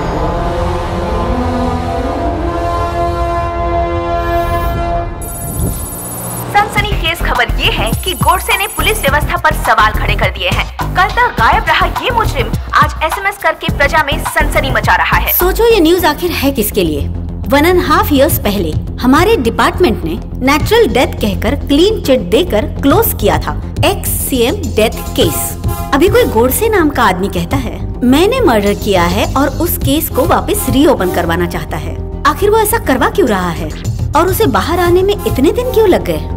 ये है कि गोडसे ने पुलिस व्यवस्था पर सवाल खड़े कर दिए हैं। कल तक गायब रहा ये मुजरिम आज एसएमएस करके प्रजा में सनसनी मचा रहा है। सोचो ये न्यूज आखिर है किसके लिए। वन एंड हाफ इयर्स पहले हमारे डिपार्टमेंट ने नेचुरल डेथ कहकर क्लीन चिट देकर क्लोज किया था एक्स सीएम डेथ केस। अभी कोई गोडसे नाम का आदमी कहता है मैंने मर्डर किया है और उस केस को वापस रीओपन करवाना चाहता है। आखिर वो ऐसा करवा क्यों रहा है और उसे बाहर आने में इतने दिन क्यों लग गए।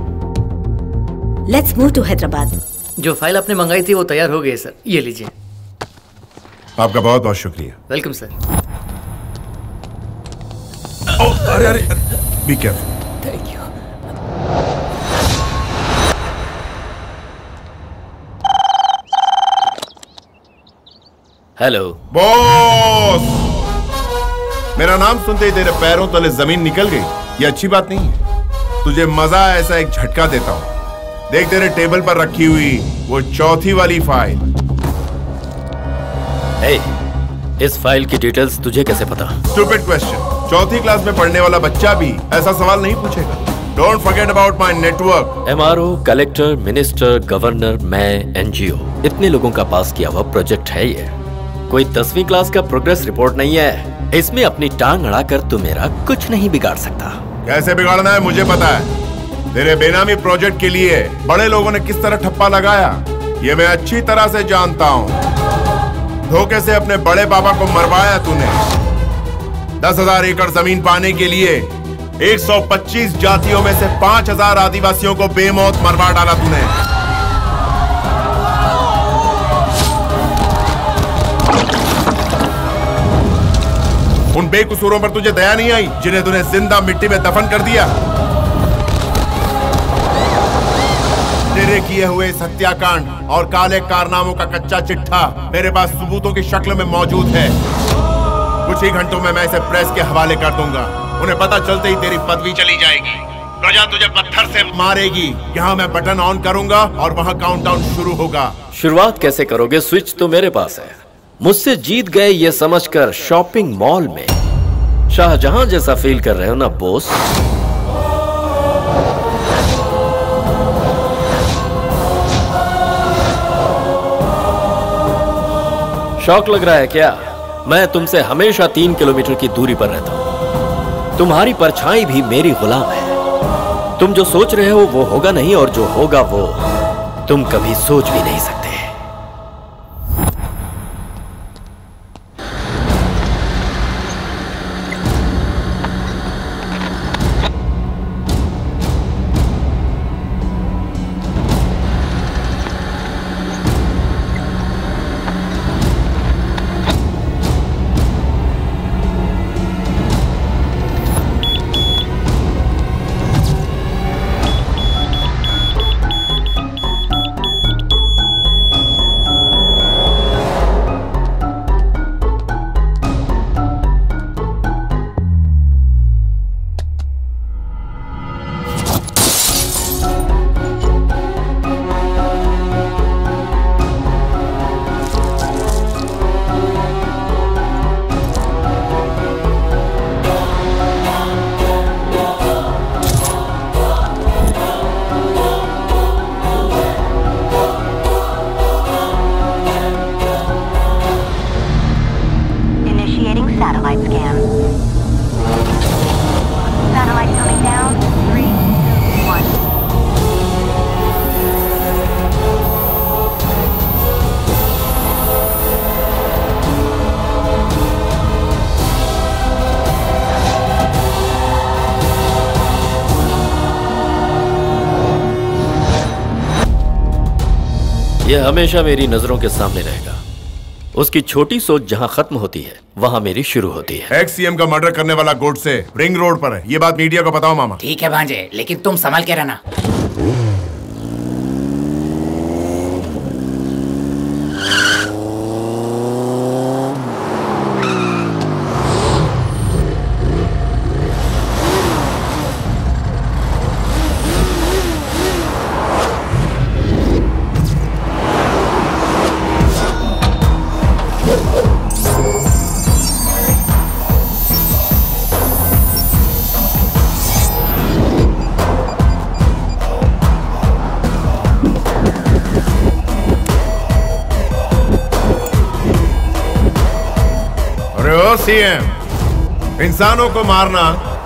Let's move to Hyderabad. जो फाइल आपने मंगाई थी वो तैयार हो गई है सर, ये लीजिए। आपका बहुत बहुत शुक्रिया। Welcome sir. ओ, अरे अरे be careful. Thank you. Hello boss, मेरा नाम सुनते ही तेरे पैरों तले जमीन निकल गई, ये अच्छी बात नहीं है। तुझे मजा ऐसा एक झटका देता हूँ, देख तेरे टेबल पर रखी हुई वो चौथी वाली फाइल। hey, इस फाइल की डिटेल्स तुझे कैसे पता? स्टूपिड क्वेश्चन, चौथी क्लास में पढ़ने वाला बच्चा भी ऐसा सवाल नहीं पूछेगा। Don't forget about my network. MRO, collector, minister, governor, मैं, एनजीओ, इतने लोगों का पास किया हुआ प्रोजेक्ट है ये। कोई दसवीं क्लास का प्रोग्रेस रिपोर्ट नहीं है। इसमें अपनी टांग अड़ा कर तू मेरा कुछ नहीं बिगाड़ सकता। कैसे बिगाड़ना है मुझे पता है। तेरे बेनामी प्रोजेक्ट के लिए बड़े लोगों ने किस तरह ठप्पा लगाया ये मैं अच्छी तरह से जानता हूँ। धोखे से अपने बड़े बाबा को मरवाया तूने। दस हजार एकड़ जमीन पाने के लिए एक सौ पच्चीस जातियों में से पांच हजार आदिवासियों को बेमौत मरवा डाला तूने। उन बेकसूरों पर तुझे दया नहीं आई जिन्हें तूने जिंदा मिट्टी में दफन कर दिया। तेरे किए हुए इस हत्याकांड और काले कारनामों का कच्चा चिट्ठा मेरे पास सबूतों की शक्ल में मौजूद है। कुछ ही घंटों में मैं इसे प्रेस के हवाले कर दूंगा। उन्हें पता चलते ही तेरी पदवी चली जाएगी। प्रजा तुझे पत्थर से मारेगी। यहाँ मैं बटन ऑन करूंगा और वहाँ काउंटडाउन शुरू होगा। शुरुआत कैसे करोगे, स्विच तो मेरे पास है। मुझसे जीत गए ये समझ कर शॉपिंग मॉल में शाहजहां जैसा फील कर रहे हो ना बॉस। शौक लग रहा है क्या? मैं तुमसे हमेशा तीन किलोमीटर की दूरी पर रहता हूँ। तुम्हारी परछाई भी मेरी गुलाम है। तुम जो सोच रहे हो वो होगा नहीं, और जो होगा वो तुम कभी सोच भी नहीं सकते। यह हमेशा मेरी नजरों के सामने रहेगा। उसकी छोटी सोच जहां खत्म होती है वहां मेरी शुरू होती है। एक्स सीएम का मर्डर करने वाला गोडसे रिंग रोड पर है, ये बात मीडिया को बताओ मामा। ठीक है भांजे, लेकिन तुम संभाल के रहना। सीएम, इंसानों को मारना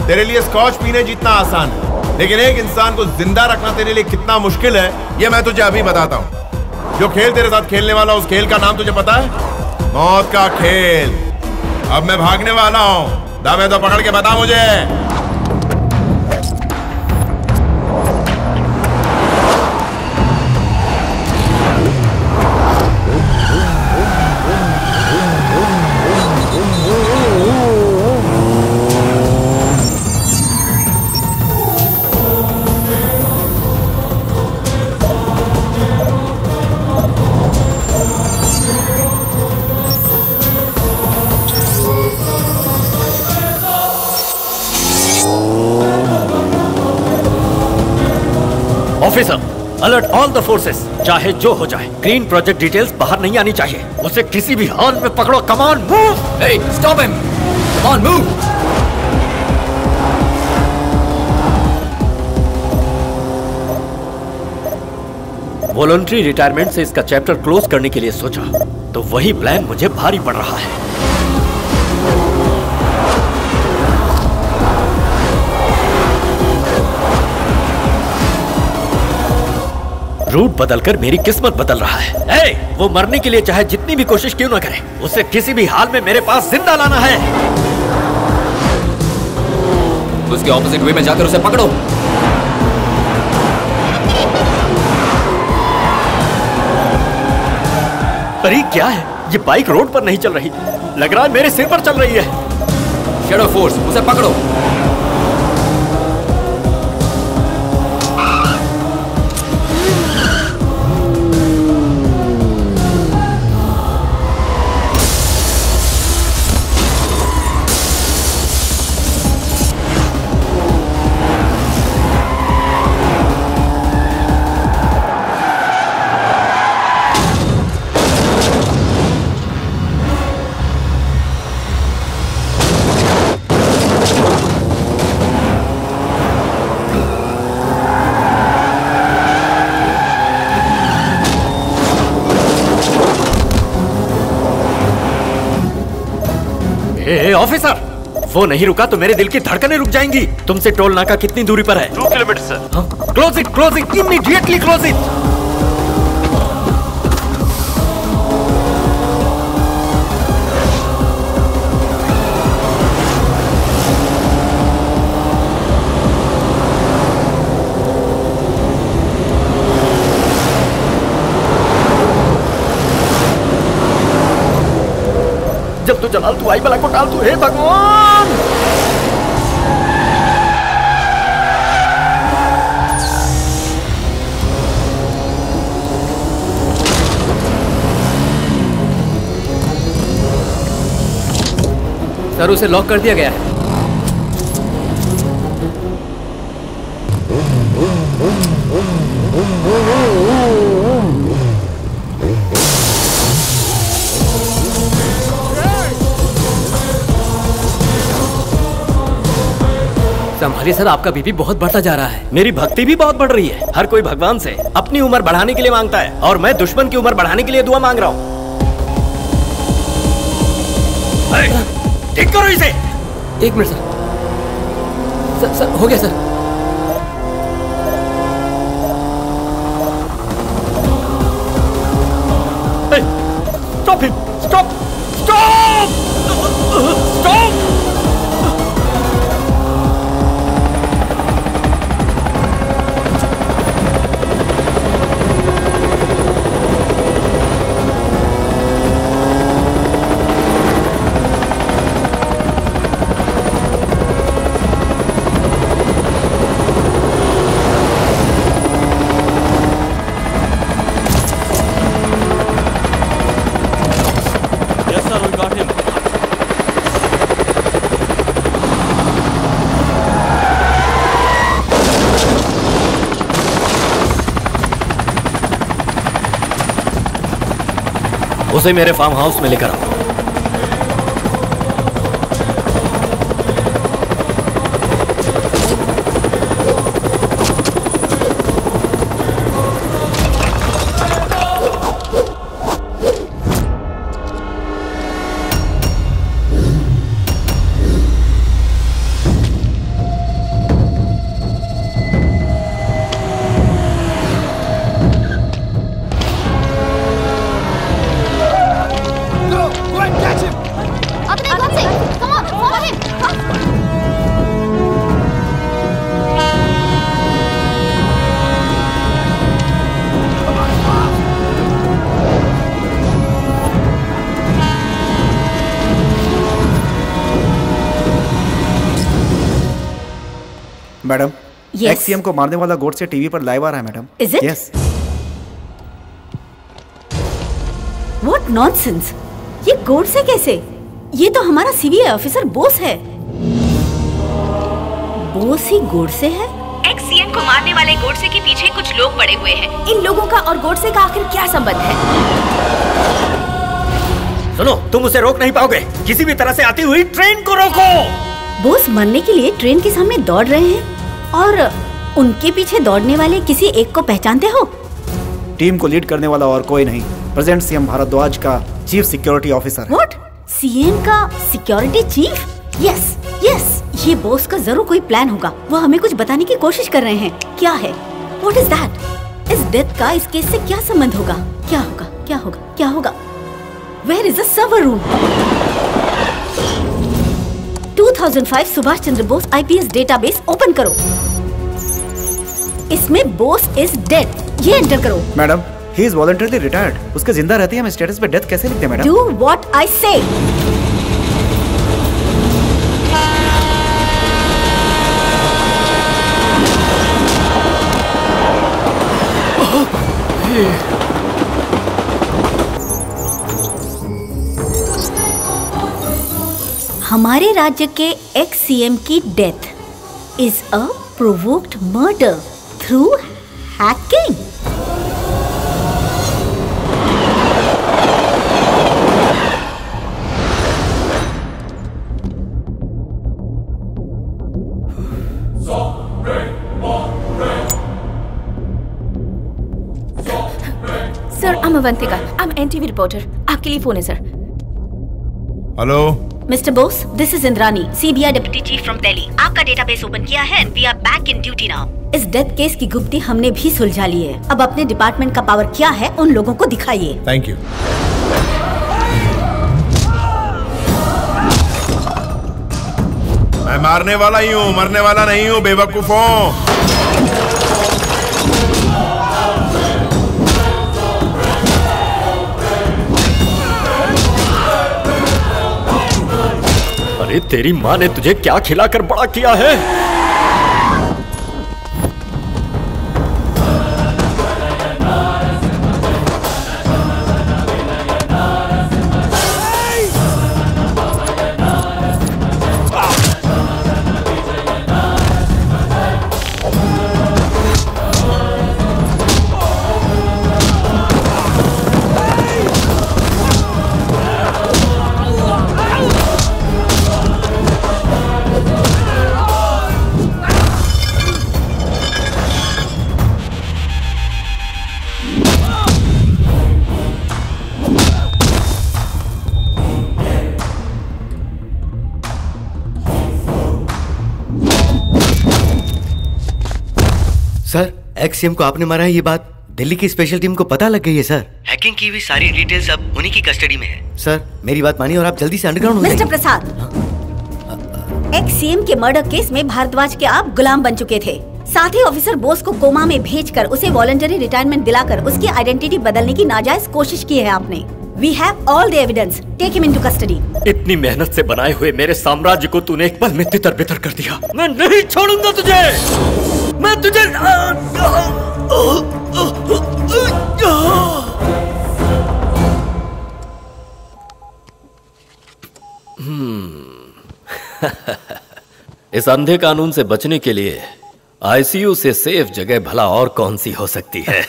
तेरे लिए स्कॉच पीने जितना आसान है, लेकिन एक इंसान को जिंदा रखना तेरे लिए कितना मुश्किल है यह मैं तुझे अभी बताता हूँ। जो खेल तेरे साथ खेलने वाला, उस खेल का नाम तुझे पता है? मौत का खेल। अब मैं भागने वाला हूँ, दावे तो पकड़ के बता मुझे। अलर्ट ऑल द फोर्सेस, चाहे जो हो जाए। ग्रीन प्रोजेक्ट डिटेल्स बाहर नहीं आनी चाहिए, उसे किसी भी हाल में पकड़ो। Come on move, a stop him, come on move. Voluntary retirement से इसका चैप्टर क्लोज करने के लिए सोचा तो वही प्लान मुझे भारी पड़ रहा है। रूट बदलकर मेरी किस्मत बदल रहा है। ए, वो मरने के लिए चाहे जितनी भी कोशिश क्यों ना करे, उसे किसी भी हाल में मेरे पास जिंदा लाना है। उसके ऑपोजिट वे में जाकर उसे पकड़ो। अरे क्या है, ये बाइक रोड पर नहीं चल रही, लग रहा है मेरे सिर पर चल रही है। शेडो फोर्स, उसे पकड़ो। ऑफिसर, वो नहीं रुका तो मेरे दिल की धड़कनें रुक जाएंगी। तुमसे टोल नाका कितनी दूरी पर है? Two kilometre sir. Close it, close it, immediately close it. जब तू जलाल तू आई बला को डाल तू, हे भगवान। सर, उसे लॉक कर दिया गया है। संभालिए सर, आपका बीपी बहुत बढ़ता जा रहा है। मेरी भक्ति भी बहुत बढ़ रही है। हर कोई भगवान से अपनी उम्र बढ़ाने के लिए मांगता है और मैं दुश्मन की उम्र बढ़ाने के लिए दुआ मांग रहा हूँ। ठीक करो इसे। एक मिनट सर। सर, सर हो गया sir. Stop him, stop, stop, stop. उसे मेरे फार्म हाउस में लेकर आओ। मैडम, एक्स पी एम को मारने वाला गोट से टीवी पर लाइव आ रहा है madam. Is it? Yes. What nonsense? ये गोट से कैसे? ये तो हमारा C B I officer Bose है। बोस ही गोट से है? एक्स पी एम को मारने वाले गोट से के पीछे कुछ लोग पड़े हुए हैं। इन लोगों का और गोट से का आखिर क्या संबंध है? सुनो, तुम उसे रोक नहीं पाओगे। किसी भी तरह से आती हुई ट्रेन को रोको। बोस मरने के लिए ट्रेन के सामने दौड़ रहे हैं और उनके पीछे दौड़ने वाले किसी एक को पहचानते हो? टीम को लीड करने वाला और कोई नहीं, प्रेजेंट सी एम भारद्वाज का chief security officer. What? C M का सिक्योरिटी चीफ? यस यस, ये बॉस का जरूर कोई प्लान होगा। वो हमें कुछ बताने की कोशिश कर रहे हैं। क्या है? What is that? इस डेथ का इस केस से क्या संबंध होगा? क्या होगा? क्या होगा? क्या होगा? Where is the server room? दो हज़ार पाँच Subhash Chandra Bose I P S database open करो। इसमें बोस इज डेड ये एंटर करो। Madam, he is voluntarily retired. उसके जिंदा रहते हैं हम स्टेटस पे डेथ कैसे लिखते हैं मैडम? डू व्हाट आई से। हमारे राज्य के एक्स सी एम की death is a provoked murder through hacking. Sir, I am Avantika, I am N T V reporter. आपके लिए फोन है sir. Hello mister Bose, this is Indrani, C B I deputy chief from Delhi. आपका database open किया है and we are back in duty now. इस death case की गुप्ती हमने भी सुलझा ली है। अब अपने डिपार्टमेंट का पावर क्या है उन लोगों को दिखाइए। Thank you. मैं मारने वाला ही हूँ, मरने वाला नहीं हूँ, बेवकूफों। अरे तेरी माँ ने तुझे क्या खिलाकर बड़ा किया है? एक्स सी एम को आपने मारा है, ये बात दिल्ली की स्पेशल टीम को पता लग गई है सर। हैकिंग की हुई सारी डिटेल्स अब उन्हीं की कस्टडी में है सर। मेरी बात मानिए और आप जल्दी से अंडरग्राउंड हो जाइए। Mister Prasad, ex C M के मर्डर केस में भारद्वाज के आप गुलाम बन चुके थे। साथ ही ऑफिसर बोस को कोमा में भेजकर उसे वॉलंटरी रिटायरमेंट दिलाकर उसकी आइडेंटिटी बदलने की नाजायज कोशिश की है आपने। We have all the evidence, take him into custody. इतनी मेहनत से बनाए हुए मेरे साम्राज्य को तूने एक पल में तितर-बितर कर दिया। मैं नहीं छोड़ूंगा तुझे, मैं तुझे। इस अंधे कानून से बचने के लिए आई सी यू से सेफ जगह भला और कौन सी हो सकती है?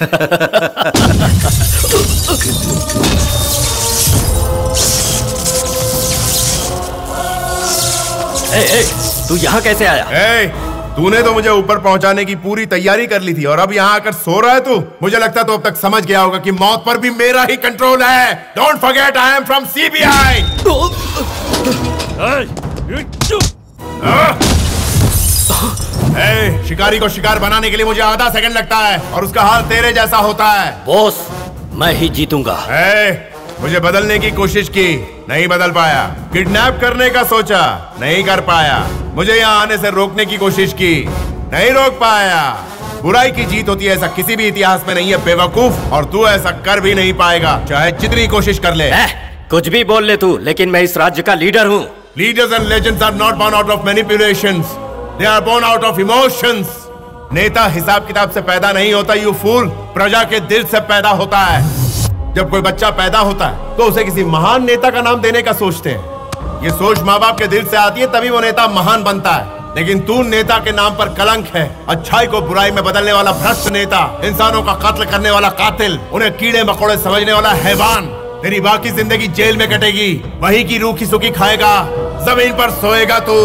ए, ए, तू यहाँ कैसे आया? ए, तूने तो मुझे ऊपर पहुँचाने की पूरी तैयारी कर ली थी और अब यहाँ आकर सो रहा है तू। मुझे लगता तो अब तक समझ गया होगा कि मौत पर भी मेरा ही कंट्रोल है। Don't forget I am from CBI. ए, शिकारी को शिकार बनाने के लिए मुझे आधा सेकंड लगता है और उसका हाल तेरे जैसा होता है। बॉस, मैं ही जीतूंगा। ए, मुझे बदलने की कोशिश की, नहीं बदल पाया। किडनैप करने का सोचा, नहीं कर पाया। मुझे यहाँ आने से रोकने की कोशिश की, नहीं रोक पाया। बुराई की जीत होती है, ऐसा किसी भी इतिहास में नहीं है बेवकूफ, और तू ऐसा कर भी नहीं पाएगा चाहे जितनी कोशिश कर ले। ए, कुछ भी बोल ले तू, लेकिन मैं इस राज्य का लीडर हूँ। Leaders and legends are not born out of manipulations, they are born out of emotions. नेता हिसाब किताब से पैदा नहीं होता यू फूल, प्रजा के दिल से पैदा होता है। जब कोई बच्चा पैदा होता है तो उसे किसी महान नेता का नाम देने का सोचते हैं। ये सोच माँ बाप के दिल से आती है, तभी वो नेता महान बनता है। लेकिन तू नेता के नाम पर कलंक है। अच्छाई को बुराई में बदलने वाला भ्रष्ट नेता, इंसानों का कत्ल करने वाला कातिल, उन्हें कीड़े मकोड़े समझने वाला हैवान। तेरी बाकी जिंदगी जेल में कटेगी, वही की रूखी सूखी खाएगा, जमीन पर सोएगा तू।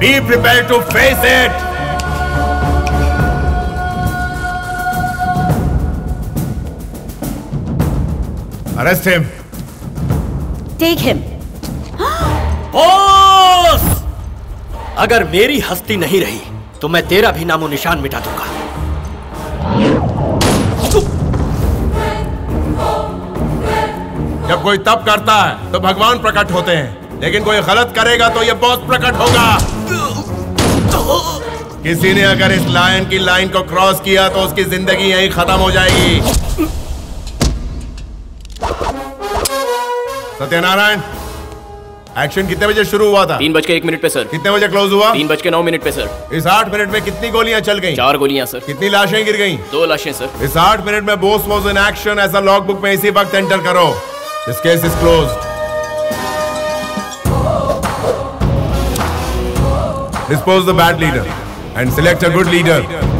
Be prepared to face it. Arrest him. Take him. Boss! अगर मेरी हस्ती नहीं रही तो मैं तेरा भी नामो निशान मिटा दूंगा। जब कोई तप करता है तो भगवान प्रकट होते हैं, लेकिन कोई गलत करेगा तो ये बॉस प्रकट होगा। किसी ने अगर इस लायन की लाइन को क्रॉस किया तो उसकी जिंदगी यहीं खत्म हो जाएगी। सत्यनारायण, एक्शन कितने बजे शुरू हुआ था? तीन बज के एक मिनट पे सर। कितने बजे क्लोज हुआ? तीन बज के नौ मिनट पे सर। इस आठ मिनट में कितनी गोलियां चल गईं? चार गोलियां सर। कितनी लाशें गिर गईं? दो लाशें सर। इस आठ मिनट में बॉस वाज इन एक्शन ऐसा लॉग बुक में इसी वक्त एंटर करो। This case is closed. Dispose the bad leader and select a good leader.